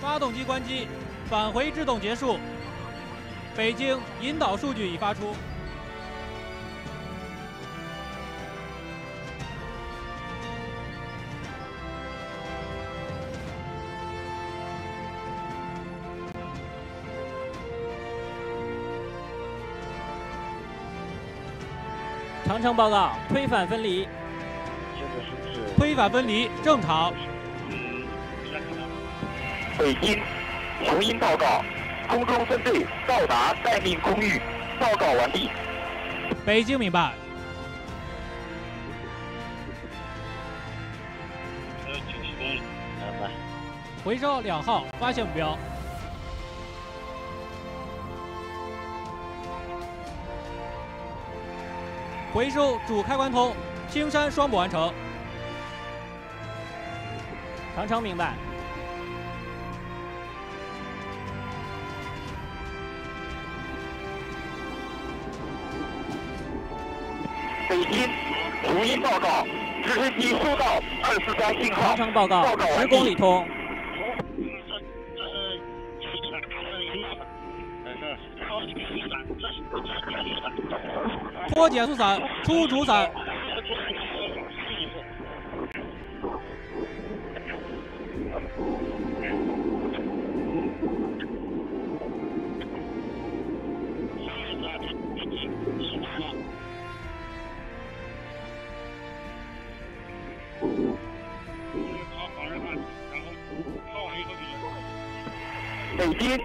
发动机关机，返回制动结束。北京引导数据已发出。 长城报告，推反分离。推反分离正常。北京，雄鹰报告，空中分队到达待命空域，报告完毕。北京明白。还有九十公里，拜拜。回收两号，发现目标。 回收主开关通，青山双补完成。长城明白。北京，雄鹰报告，直升机收到二四三信号。长城报告，十公里通。脱减速伞，出主伞。北京。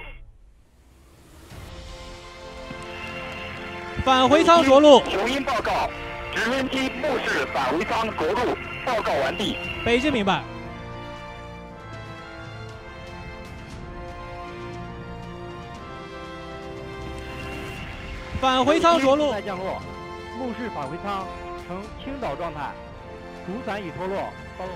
返回仓着陆。雄鹰报告，直升机目视返回仓着陆，报告完毕。北京明白。返回仓着陆。降落，目视返回仓呈倾倒状态，主伞已脱落。报告。